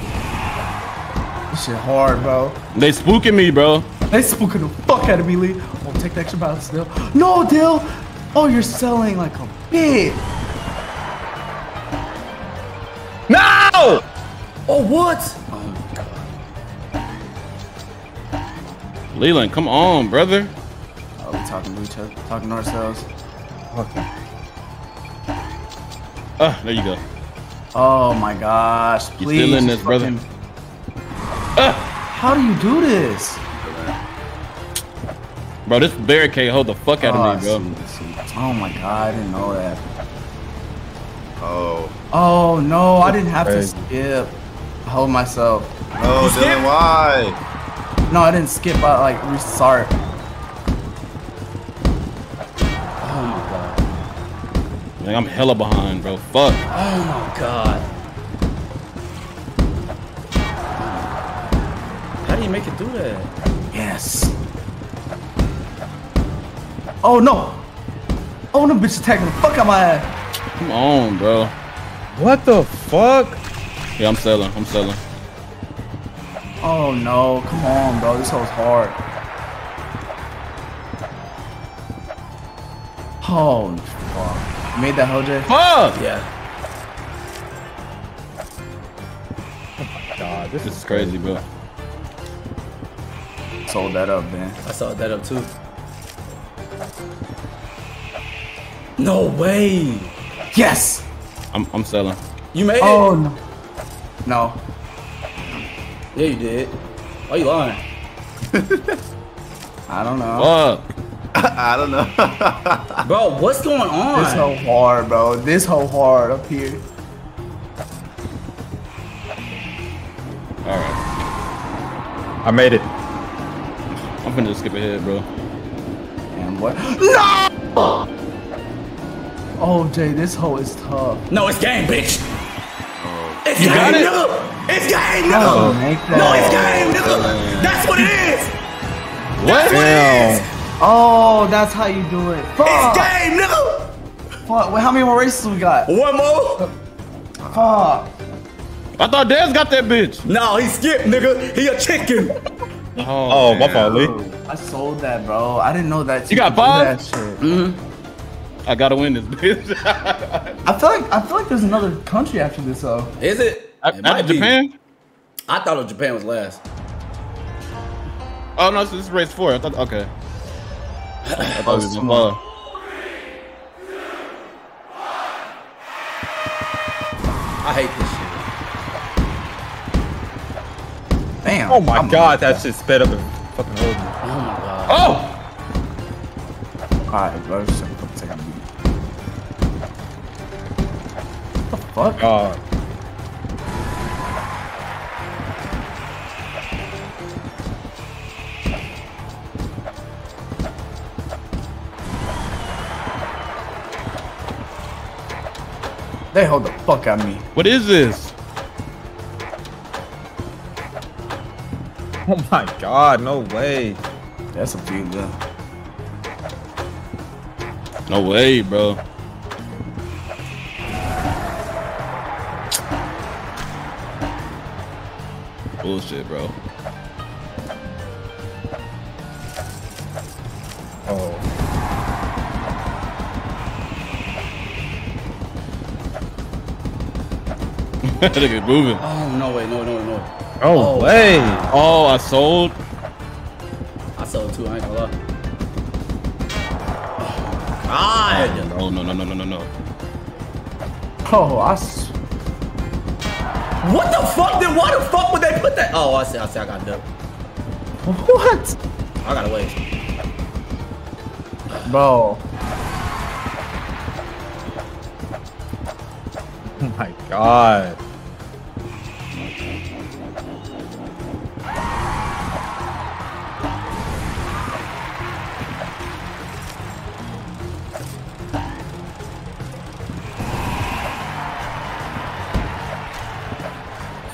This shit hard, bro. They spooking me, bro. They spooking the fuck out of me, Lee. I'm gonna take the extra balance, Dill. No, Dill. Oh, you're selling like a bitch. No! Oh, what? Oh, my God. Leland, come on, brother. Oh, we're talking to each other, talking to ourselves. Okay. Ah, there you go. Oh, my gosh. Please. You're still in this, brother. Ah. How do you do this? Bro, this barricade hold the fuck out oh, of me, bro. Oh, my God. I didn't know that. Oh. Oh, no. I didn't have crazy. to skip. Hold myself. Oh, Dylan, why? No, I didn't skip. I like restart. Oh my god. Man, I'm hella behind, bro. Fuck. Oh my god. How do you make it do that? Yes. Oh no. Oh, no, bitch, attacking the fuck out my ass. Come on, bro. What the fuck? Yeah, I'm selling. I'm selling. Oh no, come on, bro. This hole's hard. Oh, fuck. You made that hole, Jay? Fuck! Yeah. God, this, this is crazy, crazy, bro. Sold that up, man. I sold that up, too. No way! Yes! I'm, I'm selling. You made oh, it? Oh, no. No. Yeah, you did. Why you lying? I don't know. Fuck. I don't know. Bro, what's going on? This whole hard, bro. This whole hard up here. Alright. I made it. I'm finna just skip ahead, bro. And what? No! Oh, Jay, this hole is tough. No, it's game, bitch. Oh. It's you game, got it? Nigga. It's game, nigga. Oh, no, it's game, nigga. Man. That's what it is. What? That's what it is. Oh, that's how you do it. Fuck. It's game, nigga. Fuck. Wait, how many more races we got? One more. Fuck. I thought Dan's got that bitch. No, he skipped, nigga. He a chicken. Oh, oh my fault, Lee. I sold that, bro. I didn't know that. You got five? That shit. Mm-hmm. I gotta win this bitch. I feel like I feel like there's another country after this, though. Is it? I, it not Japan? Be. I thought Japan was last. Oh no, so this is race four. I thought okay. I thought it was tomorrow. I hate this shit. Damn. Oh my I'm god, that shit sped up and fucking hold me. Oh my god. Oh! Alright, bro, just take a beat. What the fuck? God. They hold the fuck out of me. What is this? Oh my god, no way. That's a few gun. No way, bro. Bullshit, bro. Oh. That nigga's moving. Oh, no way, no, no, no. Oh, oh way! Wow. Oh, I sold. I sold too. I ain't gonna lie. Oh God! Oh no no no no no no! Oh, I. S what the fuck? Then why the fuck would they put that? Oh, I see. I see. I got ducked. What? I gotta wait. Bro. Oh my God.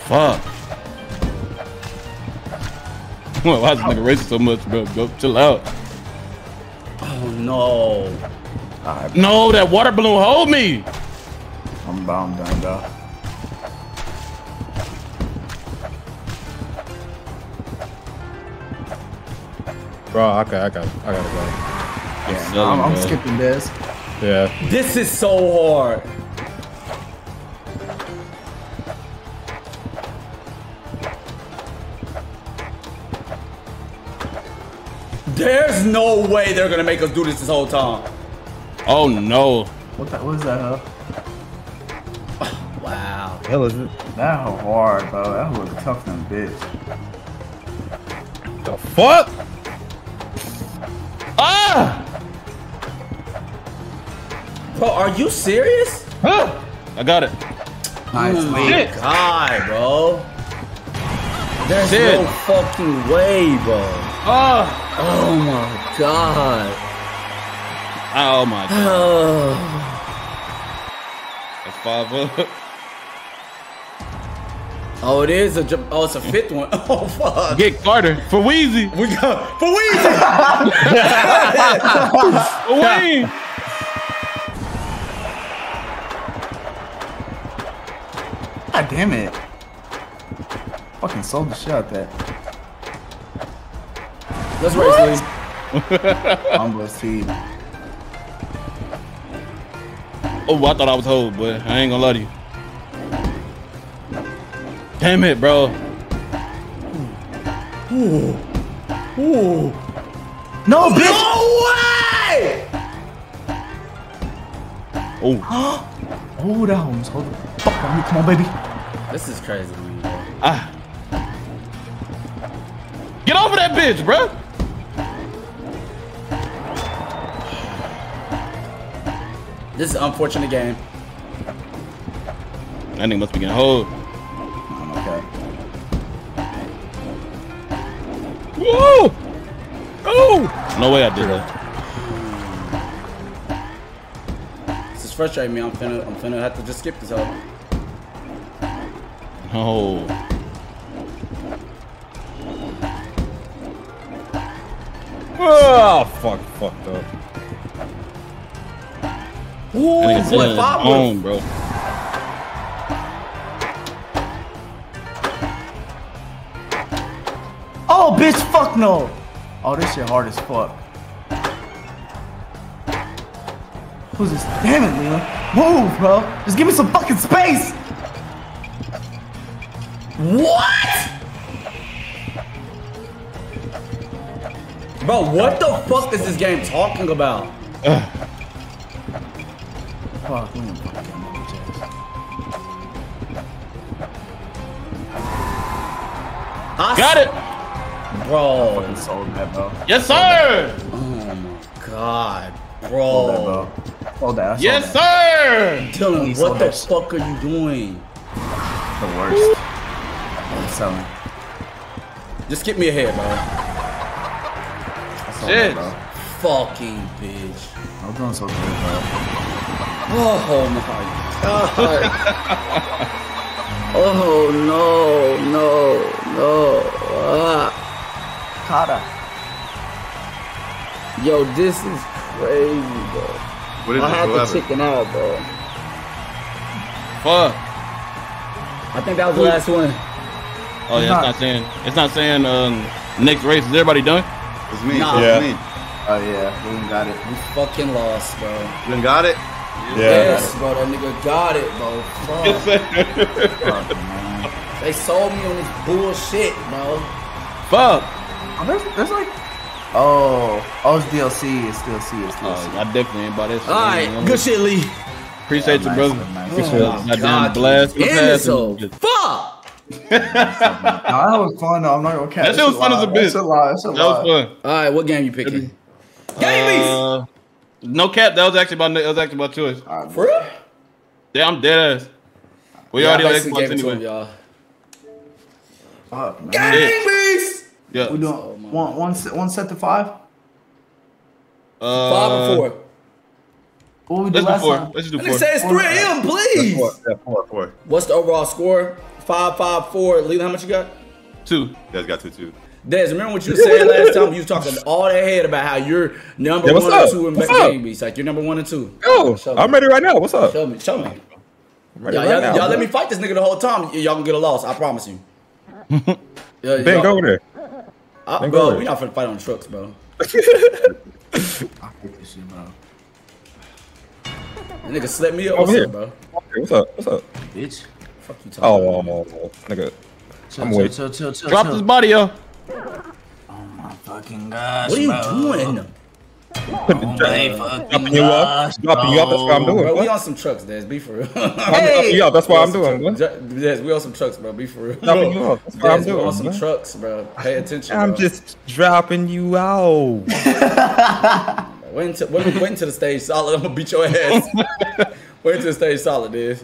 Fuck. Why is this nigga racing so much, bro? Go chill out. Oh no. Right, no, that water balloon hold me. I'm bound down, dog. Bro, okay, I got, I gotta go. Yeah, no, I'm, I'm skipping this. Yeah. This is so hard. There's no way they're gonna make us do this this whole time. Oh no! What that was that? Huh? Oh, wow. Hell is it? That was hard, bro. That was tough, than bitch. The fuck? Ah! Bro, are you serious? Huh? I got it. Nice. Oh my shit. God, bro. There's shit. No fucking way, bro. Ah! Oh my god. Oh my god. Oh. That's five up. Oh, it is a oh, it's a fifth one. Oh fuck. Get Carter for Weezy. We go for Weezy. For Wayne. God damn it. Fucking sold the shit out there. Let's race, dude. Combo speed. Oh, I thought I was hold, but I ain't gonna lie to you. Damn it, bro. Ooh. Ooh. No, bitch. No way! Oh. Oh, that almost hold the fuck on me. Come on, baby. This is crazy. Ah. Get over that bitch, bro. This is an unfortunate game. That nigga must be getting hold. I'm okay. Whoa! Oh! No way I did that. This is frustrating me. I'm finna, I'm finna have to just skip this whole. No. Oh, fuck, fucked up. Ooh, I think boy, five home, bro. Oh, bitch, fuck no. Oh, this shit hard as fuck. Who's this? Damn it, Leon. Move, bro. Just give me some fucking space. What? Bro, what the fuck is this game talking about? Ugh. Fuck, we ain't fucking getting no chance. I got it! Bro. I fucking sold that, bro. Yes, sir! Oh my god, bro. Hold that, bro. Hold that. Yes, that. Sir! Dylan, what the that. Fuck are you doing? The worst. I'm selling. Just get me ahead, bro. Shit. That, bro. Fucking bitch. I'm doing so good, bro. Oh my god. Oh no, no, no. Ah. Kata. Yo, this is crazy, bro. What is I had to chicken out, bro. Fuck. I think that was the last one. Oh, yeah, it's not saying, it's not saying, um, next race. Is everybody done? It's me. Nah. Yeah. It's me. Oh, yeah. We got it. We fucking lost, bro. We got it. Yes, yeah. Bro, that nigga got it, bro. Fuck. Yes, fuck, man. They sold me on this bullshit, bro. Fuck. Oh, there's, there's like, oh, oh, it's D L C, it's D L C, it's D L C. Uh, I definitely ain't buy this. All right, good me. Shit, Lee. Appreciate yeah, you, nice, brother. Nice. Appreciate oh, you. Goddamn blast. Fuck. Fuck. That was fun, though. I'm not gonna catch. That shit was fun as a bitch. That's a lot. That's a that lot. was fun. All right, what game you picking? Gamies. Uh, No cap, that was actually my that was actually my choice. Right, for real? Yeah, I'm dead ass. We yeah, already on Xbox anyway. Y'all. Fuck, man. Gamies! Yeah. We doing oh, one, one, set, one set to five? Uh, five or four? What we do let's, last do four. Time? let's do four. Let's do four. It says three M, please! Four. Yeah, four, four. What's the overall score? Five, five, four. Leland, how much you got? Two. You guys got two, two. Des, remember what you said last time? You was talking all that head about how you're number yeah, one up? or two in Gamies. Like, you're number one or two. Yo, I'm ready right now. What's up? Show me. Show me. Y'all right let me fight this nigga the whole time. Y'all gonna get a loss. I promise you. Ben, go over there. I, ben, bro, we're not finna fight on trucks, bro. I hate this shit, bro. That nigga slipped me up. What's up, bro? What's up? What's up? Bitch. Fuck you talking oh, about. Oh, oh, oh. Nigga. Chill, I'm chill, waiting. Chill, chill, chill, Drop chill. this body, yo. Oh my fucking gosh, What are you bro. doing? Oh my dropping you off, dropping you off, that's what I'm doing. Bro, we on some trucks, Des, be for real. Hey! Yeah, that's what I'm doing. Des, we on some trucks, bro, be for real. Dropping you off, that's what I'm doing. We on some trucks, bro, pay attention, I'm bro. just dropping you out. Wait until, wait, wait until the stage solid, I'm gonna beat your ass. Wait until the stage solid, Des.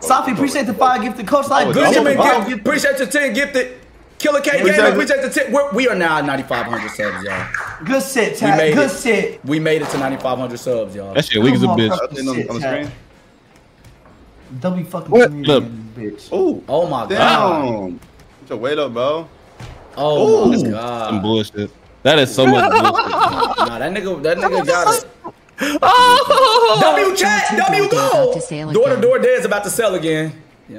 Sophie, appreciate the five gifted, Coach Light. Good Jimmy, appreciate your ten gifted. Killer K Gaming, we checked the tip. We're, we are now at ninety-five hundred subs, y'all. Good shit, Tad. Good it. shit. We made it to ninety-five hundred subs, y'all. That shit weak as a bitch. On the screen. W fucking bitch. Oh, oh my Damn. god. Get your weight up, bro. Oh Ooh. my god. Some bullshit. That is so much bullshit. Nah, that nigga, that nigga got it. Oh. W chat, W go. Door to door, Dad's about to sell again. Yeah.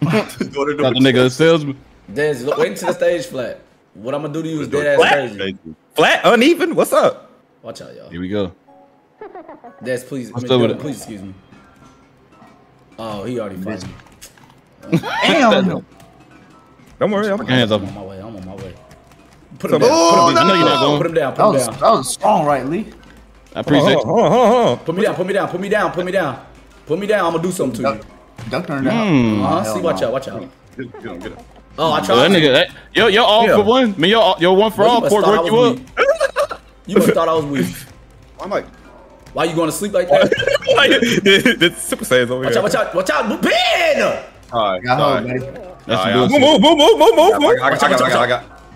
Daughter got the nigga a salesman. Dez, look, wait until the stage flat. What I'm gonna do to you is dead ass crazy. crazy. Flat, uneven. What's up? Watch out, y'all. Here we go. Dez, please, I mean, Dez, please excuse me. Oh, he already fought me. Uh, Damn. Don't worry, I'm hands up. I'm on my way. I'm on my way. Put him down. Oh, put him down. No. I know you're not going. Put him down. Put him that was, down. That was strong, right, Lee? I appreciate it. Hold on, hold on, hold on. Put me down. Put me down. Put me down. Put me down. Put me down. I'm gonna do something to you. Duck her down. Uh huh. See, watch out. Watch out. Get him. Get him. Oh, I tried. That nigga, that, yo, you're all yeah. for one. I mean, you're, you're one for well, all. Pork work you up. You must have thought I was weak. I'm like, why you going to sleep like that? The Super Saiyan's over watch here. Watch out, watch out, watch out. Pin! All right, got him, man. Move, move, move, move, move, move. I got, I got, I got, I got,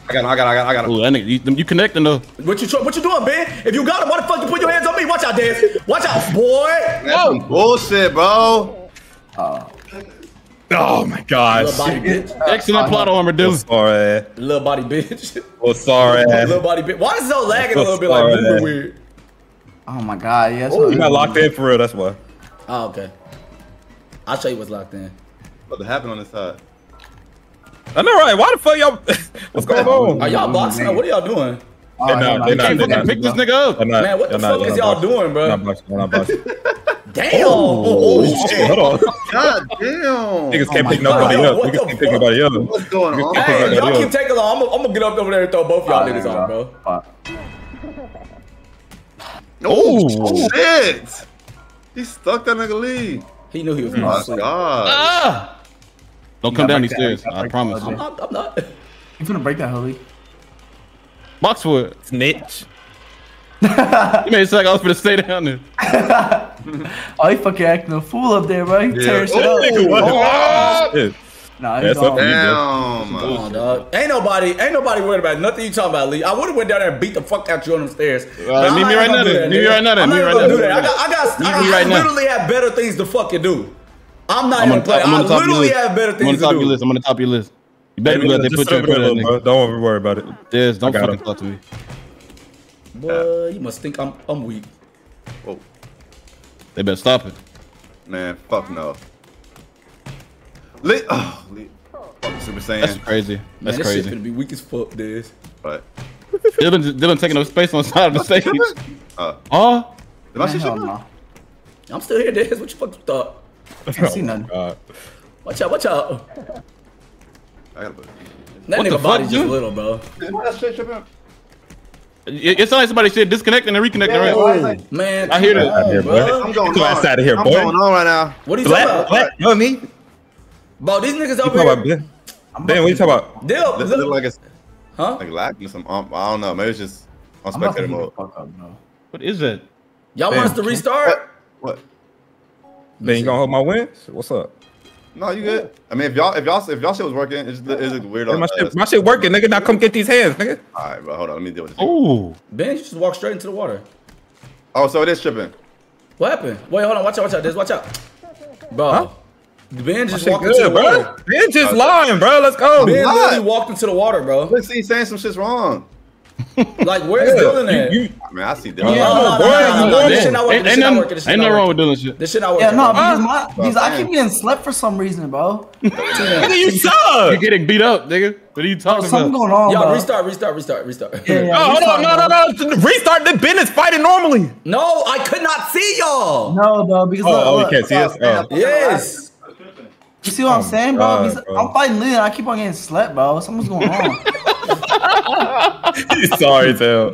I got, I got. Ooh, that nigga, you, you connecting though. What you, what you doing, Ben? If you got him, why the fuck you put your hands on me? Watch out, Dez. Watch out, boy. That's oh. some bullshit, bro. Oh. Oh my gosh. Little body bitch. Excellent plot armor, dude. Sorry. Little body bitch. Oh, sorry. Little body bitch. Why is it so lagging a little bit like moving weird? Oh my god, yeah. You got locked in for real, that's why. Oh, okay. I'll show you what's locked in. What's about to happen on this side? I know, right? Why the fuck y'all. What's going on? Are y'all boxing up? What are y'all doing? They're not. They can't fucking pick this nigga up. Man, what the fuck is y'all doing, bro? I'm not boxing. I'm not boxing. Damn! Oh, oh, oh shit! Hold on. God damn! Niggas can't oh pick nobody God. up. What niggas can't pick nobody up. What's going on? Hey, y'all keep taking long. I'm gonna get up over there and throw both y'all niggas on, bro. Right. Oh, oh shit! He stuck that nigga lead. He knew he was. Oh my sleep. God! Ah! Don't come down these stairs. I promise. I'm not. I'm not. He's gonna break that holy. Boxwood snitch. You made it sound like I was gonna stay down there. Oh, he fucking acting a fool up there, bro. He yeah. tears shit up. Nigga, what? Oh, shit. Nah, he's on. Damn, man. On, dog. Ain't nobody, ain't nobody worried about nothing you talking about, Lee. I would've went down there and beat the fuck out you on them stairs. Uh, meet me right now then. Meet me right now then. I'm not gonna do that. I got, I got, I, right I literally now. have better things to fucking do. I'm not even playing. I literally have better things to do. I'm gonna top your list. I'm gonna top your list. You better let they put you in front of that. Don't worry about it. There's don't fucking talk to me. Boy, you must think I'm, I'm weak. Whoa. They better stop it. Man, fuck no. Lit. Oh, lit. Fuck Super Saiyan. That's crazy. That's Man, crazy. This shit finna be weak as fuck, Dez. Right. Dylan, Dylan taking up space on the side of the stage. Uh, oh. Did I see something? No. I'm still here, Dez. What you fuck you thought? I can't oh, see nothing. God. Watch out, watch out. I gotta put it. That what nigga body's just little, bro. It's not like somebody said disconnecting and reconnecting, yeah, right? Oh, man, I hear that. Here, bro. I'm going on. Out of here, I'm boy. going on right now. What are you black, talking about? You know me? Bro, these niggas over here. About, ben, I'm ben what you talking about? They look, look like it's huh? Like lacking some. Um, I don't know. Maybe it's just on spectator mode. Up, what is it? Y'all want us to restart? What? Man, you gonna hold my wins? What's up? No, you good. I mean, if y'all, if y'all, if y'all shit was working, it's just weird. Yeah, my, shit, my shit working, nigga. Now come get these hands, nigga. All right, bro. Hold on. Let me deal with this. Ooh. Ben, you just walked straight into the water. Oh, so it is tripping. What happened? Wait, hold on. Watch out. Watch out. This. Watch out. Bro. Huh? Ben just walked good, into the bro. water. Ben just lying, bro. Let's go. Ben Lie. literally walked into the water, bro. Let's see. He's saying some shit's wrong. Like, where's Dylan at? You, you, I mean, I see Dylan. Yeah, no, no, no, no, no, no. This shit not working. This shit not working. This shit ain't nothing wrong with Dylan shit. This shit not working. Yeah, no, because my, because I keep getting slept for some reason, bro. Nigga, you suck. You're getting beat up, nigga. What are you talking Something about? Something going on, Yo, bro. restart, restart, restart, restart. Yeah, yeah, oh, hold on, no, no, no. Restart, the Ben is fighting normally. No, I could not see y'all. No, bro, because- Oh, you can't see us? Yes. You see what I'm saying, bro? I'm fighting Lynn. I keep on getting slept, bro. Something's going on. Sorry, Tail.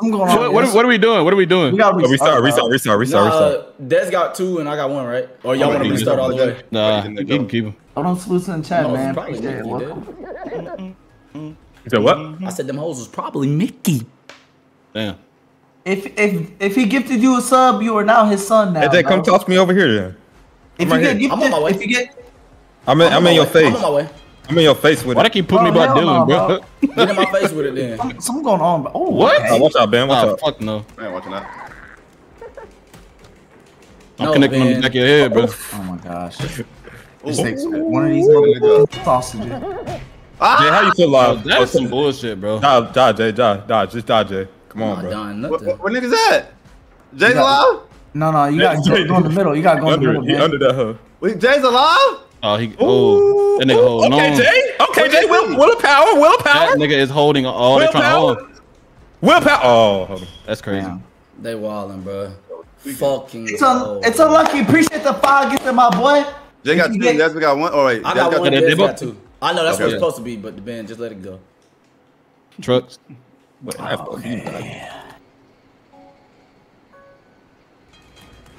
I'm going on. What, what, what are we doing? What are we doing? We got oh, restart, restart, restart, restart, nah, restart. Dez got two and I got one, right? Or y'all oh, want to restart all the way? Nah, you can keep him. I don't salute in the chat, no, man. Probably Mickey, you you said what? I said them hoes was probably Mickey. Damn. If if if he gifted you a sub, you are now his son now. Hey, Dad, come toss me over here, then. If you right get gifted, I'm on my way. If you get, I'm in, I'm in your face. I'm on my way. I'm in your face with it. Why they keep putting me by Dylan, bro? Get in my face with it, then. Something going on, bro. Oh, what? Nah, watch out, Ben. Watch nah, out. Fuck no. Man, watching out. I'm no, connecting on the back of your head, bro. Oh my gosh. This takes one of these niggas sausages. Ah! Jay, how you feel live? That's oh, some bullshit, bro. Die, die, Jay, die, die, just die, Jay. Come on, I'm bro. What, what niggas at? Jay's alive? No, no, you got to go in the middle. You got to go in the middle. He under that hood. Wait, Jay's alive? Oh, he. Oh, that nigga holding okay, on. Jay. Okay, Jay. Will, willpower. Willpower. That nigga is holding on. Oh, they're trying to hold. Willpower. Oh, that's crazy. Damn. They wildin', bro. Fucking. It's, un it's unlucky. Appreciate the five gifts to my boy. Jay got two. That's we got one. All right. I got, got one. They got two. I know that's okay. what it's supposed to be, but the band just let it go. Trucks. What? Oh,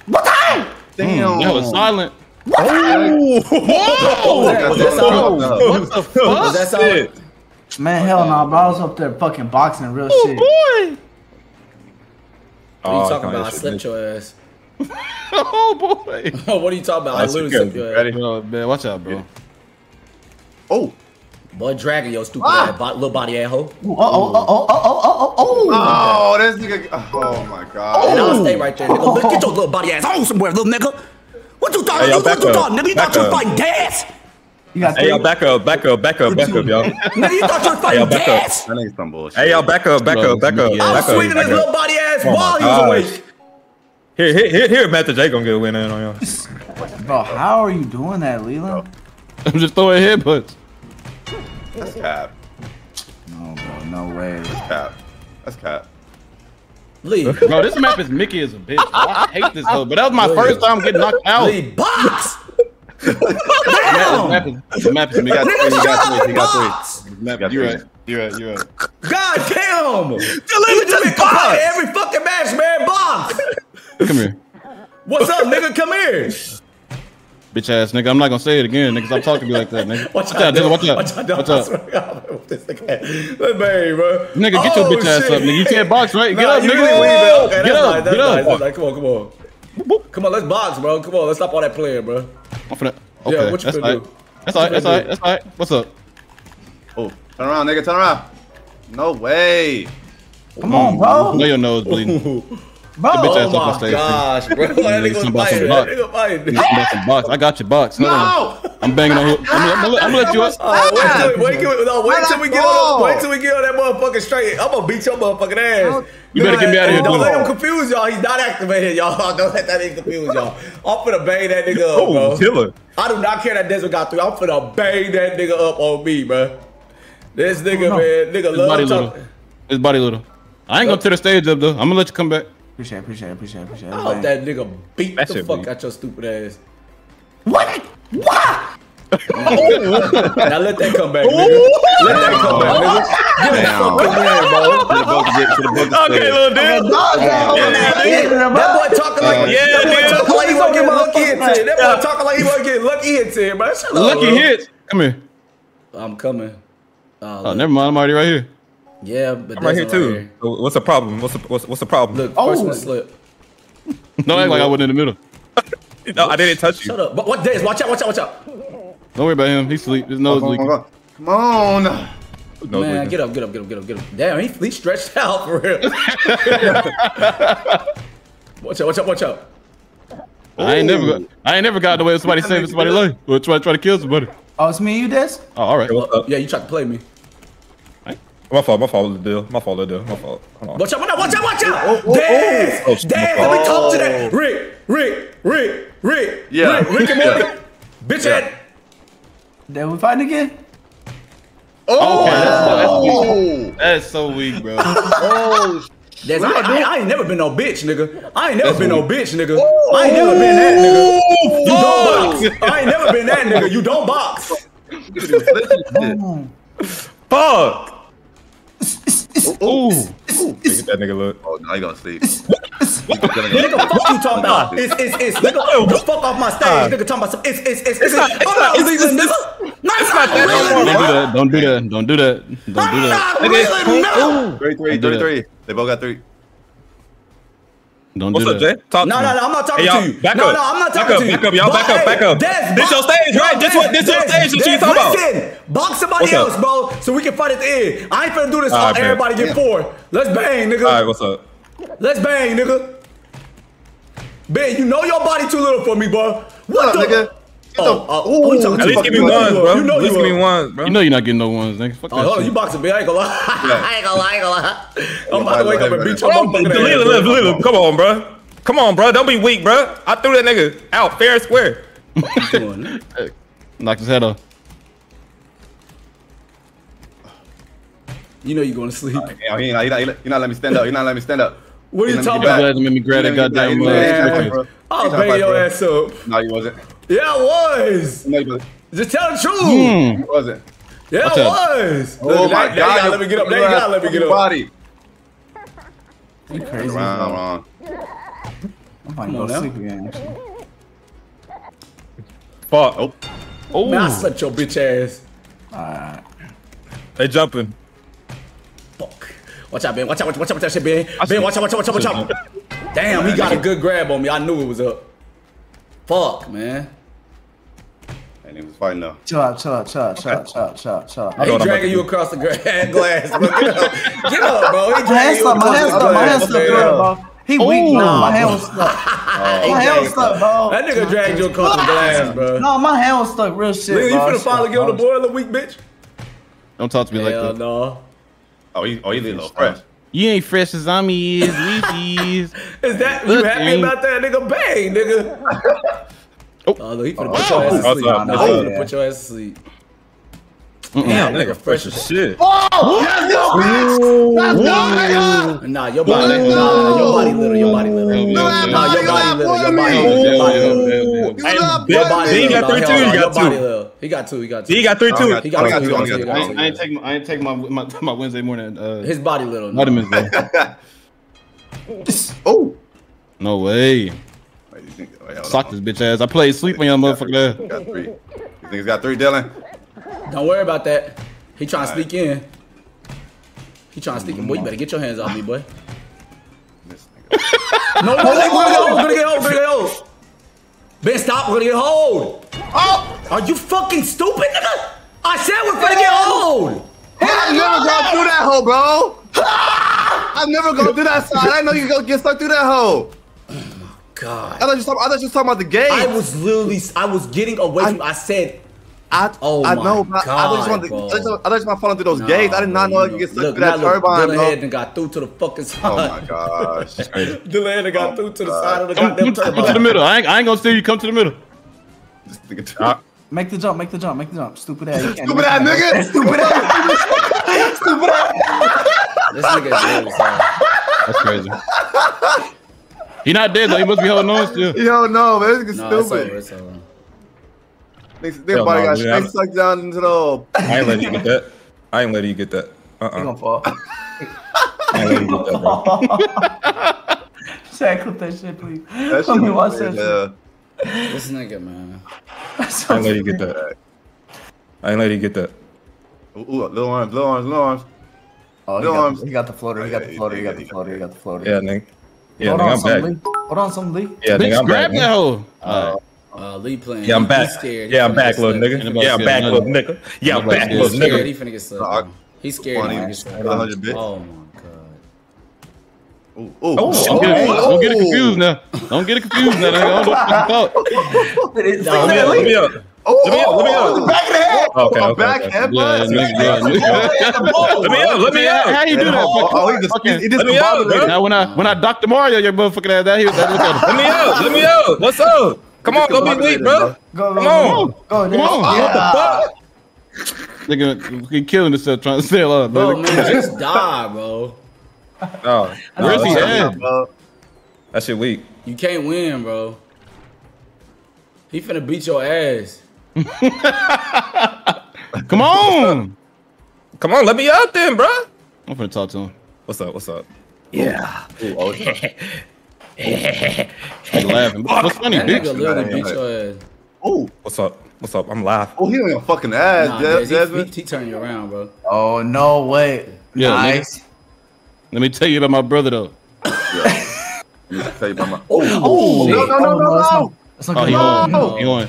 what time? Damn. That was silent. What? Oh, whoa! Was that sound? What the fuck? Was that sound? Man, hell no, nah, bro. I was up there fucking boxing real oh, shit. Boy. What are you oh, talking about? I slipped your ass. Oh, boy. What are you talking about? I, I literally slipped your ass. Oh, man, watch out, bro. Yeah. Oh. Boy, dragging your stupid ah. ass, bo little body ass hoe. Oh, oh, oh, oh, oh, oh, oh, oh. Oh, this nigga. Oh, my God. And I'll stay right there, nigga. Look, get your little body ass home somewhere, little nigga. What you thought? Hey, yo, what you up. thought, nigga? You back thought you were fighting dads? You got hey, yo, back up, back up, back up, back up, y'all. Nigga, you thought you were fighting dads? That nigga some bullshit. Hey, y'all, back up, back up, back up. I was swinging his little body ass oh while he was awake. Here, here, here, here, Master Jay gonna get a win in on y'all. Bro, how are you doing that, Leland? I'm just throwing headbutts. That's cap. No, bro, no way. That's cap. That's cap. Leave. Bro, this map is Mickey as a bitch. Bro. I hate this though, but that was my Leave. first time getting knocked out. Leave. Box! Damn! The map is, the map is Mickey. You got three. You got three. You got three. You're right. You're right. You're right. God damn! You're literally just box! Every fucking match, man. Box! Come here. What's up, nigga? Come here. Bitch ass nigga, I'm not gonna say it again, nigga. Stop talking to me like that, nigga. Watch out, nigga. Watch out. Watch out. Watch out. Watch out. Nigga, get your bitch ass up, nigga. You can't box, right? Get up, nigga. Get up. Get up. Come on, come on. Come on, let's box, bro. Come on, let's stop all that playing, bro. I'm finna. Okay, that's alright. That's alright. That's alright. That's alright. What's up? Oh, turn around, nigga. Turn around. No way. Come on, bro. Know your nose bleeding. Bro, oh my stage, gosh, bro. That nigga was biting. That nigga biting. I got your box. No! no. I'm banging on you. I'm going to let you up. Uh, wait till we, no, wait till we get on Wait till we get on that motherfucker straight. I'm going to beat your motherfucking ass. You better get me out of here, Don't let him confuse y'all. He's not activated, y'all. Don't let that nigga confuse y'all. I'm finna bang that nigga up, bro. Killer. I do not care that Desmond got through. I'm finna bang that nigga up on me, bro. This nigga, oh, no. man. Nigga love talking. His body little. I ain't going to tear the stage up, though. I'm going to let you come back. Appreciate, appreciate, appreciate, appreciate. I hope that nigga beat that the fuck beat. out your stupid ass. What? What? Now let that come back, nigga. Let that come back, nigga. Give it that fucking man, bro. Okay, little dude. That boy talking like yeah, that boy talking like he won't get lucky hits in. That boy talking like he won't get lucky hits in, bro. Lucky hits. Come here. I'm coming. Oh, never mind. I'm already right here. Yeah, but I'm right here too. Right here. So what's the problem? What's the what's, what's the problem? Look, oh. first one slip. No, act like I wasn't in the middle. No, I didn't touch you. Shut up! But what days? Watch out! Watch out! Watch out! Don't worry about him. He's asleep. His nose oh, leaking. Oh, come on! Man, leaking. get up! Get up! Get up! Get up! Get up! Damn, he, he stretched out for real. Watch out! Watch out! Watch out! Ooh. I ain't never got. I ain't never got the way somebody saving somebody's life or try try to kill somebody. Oh, it's me and you, Des? Oh, all right. Well, uh, yeah, you tried to play me. My fault, my fault, little deal. My fault, little deal. My fault. Watch out, watch out, watch out! Dad! Dad, let me talk to that! Rick, Rick, Rick, Rick! Yeah. Rick, Rick and Morty! Bitch head! Then we fighting again? Oh! Okay, that's, that's, that's so weak, bro. Oh, That's, I, I, I ain't never been no bitch, nigga. I ain't never That's been weird. no bitch, nigga. Ooh. I ain't never been that, nigga. You don't box! I ain't never been that, nigga. You don't box! Fuck! Ooh. Ooh. Get that nigga look. Oh, now you gonna sleep. Nigga, fuck you talking about? It's, it's, it's. Nigga, the fuck off my stage. Nigga talking about some, it's, it's, it's. It's not, it's not, it's nigga. No, it's not that. Don't do that, don't do that, don't do that. I'm not really, no. Three, three, three, three. They both got three. Don't do that. What's up, Jay? Talk to me. No, no, no, I'm not talking to you. Back up. No, no, I'm not talking to you. Back up, y'all, back up, back up. This your stage, right? This what, this your stage, what you talking about? Listen, box somebody else, bro, so we can fight at the end. I ain't finna do this all everybody get four. Let's bang, nigga. All right, what's up? Let's bang, nigga. Ben, you know your body too little for me, bro. What up, nigga? Oh, uh, oh, you at least give me ones, bro. You know at least give me ones, bro. You know you're not getting no ones, nigga. Fuck oh, that hold shit. You boxing, man. I ain't gonna lie. I ain't gonna lie. I ain't gonna lie. I'm about to wake up and beat your motherfucker. Come on, bro. Come on, bro. Don't be weak, bro. I threw that nigga out fair and square. What you doing? Knocked his head off. You know you're going to sleep. Uh, you ain't, you're, not, you're not letting me stand up. You're not letting me stand up. What are you talking about? You made me grab that goddamn mug. I'll bang your ass up. No, you wasn't. Yeah, I was. No, you wasn't. Just tell the truth. Mm. You wasn't. Yeah, I was. Oh, oh my God. Now you gotta let me get up. Now you gotta let me get up. Body. You crazy. Wrong, wrong. I'm gonna go to sleep again, actually. Fuck. Oh. Oh. Man, I slept your bitch ass. Alright. They jumping. Fuck. Watch out, Ben. Watch out, watch out, watch out, watch out, shit, Ben. Ben, watch out, watch out, watch out, watch out. Damn, he got a good grab on me. I knew it was up. Fuck, man. And he was fighting though. Chill out, chill out, chill out, chill out, chill out, chill out, chill out. He dragging you across the glass, bro. Get up, get up, bro. He dragging you across the glass. My hand bro. He weak, no. My hand was stuck. My hand was stuck, bro. That nigga dragged you across the glass, bro. No, my hand was stuck, real shit, bro. You finna finally give him the boiler weak, bitch? Don't talk to me like that. Hell no. Oh, he, oh, he did a little fresh. You ain't fresh as I'm is, Weezy's. Is that, you happy about that, nigga? Bang, nigga. Oh, oh look, he finna put, oh, your ass to sleep. He finna put your ass to sleep. Mm-mm. Damn, nigga, fresh as shit. Oh, let's go, bitch! Let's go, nigga! Nah, your body, nah, nah, your body little, your body little. Nah, your body little, your body little. Your body little. He got three, two, he got two. He got two, he got two. He got three, two. He got two, he got two. I ain't take my, I ain't take my, my, my Wednesday morning. Uh, His body little. Vitamins, though. Oh. No way. Sock this bitch ass. I played sleep on your motherfucker. Got three. You think he's got three, Dylan? Don't worry about that. He trying to sneak in. He trying to sneak in. Boy, you better get your hands off me, boy. No, no, we're gonna get hold. We're gonna get hold. Ben, stop. We're gonna get hold. Oh, are you fucking stupid, nigga? I said we're gonna get hold. I never gone through that hole, bro. I never gone through that side. I know you gonna get stuck through that hole. God. I thought you were talking, talking about the game. I was literally, I was getting away I, from, I said, I, oh I my know, God, I just wanted to, I just, I just wanted to follow through those nah, gates. I did not know I could get stuck look, through that turbine, bro. Dylan and got through to the fucking side. Oh my gosh. Dylan got oh through to the God. side of the come, goddamn turbine. Come to the middle. I ain't, I ain't gonna steal you. Come to the middle. Make the jump, make the jump, make the jump. Stupid ass. Stupid ass, nigga. Stupid ass. Stupid ass. This nigga is that's crazy. He not dead though. He must be holding on still. Yo, no, man, this is no, stupid. It's over, it's over. They, they body no, got straight sucked down into the hole. I ain't letting you get that. I ain't letting you get that. Uh uh. He gonna fall. I ain't letting you get that, bro. Shaq, clip that shit, please. That shit me watch that shit. This nigga, man. I ain't letting you get that. I ain't letting you get that. Ooh, ooh, little arms, little arms, little arms. Oh, little he, got, arms. he got the floater. He got the floater. He got the floater. He got the floater. Yeah, nigga. Yeah, Hold, nigga, on I'm back. Hold on, some Lee. Yeah, bitch, nigga, I'm grab back, that hoe. Uh, uh, Lee playing. Yeah, I'm back. He's scared. Yeah, I'm back, little nigga. Yeah, I'm back, little nigga. Yeah, I'm back, little nigga. He finna get slapped. He's scared. He's scared. Oh my God. Ooh, ooh. Oh, shit. Don't get it confused now. Don't get it confused now. I don't know what the fuck. No, let me up. Oh, let me up, let me up. The back of the head. Okay, okay. Back headbutt. Let me up, let me up. How you do that? Oh, he just, he just bothered me. Now when I when I Doctor Mario, your motherfucking ass out here. Let me up, let me up. What's up? Come on, go be weak, bro. Come on, come on. What the fuck? Nigga, killing himself trying to sail up, bro. Bro, man, just die, bro. No, where's he at? That shit weak. You can't win, bro. He finna beat your ass. Come on, come on, let me out then, bro. I'm finna talk to him. What's up? What's up? Yeah. Ooh, oh, you laughing? What's funny, bitch? Oh, what's up? What's up? I'm laughing. Oh, he on your fucking ass, nah, Des man, Desmond. He, he, he turned you around, bro. Oh no way. Yeah, nice. Man. Let me tell you about my brother though. Yeah. Let me tell you about my. Oh, oh, no, no, no, no, no. That's not oh, he on. No. He on.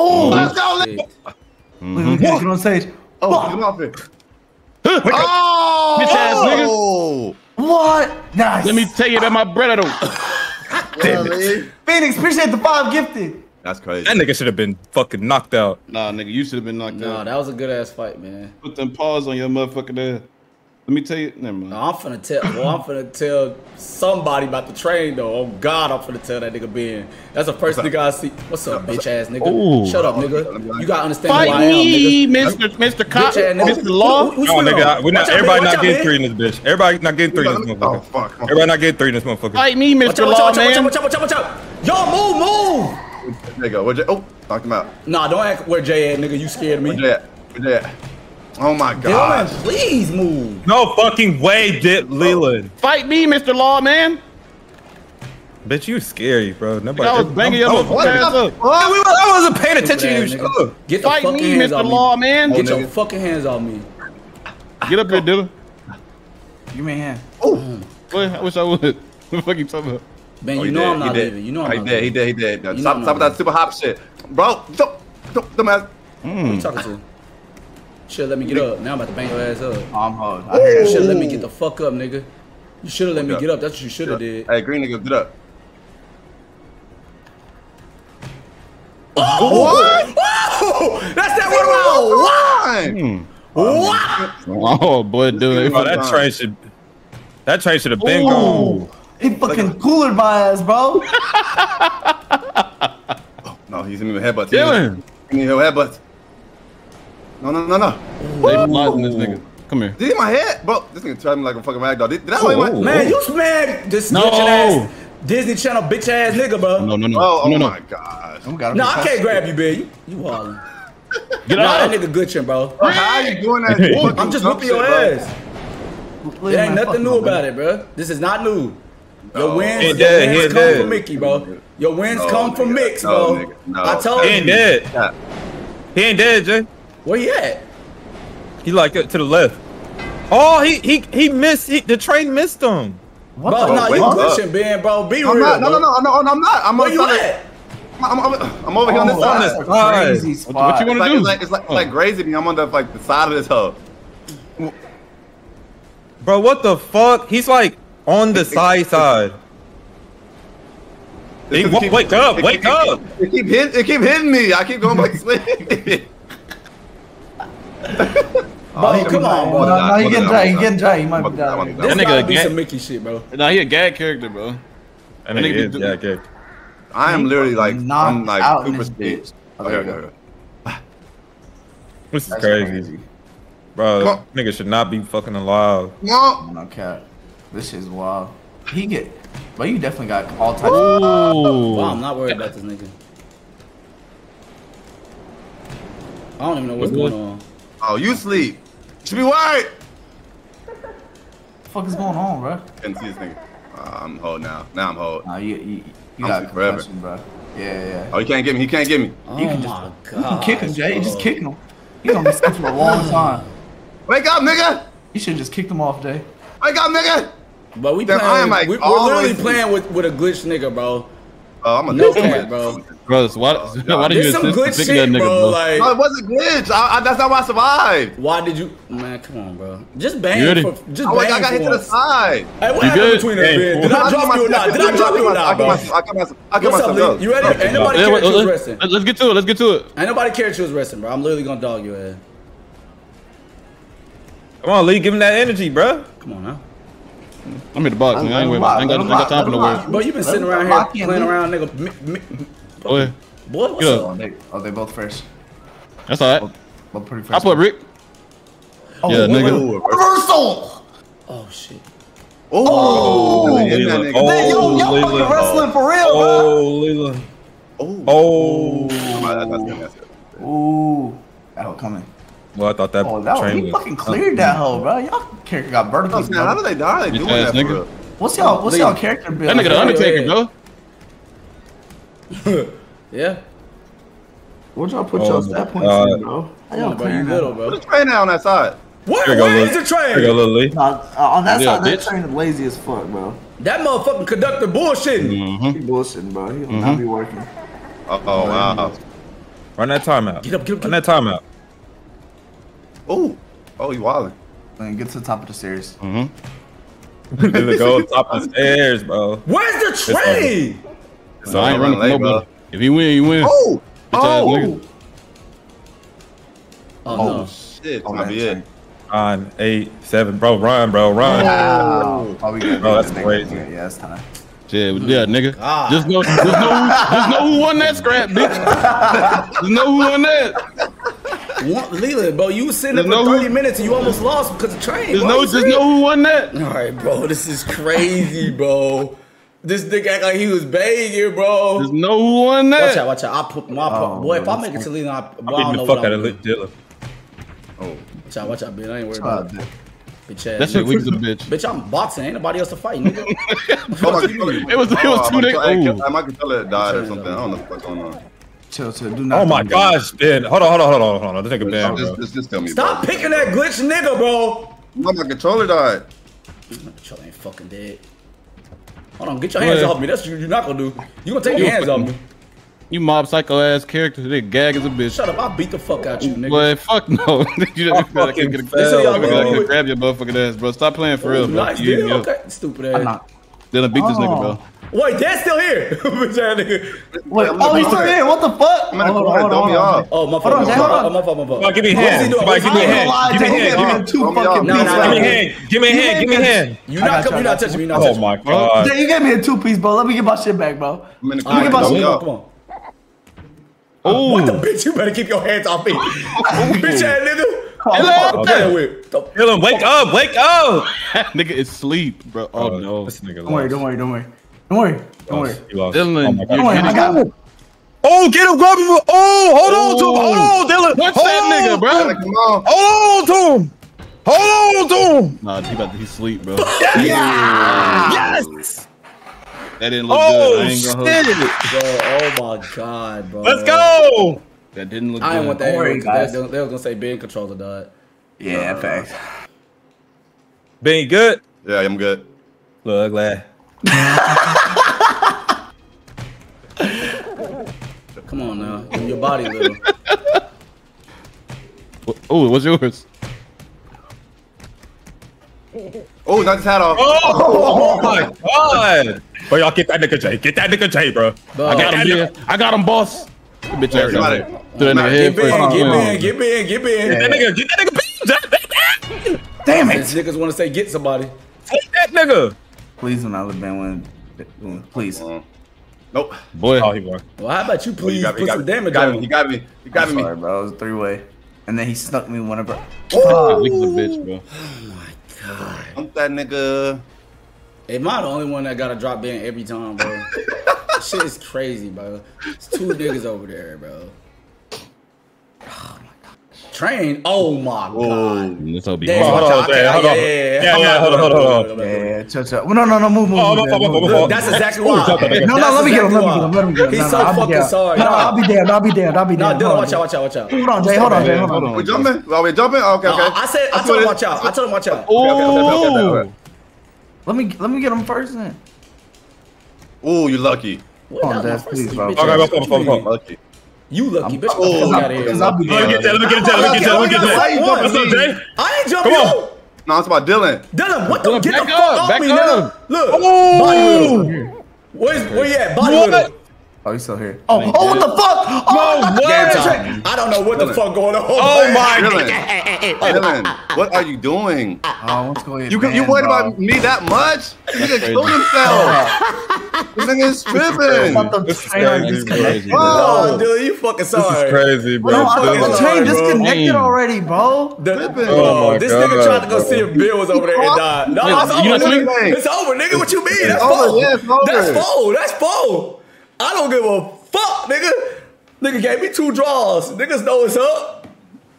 Oh, let's go! Get on stage. Oh, come off it. Oh, bitch ass nigga. What? Nice. Let me tell you that my brother though. Damn it. Phoenix, appreciate the five gifted. That's crazy. That nigga should have been fucking knocked out. Nah, nigga, you should have been knocked nah, out. Nah, that was a good ass fight, man. Put them paws on your motherfucking head. Let me tell you. Never mind. I'm finna tell. Well, I'm finna tell somebody about the train though. Oh God, I'm finna tell that nigga Ben. That's the first nigga I see. What's up, bitch ass nigga? Ooh. Shut up, nigga. You gotta understand who I am, nigga. Mister Mister Cop, Mister Law. No, nigga, we not. Everybody not getting three in this bitch. Everybody not getting three in this motherfucker. Oh fuck. Everybody not getting three in this motherfucker. Fight me, Mister Law, man. Watch out! Watch out! Watch out! Yo, move, move. Nigga, where J? Oh, knocked him out. Nah, don't act where J at, nigga. You scared me. Where J at? Where J at? Oh my God! Please move. No fucking way, Dip Leland. Oh. Fight me, Mister Lawman. Bitch, you scary, bro. Nobody. I was banging your little ass up. I wasn't paying attention to you. Get the fucking hands on me, Mister Lawman. Get your fucking hands on me. Get up here, Dylan. You man. Oh, I wish I would. What the fuck you talking about? Man, oh, you know dead. I'm not living. You know I'm oh, not dead. Living. He dead. He dead. Stop, stop with that super hop shit, bro. Don't, don't, don't ass. Mm. Who you talking to? Should've let me get up. Now I'm about to bang your ass up. I'm hard. You should've let me get the fuck up, nigga. You should've let me get up. That's what you should've did. Hey, green nigga, get up. Oh, what? Oh, that's that one line. What? Oh, boy, dude. Oh, that train should. That train should have been gone. He fucking coolered my ass, bro. Oh, no, he's in the headbutt. Dylan. He in the headbutt. No, no, no, no. They blocking this nigga. Come here. Did he hit my head? Bro, this nigga tried me like a fucking rag doll. Did, did I hit my head? Man, you smacked this no. bitch ass Disney Channel bitch ass nigga, bro. No, no, no. Oh, oh no, no. my gosh. No, I can't grab you, bitch. You, you wildin'. Get out of that nigga Goodchin, bro. Bro. How you doing that? I'm just whooping your shit, ass. Bro. There ain't nothing new about it, bro. This is not new. Your wins, oh, your dead, wins come dead. from Mickey, bro. Your wins no, come nigga. from Mix, bro. No, no. I told he you. He ain't dead. He ain't dead, Jay. Where he at? He like to the left. Oh, he he he missed. He, the train missed him. What bro, no, you glitching, Ben, bro. Be I'm real. Not, no, no, no, no, no, I'm not. I'm Where you at? I'm, I'm, I'm over oh, here on this side. Right. Crazy spot. What, what you want to like, do? It's like it's like, oh. like crazy. I'm on the like the side of this hub. Bro, what the fuck? He's like. On the side side. They keep, wake up, it, wake it, up. It keep, hit, it keep hitting me. I keep going back to sleep. Bro, come on, bro. No, he getting dry, he getting dry. He might be dying. This nigga be some Mickey shit, bro. Nah, he a gag character, bro. That nigga is a gag character. I am literally like, I'm like super speed. Okay, okay, okay. This is crazy. Bro, nigga should not be fucking alive. No. No cap. This shit's wild. He get, but you definitely got all types. Ooh. Wow, I'm not worried about this nigga. I don't even know what's going on. Oh, you sleep. You should be worried. The fuck is going on, bro? Can't see this nigga. Uh, I'm hold now. Now I'm hold. Nah, you, you, you got compression, bro. Yeah, yeah. Oh, he can't get me. He can't get me. Oh you can my just, God. You can kick him, Jay. You just kicking him. He gonna be stuck for a long time. Wake up, nigga. You should just kick them off, Jay. Wake up, nigga. But we playing, I am like, we, we're literally playing with, with a glitch nigga, bro. Oh, uh, I'm a no glitch, bro. Bro, so why, oh, why did you some glitch shit, that nigga, bro? Like, no, it wasn't glitch. I, I, that's not why I survived. Why did you? Man, come on, bro. Just bang. For, just oh, bang I got hit to the side. Hey, what you happened good? between them, man? Did I drop you or not? Did I drop you or not, bro? I got myself. I got myself. You ready? Ain't nobody care she was resting. Let's get to it. Let's get to it. Ain't nobody care she was resting, bro. I'm literally gonna dog your ass. Come on, Lee. Give him that energy, bro. Come on now. I'm in the box, nigga. I ain't, I ain't, got, I ain't got time for no words. Bro, you been sitting around here playing around, nigga. Me, me, boy, boy, what's up? Oh, they, oh, they both first. That's all right. Both, both first I put Rick. Oh, yeah, whoa, nigga. Whoa, whoa, whoa. Reversal! Oh, shit. Oh, oh, oh Leland. Oh, man, yo, yo Leland. fucking wrestling for real, oh, Leland. Oh, oh. Oh. Oh. Oh. That was coming. Well, I thought that oh, that train he was fucking cleared that hole, bro. Y'all character got vertical. How do they die? How they doing that, nigga? What's y'all? What's y'all character build? That nigga the Undertaker, bro. Yeah. Where'd y'all put oh, y'all's that point uh, in, bro? How y'all clear middle, bro? Put the train down on that side. What? Where, where is the train? There you go, Lil Lee. Nah, uh, on that yeah, side, that train is lazy as fuck, bro. That motherfucking conductor bullshitting. Mm-hmm. He bullshitting, bro. He will mm-hmm. not be working. Uh oh, wow. Run that timeout. Get up, get up, run that timeout. Oh, oh, you wildin'. Man, get to the top of the stairs. Mm-hmm. Go top of the stairs, bro. Where's the train? So no, I ain't running late, bro. If he win, he win. Oh, oh. Oh, oh, no. Shit. Oh, that be it. Nine, eight, seven, bro, run, bro, run. Wow. Oh, we got bro, that's crazy. Yeah, that's time. Yeah, yeah, nigga. God. Just know, just know, who, just know who won that scrap, bitch. Just know who won that. What, Leland, bro, you was sitting there for thirty who, minutes and you almost lost because of the train. Just, know, just know who won that. All right, bro, this is crazy, bro. This nigga act like he was begging, bro. There's no one there. Watch out, watch out. I put my oh, boy. Man, if I make it to Leland, I, well, I, I don't know the fuck out of Lit Dilla. Oh, watch out, watch out, bitch. I ain't worried about it. Bitch ass. That shit weak as a bitch. Bitch, I'm boxing. Ain't nobody else to fight, nigga. Oh, it was, it was two niggas. I might could tell it died or something. I don't know what's going on. Chill, chill. Do not. Oh my gosh, Ben. Hold on, hold on, hold on, hold on. This nigga Ben. Just, just, just tell me. Stop picking that glitch, nigga, bro. My controller died. My controller ain't fucking dead. Hold on, get your hands off me. That's what you're not gonna do. You gonna take your hands off me. You mob psycho ass character. They gag as a bitch. Shut up, I'll beat the fuck out you, nigga. Boy, fuck no. You just feel like I can get a grab your motherfucking ass, bro. Stop playing for real, bro. Nice, dude. Okay, stupid ass. Then I beat this nigga, bro. Wait, Dad's still here. Wait, oh, he's still here. What the fuck? Man, hold on, hold on. Oh, my fault, my fault, my fault, my fault. Give me a hand. Give me a hand. Give me a hand. Give me a hand. Give me a hand. Give me a hand. You're not touching me. You're not touching me. Oh my god. You gave me a two-piece, bro. Let me get my shit back, bro. Let me get my shit back. Come on. Oh, what the bitch? You better keep your hands off me. Bitch ass nigga. Dylan, wake up, wake up! Nigga is asleep, bro. Oh, oh no. This nigga don't lost. worry, don't worry, don't worry. Don't worry, don't worry. Dylan, oh, don't worry, I got him. Oh, get him, grab him. Oh, hold oh. on to him. Hold on, Dylan. What's hold that nigga, bro? On. Hold on to him. Hold on to him. Nah, he about to sleep, bro. Yeah. Yeah. Yes! That didn't look oh, good. I ain't gonna bro, oh my god, bro. Let's go! That didn't look I good. I didn't want that. Worry, guys. They, they were gonna say Ben controller died. Yeah, uh, facts. Ben, good? Yeah, I'm good. Look, lad. Come on now, move your body, little. Oh, what's yours? Oh, knock his hat off. Oh, oh, oh my god! Bro, y'all get that nigga J. Get that nigga J, bro. bro I, got I, got him, I got him, boss. Bitch, oh, everybody. Get in, get in, get in. Get that nigga, get that nigga. Damn it. These niggas want to say get somebody. Take that nigga. Please do not let Ben win. Please. Uh, nope. Boy. Oh, he won. Well, how about you please oh, you put some damage on him? He got me. He got me. I'm sorry, bro. It was a three-way. And then he snuck me one of her. Oh, bitch, bro. Oh, my God. I'm that nigga. Am I the only one that got to drop Ben every time, bro? Shit is crazy, bro. It's two niggas over there, bro. Oh my god. Train? Oh my god. This will be hard. Hold on, hold on, hold on. Yeah, yeah, hold on, hold on, hold on. Yeah, chill, chill. No, no, no, move, move. Oh, move, move, move, move. That's exactly why. No, no, let me get him, let me get him, let me get him. He's so fucking sorry. No, I'll be damned, I'll be damned, I'll be damned. No, dude, watch out, watch out, watch out. Hold on, Jay, hold on, Jay, hold on. We jumping? Are we jumping? Okay, okay. I said, I told him watch out. I told him watch out. Oh. Let me, let me get him first then. Oh, you lucky. What? Oh, that's please, bro. Okay, go, go, go, go, go. Lucky. You lucky, I'm, bitch. Oh, I'm, I'm, I'm, I'm, let me get that. Let me get that. Let me get that. Let me get that. What's up, Jay? I ain't jumping. Come on. No, it's about Dylan. Dylan, what the? Get the fuck off me, nigga. Look. Oh. Where's where you at? Body with him. Oh, he's still here. Oh, oh, what the fuck? Oh, what? I don't know what the fuck going on. Oh my god. Dylan, what are you doing? Oh, what's going on? You you worried about me that much? You just killed himself. This nigga is tripping. This is crazy, crazy, bro. Oh, dude, you fucking sorry. This is crazy, bro. No, the train disconnected already, bro. The, oh oh this God, nigga tried to go bro. see if Bill was over there and died. No, it's over, nigga. It's over, nigga. What you mean? That's foul. Yeah, that's foul. That's foul. I don't give a fuck, nigga. Nigga gave me two draws. Niggas know it's up.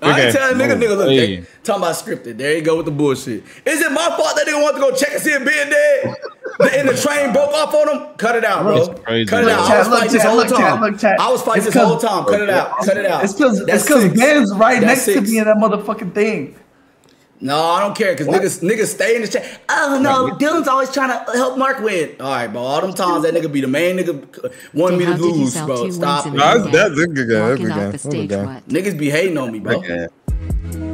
Okay. I ain't telling niggas, nigga, look, hey. they talking about scripted. There you go with the bullshit. Is it my fault that nigga want to go check and see if Ben dead? And the train broke off on him? Cut it out, bro. Crazy, Cut it out. Chat, I was fighting this whole time. Look, chat, look, I was fighting this whole time. Cut it out. Cut it out. It's because Ben's right That's next six. to me in that motherfucking thing. No, I don't care, because niggas, niggas stay in the chat. Oh, no, Dylan's always trying to help Mark win. All right, bro, all them times that nigga be the main nigga wanted me to lose, bro. Stop it. That's a good guy. Niggas be hating on me, bro.